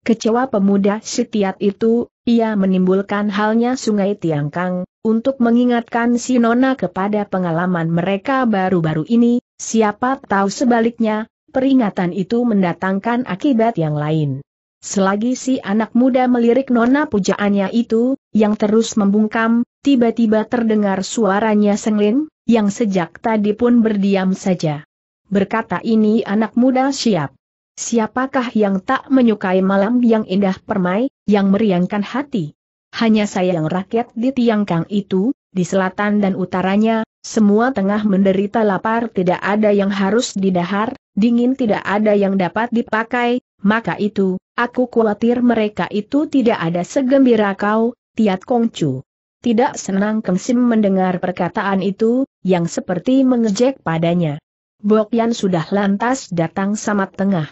Kecewa pemuda setiat itu, ia menimbulkan halnya Sungai Tiangkang, untuk mengingatkan si Nona kepada pengalaman mereka baru-baru ini, siapa tahu sebaliknya, peringatan itu mendatangkan akibat yang lain. Selagi si anak muda melirik Nona pujaannya itu, yang terus membungkam, tiba-tiba terdengar suaranya Seng Lim, yang sejak tadi pun berdiam saja. Berkata ini anak muda siap. Siapakah yang tak menyukai malam yang indah permai, yang meriangkan hati? Hanya sayang rakyat di Tiangkang itu, di selatan dan utaranya, semua tengah menderita lapar, tidak ada yang harus didahar, dingin tidak ada yang dapat dipakai, maka itu, aku khawatir mereka itu tidak ada segembira kau, Tiat Kongcu. Tidak senang Keng Sim mendengar perkataan itu, yang seperti mengejek padanya. Bok Yan sudah lantas datang samat tengah.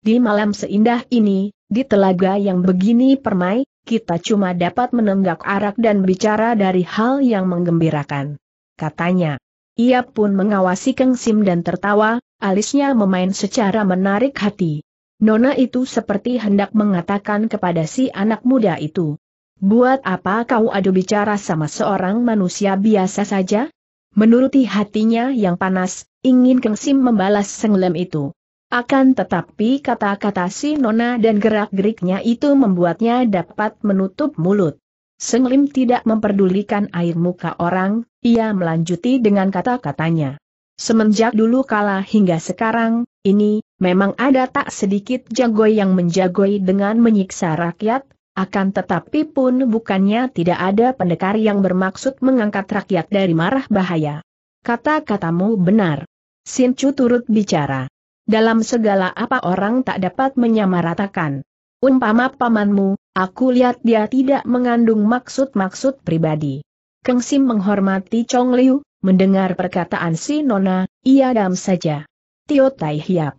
Di malam seindah ini, di telaga yang begini permai, kita cuma dapat menenggak arak dan bicara dari hal yang menggembirakan. Katanya. Ia pun mengawasi Keng Sim dan tertawa, alisnya memain secara menarik hati. Nona itu seperti hendak mengatakan kepada si anak muda itu. Buat apa kau adu bicara sama seorang manusia biasa saja? Menuruti hatinya yang panas, ingin Keng Sim membalas Seng Lim itu. Akan tetapi kata-kata si Nona dan gerak-geriknya itu membuatnya dapat menutup mulut. Seng Lim tidak memperdulikan air muka orang, ia melanjuti dengan kata-katanya. Semenjak dulu kala hingga sekarang, ini, memang ada tak sedikit jagoi yang menjagoi dengan menyiksa rakyat, akan tetapi pun bukannya tidak ada pendekar yang bermaksud mengangkat rakyat dari marah bahaya. Kata-katamu benar. Sin Chu turut bicara. Dalam segala apa orang tak dapat menyamaratakan. Umpama pamanmu, aku lihat dia tidak mengandung maksud-maksud pribadi. Keng Sim menghormati Chong Liu, mendengar perkataan si Nona, ia diam saja. Tio Tai Hiap.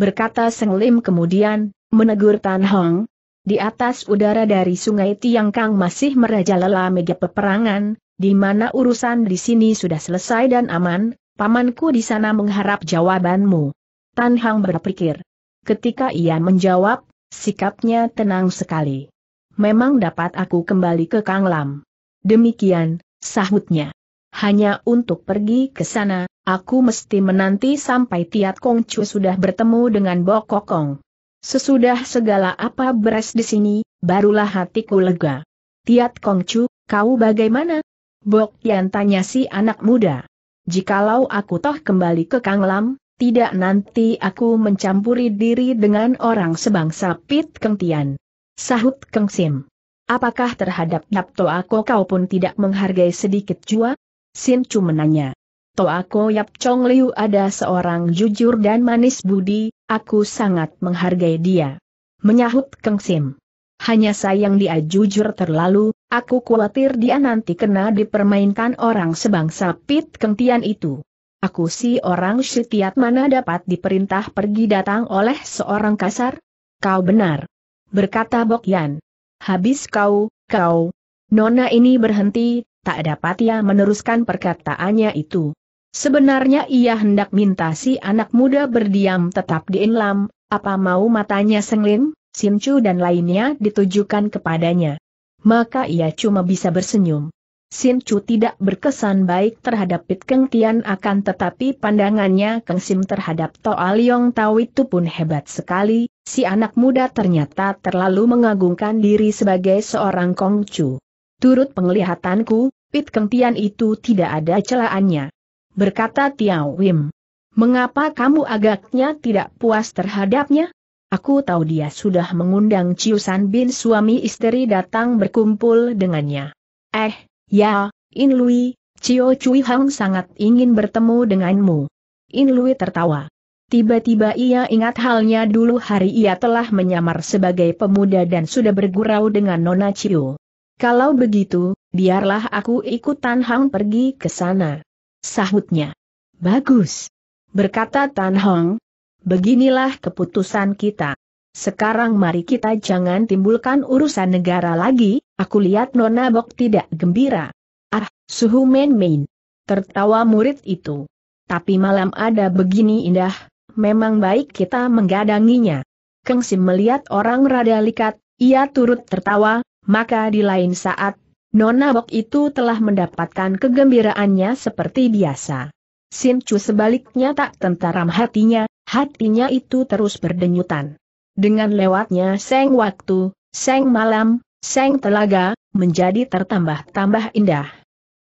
Berkata Seng Lim kemudian, menegur Tan Hong. Di atas udara dari Sungai Tiangkang masih merajalela mega peperangan, di mana urusan di sini sudah selesai dan aman, pamanku di sana mengharap jawabanmu. Tan Hong berpikir. Ketika ia menjawab, sikapnya tenang sekali. Memang dapat aku kembali ke Kang Lam. Demikian, sahutnya. Hanya untuk pergi ke sana, aku mesti menanti sampai Tiat Kongcu sudah bertemu dengan Bok Kokong. Sesudah segala apa beres di sini, barulah hatiku lega. Tiat Kongcu, kau bagaimana? Bok Yan tanya si anak muda. Jikalau aku toh kembali ke Kang Lam, tidak nanti aku mencampuri diri dengan orang sebangsa Pit Keng Tian. Sahut Keng Sim. Apakah terhadap Nap Toako kau pun tidak menghargai sedikit jua? Sin Chu menanya. Toako Yap Chong Liu ada seorang jujur dan manis budi, aku sangat menghargai dia. Menyahut Keng Sim. Hanya sayang dia jujur terlalu, aku khawatir dia nanti kena dipermainkan orang sebangsa Pit Keng Tian itu. Aku si orang setiat mana dapat diperintah pergi datang oleh seorang kasar? Kau benar. Berkata Bok Yan. Habis kau, kau. Nona ini berhenti, tak dapat ia meneruskan perkataannya itu. Sebenarnya ia hendak minta si anak muda berdiam tetap di Inlam, apa mau matanya Seng Lim, Sin Chu dan lainnya ditujukan kepadanya. Maka ia cuma bisa bersenyum. Sin Chu tidak berkesan baik terhadap Pit Keng Tian akan tetapi pandangannya Keng Sim terhadap Toa Liong Tau itu pun hebat sekali, si anak muda ternyata terlalu mengagungkan diri sebagai seorang Kongcu. Turut penglihatanku, Pit Keng Tian itu tidak ada celaannya. Berkata Tiao Wim. Mengapa kamu agaknya tidak puas terhadapnya? Aku tahu dia sudah mengundang Chiu San Bin suami istri datang berkumpul dengannya. Eh. Ya, In Lui, Cio Cui Hang sangat ingin bertemu denganmu. In Lui tertawa. Tiba-tiba ia ingat halnya dulu hari ia telah menyamar sebagai pemuda dan sudah bergurau dengan Nona Chiu. Kalau begitu, biarlah aku ikut Tan Hong pergi ke sana, sahutnya. Bagus, berkata Tan Hong. Beginilah keputusan kita. Sekarang mari kita jangan timbulkan urusan negara lagi, aku lihat Nona Bok tidak gembira. Ah, suhu main-main, tertawa murid itu. Tapi malam ada begini indah. Memang baik kita menggadanginya. Keng Sim melihat orang rada likat, ia turut tertawa, maka di lain saat, Nona Bok itu telah mendapatkan kegembiraannya seperti biasa. Sin Chu sebaliknya tak tenteram hatinya, hatinya itu terus berdenyutan. Dengan lewatnya seng waktu, seng malam, seng telaga, menjadi tertambah-tambah indah.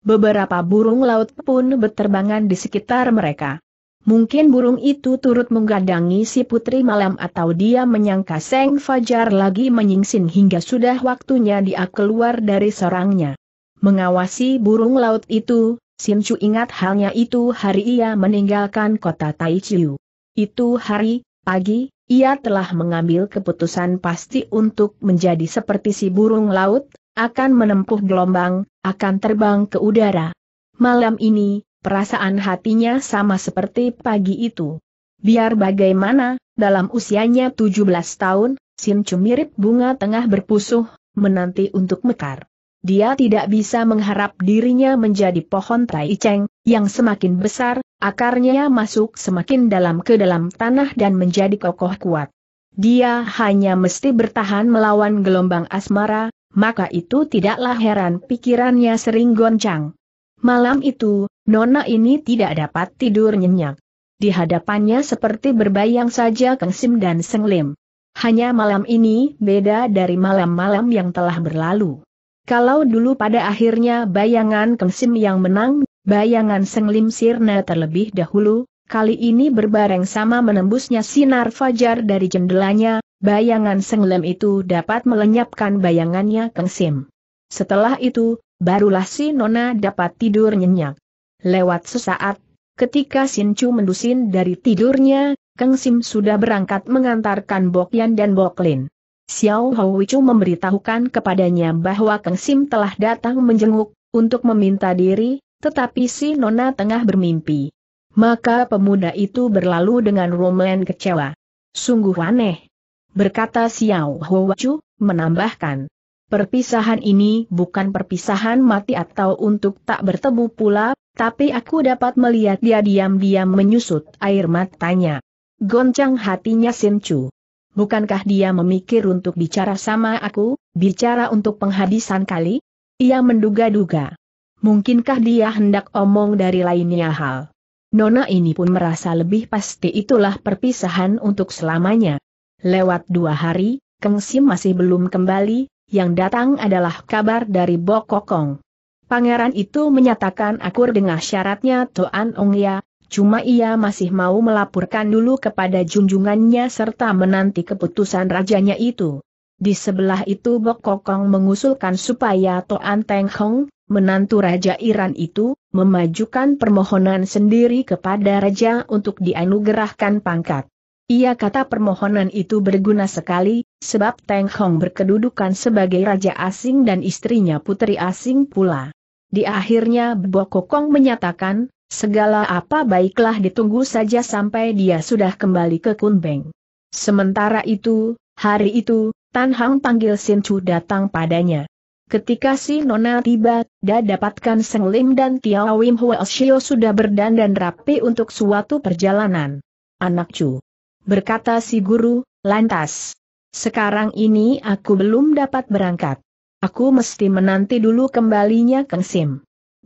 Beberapa burung laut pun berterbangan di sekitar mereka. Mungkin burung itu turut menggadangi si putri malam atau dia menyangka Seng Fajar lagi menyingsing hingga sudah waktunya dia keluar dari sarangnya. Mengawasi burung laut itu, Sin Chu ingat halnya itu hari ia meninggalkan kota Taichiu. Itu hari, pagi, ia telah mengambil keputusan pasti untuk menjadi seperti si burung laut, akan menempuh gelombang, akan terbang ke udara. Malam ini, perasaan hatinya sama seperti pagi itu. Biar bagaimana, dalam usianya tujuh belas tahun, Sin Chu mirip bunga tengah berpusuh, menanti untuk mekar. Dia tidak bisa mengharap dirinya menjadi pohon tai cheng, yang semakin besar, akarnya masuk semakin dalam ke dalam tanah dan menjadi kokoh kuat. Dia hanya mesti bertahan melawan gelombang asmara, maka itu tidaklah heran pikirannya sering goncang. Malam itu, Nona ini tidak dapat tidur nyenyak. Di hadapannya seperti berbayang saja Keng Sim dan Seng Lim. Hanya malam ini beda dari malam-malam yang telah berlalu. Kalau dulu pada akhirnya bayangan Keng Sim yang menang, bayangan Seng Lim sirna terlebih dahulu, kali ini berbareng sama menembusnya sinar fajar dari jendelanya, bayangan Seng Lim itu dapat melenyapkan bayangannya Keng Sim. Setelah itu, barulah si Nona dapat tidur nyenyak. Lewat sesaat, ketika Sin Chu mendusin dari tidurnya, Keng Sim sudah berangkat mengantarkan Bok Yan dan Bok Lin. Xiao Hui Chu memberitahukan kepadanya bahwa Keng Sim telah datang menjenguk, untuk meminta diri, tetapi si Nona tengah bermimpi. Maka pemuda itu berlalu dengan romelan kecewa. Sungguh aneh, berkata Xiao Hui Chu, menambahkan. Perpisahan ini bukan perpisahan mati atau untuk tak bertemu pula, tapi aku dapat melihat dia diam-diam menyusut air matanya. Goncang hatinya Sin Chu. Bukankah dia memikir untuk bicara sama aku, bicara untuk penghabisan kali? Ia menduga-duga. Mungkinkah dia hendak omong dari lainnya hal? Nona ini pun merasa lebih pasti itulah perpisahan untuk selamanya. Lewat dua hari, Keng Sim masih belum kembali. Yang datang adalah kabar dari Bok Kokong. Pangeran itu menyatakan akur dengan syaratnya Toan Ong Ya, cuma ia masih mau melaporkan dulu kepada junjungannya serta menanti keputusan rajanya itu. Di sebelah itu Bok Kokong mengusulkan supaya Toan Teng Hong, menantu Raja Iran itu, memajukan permohonan sendiri kepada Raja untuk dianugerahkan pangkat. Ia kata permohonan itu berguna sekali, sebab Teng Hong berkedudukan sebagai raja asing dan istrinya putri asing pula. Di akhirnya Bok Kokong menyatakan, segala apa baiklah ditunggu saja sampai dia sudah kembali ke Kunbeng. Sementara itu, hari itu, Tan Hong panggil Sin Chu datang padanya. Ketika si Nona tiba, dia dapatkan Seng Lim dan Tiao Wim Huo Shio sudah berdandan rapi untuk suatu perjalanan. Anak Chu, berkata si guru, lantas. Sekarang ini aku belum dapat berangkat. Aku mesti menanti dulu kembalinya Keng Sim.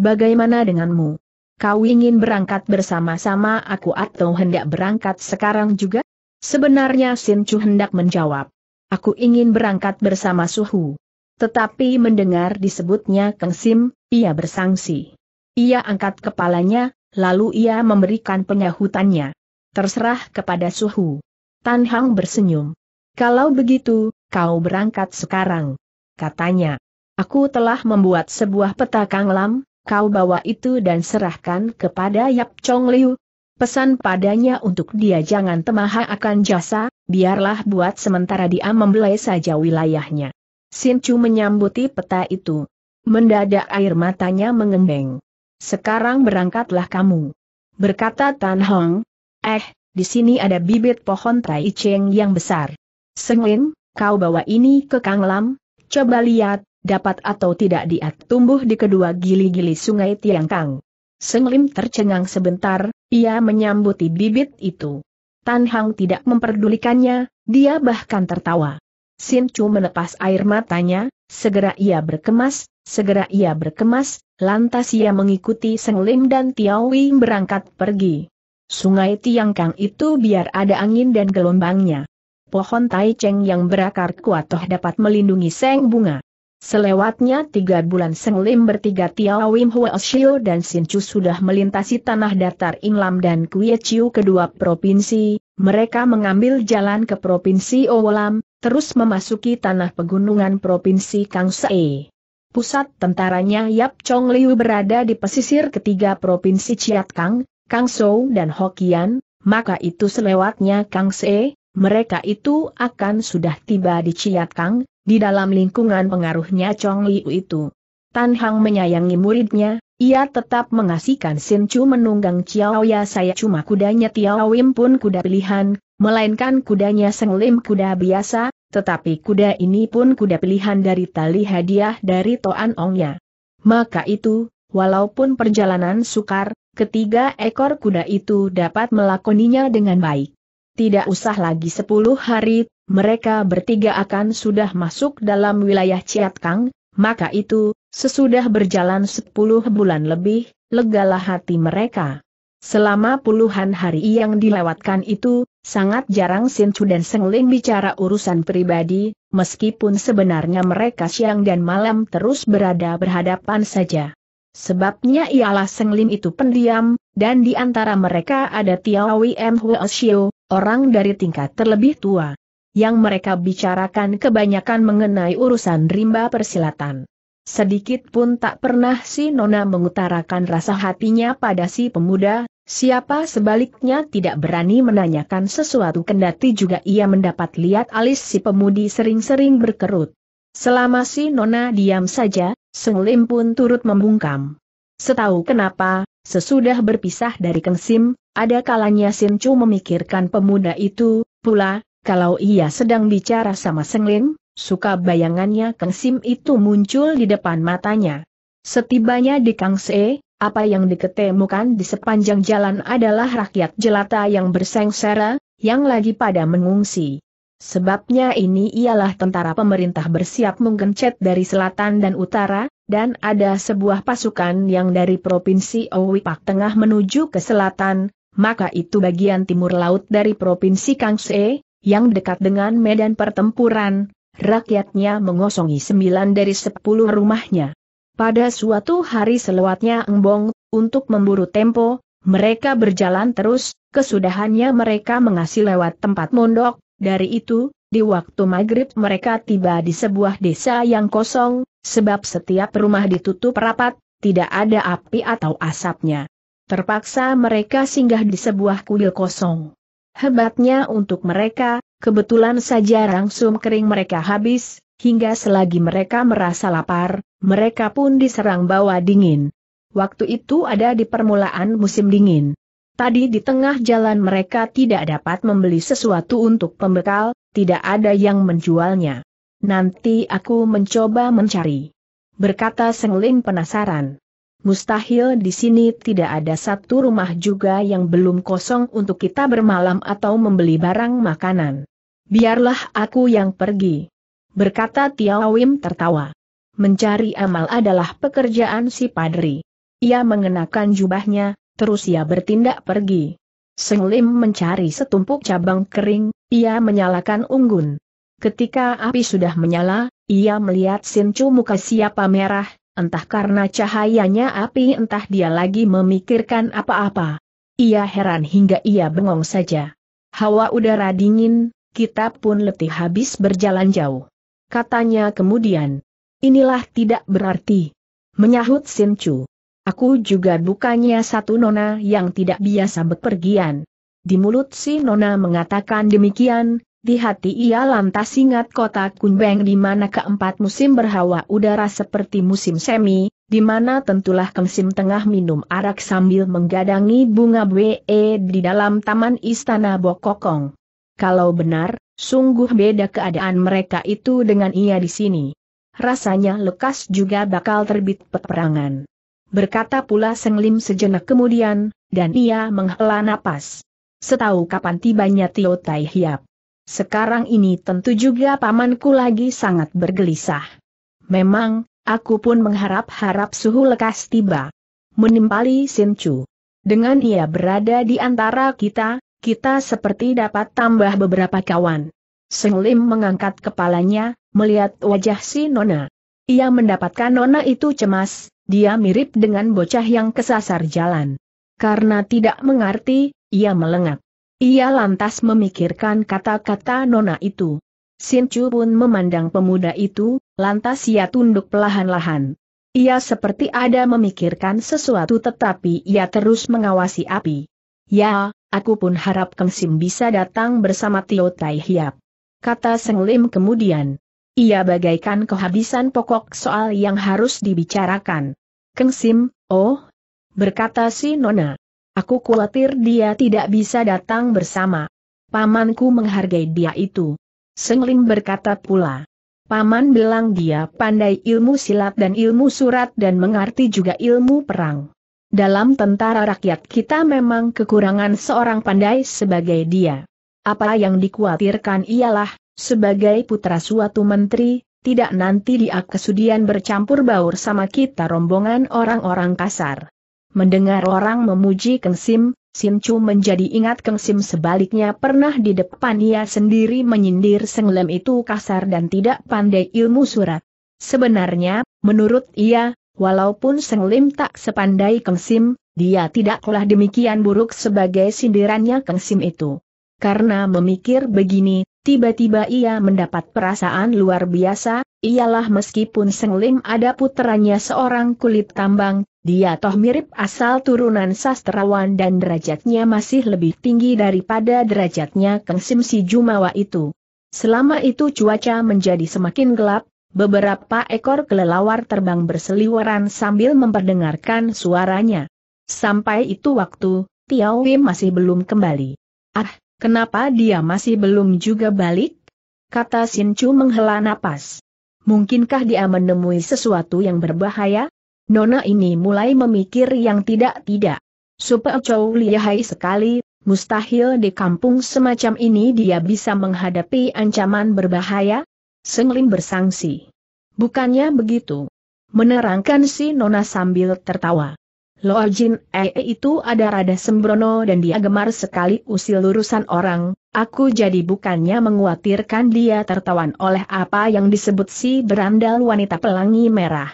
Bagaimana denganmu? Kau ingin berangkat bersama-sama aku atau hendak berangkat sekarang juga? Sebenarnya Sin Chu hendak menjawab. Aku ingin berangkat bersama Suhu. Tetapi mendengar disebutnya Keng Sim, ia bersangsi. Ia angkat kepalanya, lalu ia memberikan penyahutannya. Terserah kepada Suhu. Tan Hong bersenyum. Kalau begitu, kau berangkat sekarang, katanya. Aku telah membuat sebuah peta kanglam, kau bawa itu dan serahkan kepada Yap Chong Liu. pesan padanya untuk dia jangan temah akan jasa, biarlah buat sementara dia membelai saja wilayahnya. Sin Chu menyambuti peta itu. Mendadak air matanya mengembeng. Sekarang berangkatlah kamu, berkata Tan Hong. Eh, di sini ada bibit pohon tai cheng yang besar. Seng Lim, kau bawa ini ke Kang Lam, coba lihat, dapat atau tidak dia tumbuh di kedua gili-gili sungai Tiang Kang. Seng Lim tercengang sebentar, ia menyambuti bibit itu. Tan Hong tidak memperdulikannya, dia bahkan tertawa. Sin Chu menepas air matanya, segera ia berkemas, segera ia berkemas, lantas ia mengikuti Seng Lim dan Tiao Wing berangkat pergi. Sungai Tiang Kang itu biar ada angin dan gelombangnya, pohon tai cheng yang berakar kuat toh dapat melindungi seng bunga. Selewatnya tiga bulan Seng Lim bertiga Tiao Wim Huo Shio dan Sin Chu sudah melintasi tanah datar Inglam dan Kue Chiu kedua provinsi. Mereka mengambil jalan ke provinsi Owolam, terus memasuki tanah pegunungan provinsi Kangse. Pusat tentaranya Yap Chong Liu berada di pesisir ketiga provinsi Chiat Kang, Kangso dan Hokian, maka itu selewatnya Kangse, mereka itu akan sudah tiba di Chiat Kang, di dalam lingkungan pengaruhnya Chong Liu itu. Tan Hong menyayangi muridnya, ia tetap mengasihkan Sin Chu menunggang Chiao Ya saya cuma kudanya Tiao Wim pun kuda pilihan, melainkan kudanya Seng Lim kuda biasa, tetapi kuda ini pun kuda pilihan dari tali hadiah dari Toan Ongnya. Maka itu, walaupun perjalanan sukar, ketiga ekor kuda itu dapat melakoninya dengan baik. Tidak usah lagi sepuluh hari, mereka bertiga akan sudah masuk dalam wilayah Chiat Kang. Maka itu, sesudah berjalan sepuluh bulan lebih, legalah hati mereka. Selama puluhan hari yang dilewatkan itu, sangat jarang Sin Chu dan Seng Lim bicara urusan pribadi, meskipun sebenarnya mereka siang dan malam terus berada berhadapan saja. Sebabnya ialah Seng Lim itu pendiam, dan di antara mereka ada Tiao Wim Huo Shio, orang dari tingkat terlebih tua. Yang mereka bicarakan kebanyakan mengenai urusan rimba persilatan. Sedikit pun tak pernah si nona mengutarakan rasa hatinya pada si pemuda, siapa sebaliknya tidak berani menanyakan sesuatu kendati juga ia mendapat lihat alis si pemudi sering-sering berkerut. Selama si nona diam saja, Seng Lim pun turut membungkam. Setahu kenapa, sesudah berpisah dari Keng Sim, ada kalanya Sin Chu memikirkan pemuda itu, pula, kalau ia sedang bicara sama Seng Lim, suka bayangannya Keng Sim itu muncul di depan matanya. Setibanya di Kangse, apa yang diketemukan di sepanjang jalan adalah rakyat jelata yang bersengsara, yang lagi pada mengungsi. Sebabnya ini ialah tentara pemerintah bersiap menggencet dari selatan dan utara, dan ada sebuah pasukan yang dari provinsi Owipak Tengah menuju ke selatan, maka itu bagian timur laut dari provinsi Kangse, yang dekat dengan medan pertempuran, rakyatnya mengosongi sembilan dari sepuluh rumahnya. Pada suatu hari selewatnya embong, untuk memburu tempo, mereka berjalan terus, kesudahannya mereka mengasih lewat tempat mondok. Dari itu, di waktu maghrib mereka tiba di sebuah desa yang kosong, sebab setiap rumah ditutup rapat, tidak ada api atau asapnya. Terpaksa mereka singgah di sebuah kuil kosong. Hebatnya untuk mereka, kebetulan saja rangsum kering mereka habis, hingga selagi mereka merasa lapar, mereka pun diserang bawa dingin. Waktu itu ada di permulaan musim dingin. Tadi di tengah jalan mereka tidak dapat membeli sesuatu untuk pembekal, tidak ada yang menjualnya. Nanti aku mencoba mencari, berkata Seng Lim penasaran. Mustahil di sini tidak ada satu rumah juga yang belum kosong untuk kita bermalam atau membeli barang makanan. Biarlah aku yang pergi, berkata Tiao Wim tertawa. Mencari amal adalah pekerjaan si padri. Ia mengenakan jubahnya. Terus ia bertindak pergi. Seng Lim mencari setumpuk cabang kering, ia menyalakan unggun. Ketika api sudah menyala, ia melihat Sin Chu muka siapa merah, entah karena cahayanya api entah dia lagi memikirkan apa-apa. Ia heran hingga ia bengong saja. Hawa udara dingin, kita pun letih habis berjalan jauh, katanya kemudian. Inilah tidak berarti, menyahut Sin Chu. Aku juga bukannya satu nona yang tidak biasa bepergian. Di mulut si nona mengatakan demikian, di hati ia lantas ingat kota Kunbeng di mana keempat musim berhawa udara seperti musim semi, di mana tentulah Keng Sim tengah minum arak sambil menggadangi bunga bwe di dalam taman istana Bok Kokong. Kalau benar, sungguh beda keadaan mereka itu dengan ia di sini. Rasanya lekas juga bakal terbit peperangan. Berkata pula Seng Lim sejenak kemudian, dan ia menghela napas. Setahu kapan tibanya Tio Tai Hiap. Sekarang ini tentu juga pamanku lagi sangat bergelisah. Memang, aku pun mengharap-harap suhu lekas tiba. Menimpali Sin Chu. Dengan ia berada di antara kita, kita seperti dapat tambah beberapa kawan. Seng Lim mengangkat kepalanya, melihat wajah si nona. Ia mendapatkan nona itu cemas, dia mirip dengan bocah yang kesasar jalan. Karena tidak mengerti, ia melengak. Ia lantas memikirkan kata-kata nona itu. Sin Chu pun memandang pemuda itu, lantas ia tunduk perlahan-lahan. Ia seperti ada memikirkan sesuatu tetapi ia terus mengawasi api. Ya, aku pun harap Keng Sim bisa datang bersama Tio Tai Hiap. Kata Seng Lim kemudian. Ia bagaikan kehabisan pokok soal yang harus dibicarakan. Keng Sim, oh? Berkata si nona. Aku khawatir dia tidak bisa datang bersama. Pamanku menghargai dia itu. Seng Lim berkata pula, paman bilang dia pandai ilmu silat dan ilmu surat dan mengerti juga ilmu perang. Dalam tentara rakyat kita memang kekurangan seorang pandai sebagai dia. Apa yang dikhawatirkan ialah, sebagai putra suatu menteri, tidak nanti dia kesudian bercampur baur sama kita rombongan orang-orang kasar. Mendengar orang memuji Keng Sim, Sin Chu menjadi ingat Keng Sim sebaliknya pernah di depan ia sendiri menyindir Seng Lim itu kasar dan tidak pandai ilmu surat. Sebenarnya, menurut ia, walaupun Seng Lim tak sepandai Keng Sim, dia tidaklah demikian buruk sebagai sindirannya Keng Sim itu. Karena memikir begini, tiba-tiba ia mendapat perasaan luar biasa, ialah meskipun Seng Lim ada puteranya seorang kulit tambang, dia toh mirip asal turunan sastrawan dan derajatnya masih lebih tinggi daripada derajatnya Keng Sim si Jumawa itu. Selama itu cuaca menjadi semakin gelap, beberapa ekor kelelawar terbang berseliweran sambil memperdengarkan suaranya. Sampai itu waktu, Tiao Wim masih belum kembali. Ah, kenapa dia masih belum juga balik? Kata Sin Chu menghela napas. Mungkinkah dia menemui sesuatu yang berbahaya? Nona ini mulai memikir yang tidak-tidak. Supaya Chow lihai sekali, mustahil di kampung semacam ini dia bisa menghadapi ancaman berbahaya? Seng Lim bersangsi. Bukannya begitu. Menerangkan si nona sambil tertawa. Lo Jin Ee itu ada rada sembrono dan dia gemar sekali usil urusan orang, aku jadi bukannya menguatirkan dia tertawan oleh apa yang disebut si berandal wanita pelangi merah.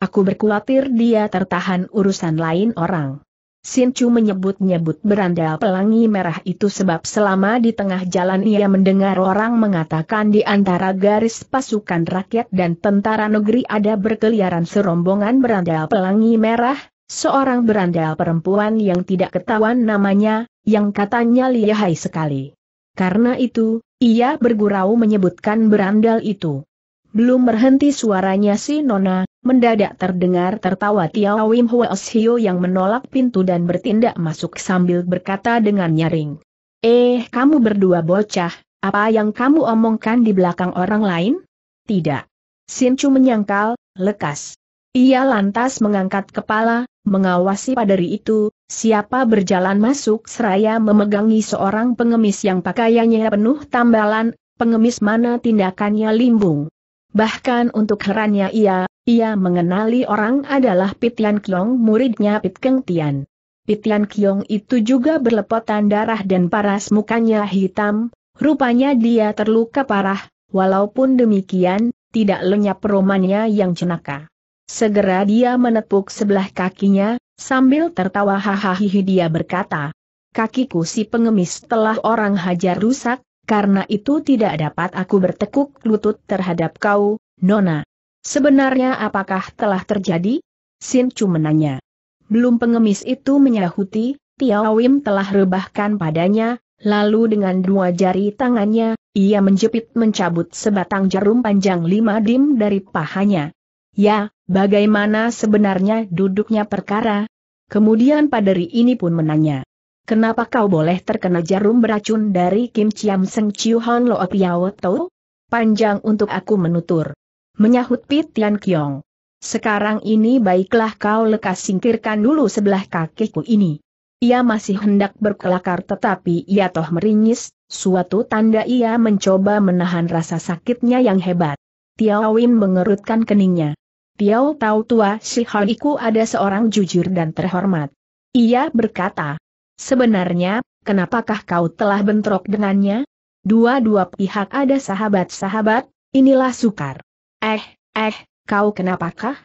Aku berkhawatir dia tertahan urusan lain orang. Sin Chu menyebut-nyebut berandal pelangi merah itu sebab selama di tengah jalan ia mendengar orang mengatakan di antara garis pasukan rakyat dan tentara negeri ada berkeliaran serombongan berandal pelangi merah, seorang berandal perempuan yang tidak ketahuan namanya, yang katanya lihai sekali. Karena itu, ia bergurau menyebutkan berandal itu. Belum berhenti suaranya si nona, mendadak terdengar tertawa Tiao Wim Huo Shio yang menolak pintu dan bertindak masuk sambil berkata dengan nyaring. Eh, kamu berdua bocah, apa yang kamu omongkan di belakang orang lain? Tidak. Sin Chu menyangkal, lekas. Ia lantas mengangkat kepala, mengawasi paderi itu, siapa berjalan masuk seraya memegangi seorang pengemis yang pakaiannya penuh tambalan, pengemis mana tindakannya limbung. Bahkan untuk herannya ia, ia mengenali orang adalah Pit Yan Kiong muridnya Pit Keng Tian. Pit Yan Kiong itu juga berlepotan darah dan paras mukanya hitam, rupanya dia terluka parah, walaupun demikian, tidak lenyap romannya yang jenaka. Segera dia menepuk sebelah kakinya, sambil tertawa hahaha dia berkata, kakiku si pengemis telah orang hajar rusak, karena itu tidak dapat aku bertekuk lutut terhadap kau, Nona. Sebenarnya apakah telah terjadi? Sin Chu menanya. Belum pengemis itu menyahuti, Tiao Wim telah rebahkan padanya, lalu dengan dua jari tangannya, ia menjepit mencabut sebatang jarum panjang lima dim dari pahanya. Ya, bagaimana sebenarnya duduknya perkara? Kemudian paderi ini pun menanya, kenapa kau boleh terkena jarum beracun dari Kim Chiam Seng Chiu Han Lo Piao To? Panjang untuk aku menutur. Menyahut Pit Tian Kiong. Sekarang ini baiklah kau lekas singkirkan dulu sebelah kakiku ini. Ia masih hendak berkelakar tetapi ia toh meringis, suatu tanda ia mencoba menahan rasa sakitnya yang hebat. Tiao Wim mengerutkan keningnya. Tiao tahu tua si haiku ada seorang jujur dan terhormat. Ia berkata, sebenarnya, kenapakah kau telah bentrok dengannya? Dua-dua pihak ada sahabat-sahabat, inilah sukar. Eh, eh. Kau kenapakah?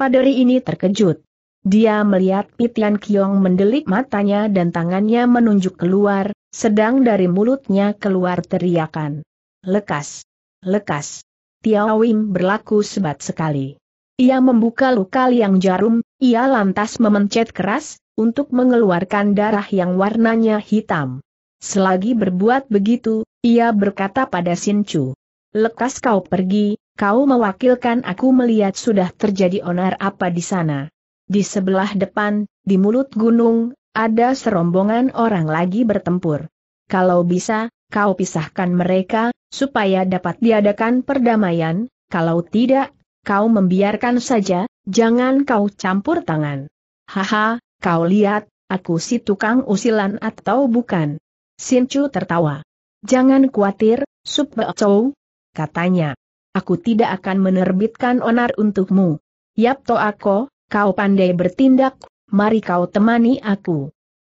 Paderi ini terkejut. Dia melihat Pit Tian Kiong mendelik matanya dan tangannya menunjuk keluar, sedang dari mulutnya keluar teriakan. Lekas! Lekas! Tiao Wim berlaku sebat sekali. Ia membuka luka liang jarum, ia lantas memencet keras, untuk mengeluarkan darah yang warnanya hitam. Selagi berbuat begitu, ia berkata pada Sin Chu, lekas kau pergi. Kau mewakilkan aku melihat sudah terjadi onar apa di sana. Di sebelah depan, di mulut gunung, ada serombongan orang lagi bertempur. Kalau bisa, kau pisahkan mereka, supaya dapat diadakan perdamaian, kalau tidak, kau membiarkan saja, jangan kau campur tangan. Haha, kau lihat, aku si tukang usilan atau bukan? Sin Chu tertawa. Jangan khawatir, Sub Bao, katanya. Aku tidak akan menerbitkan onar untukmu. Yap to aku, kau pandai bertindak, mari kau temani aku.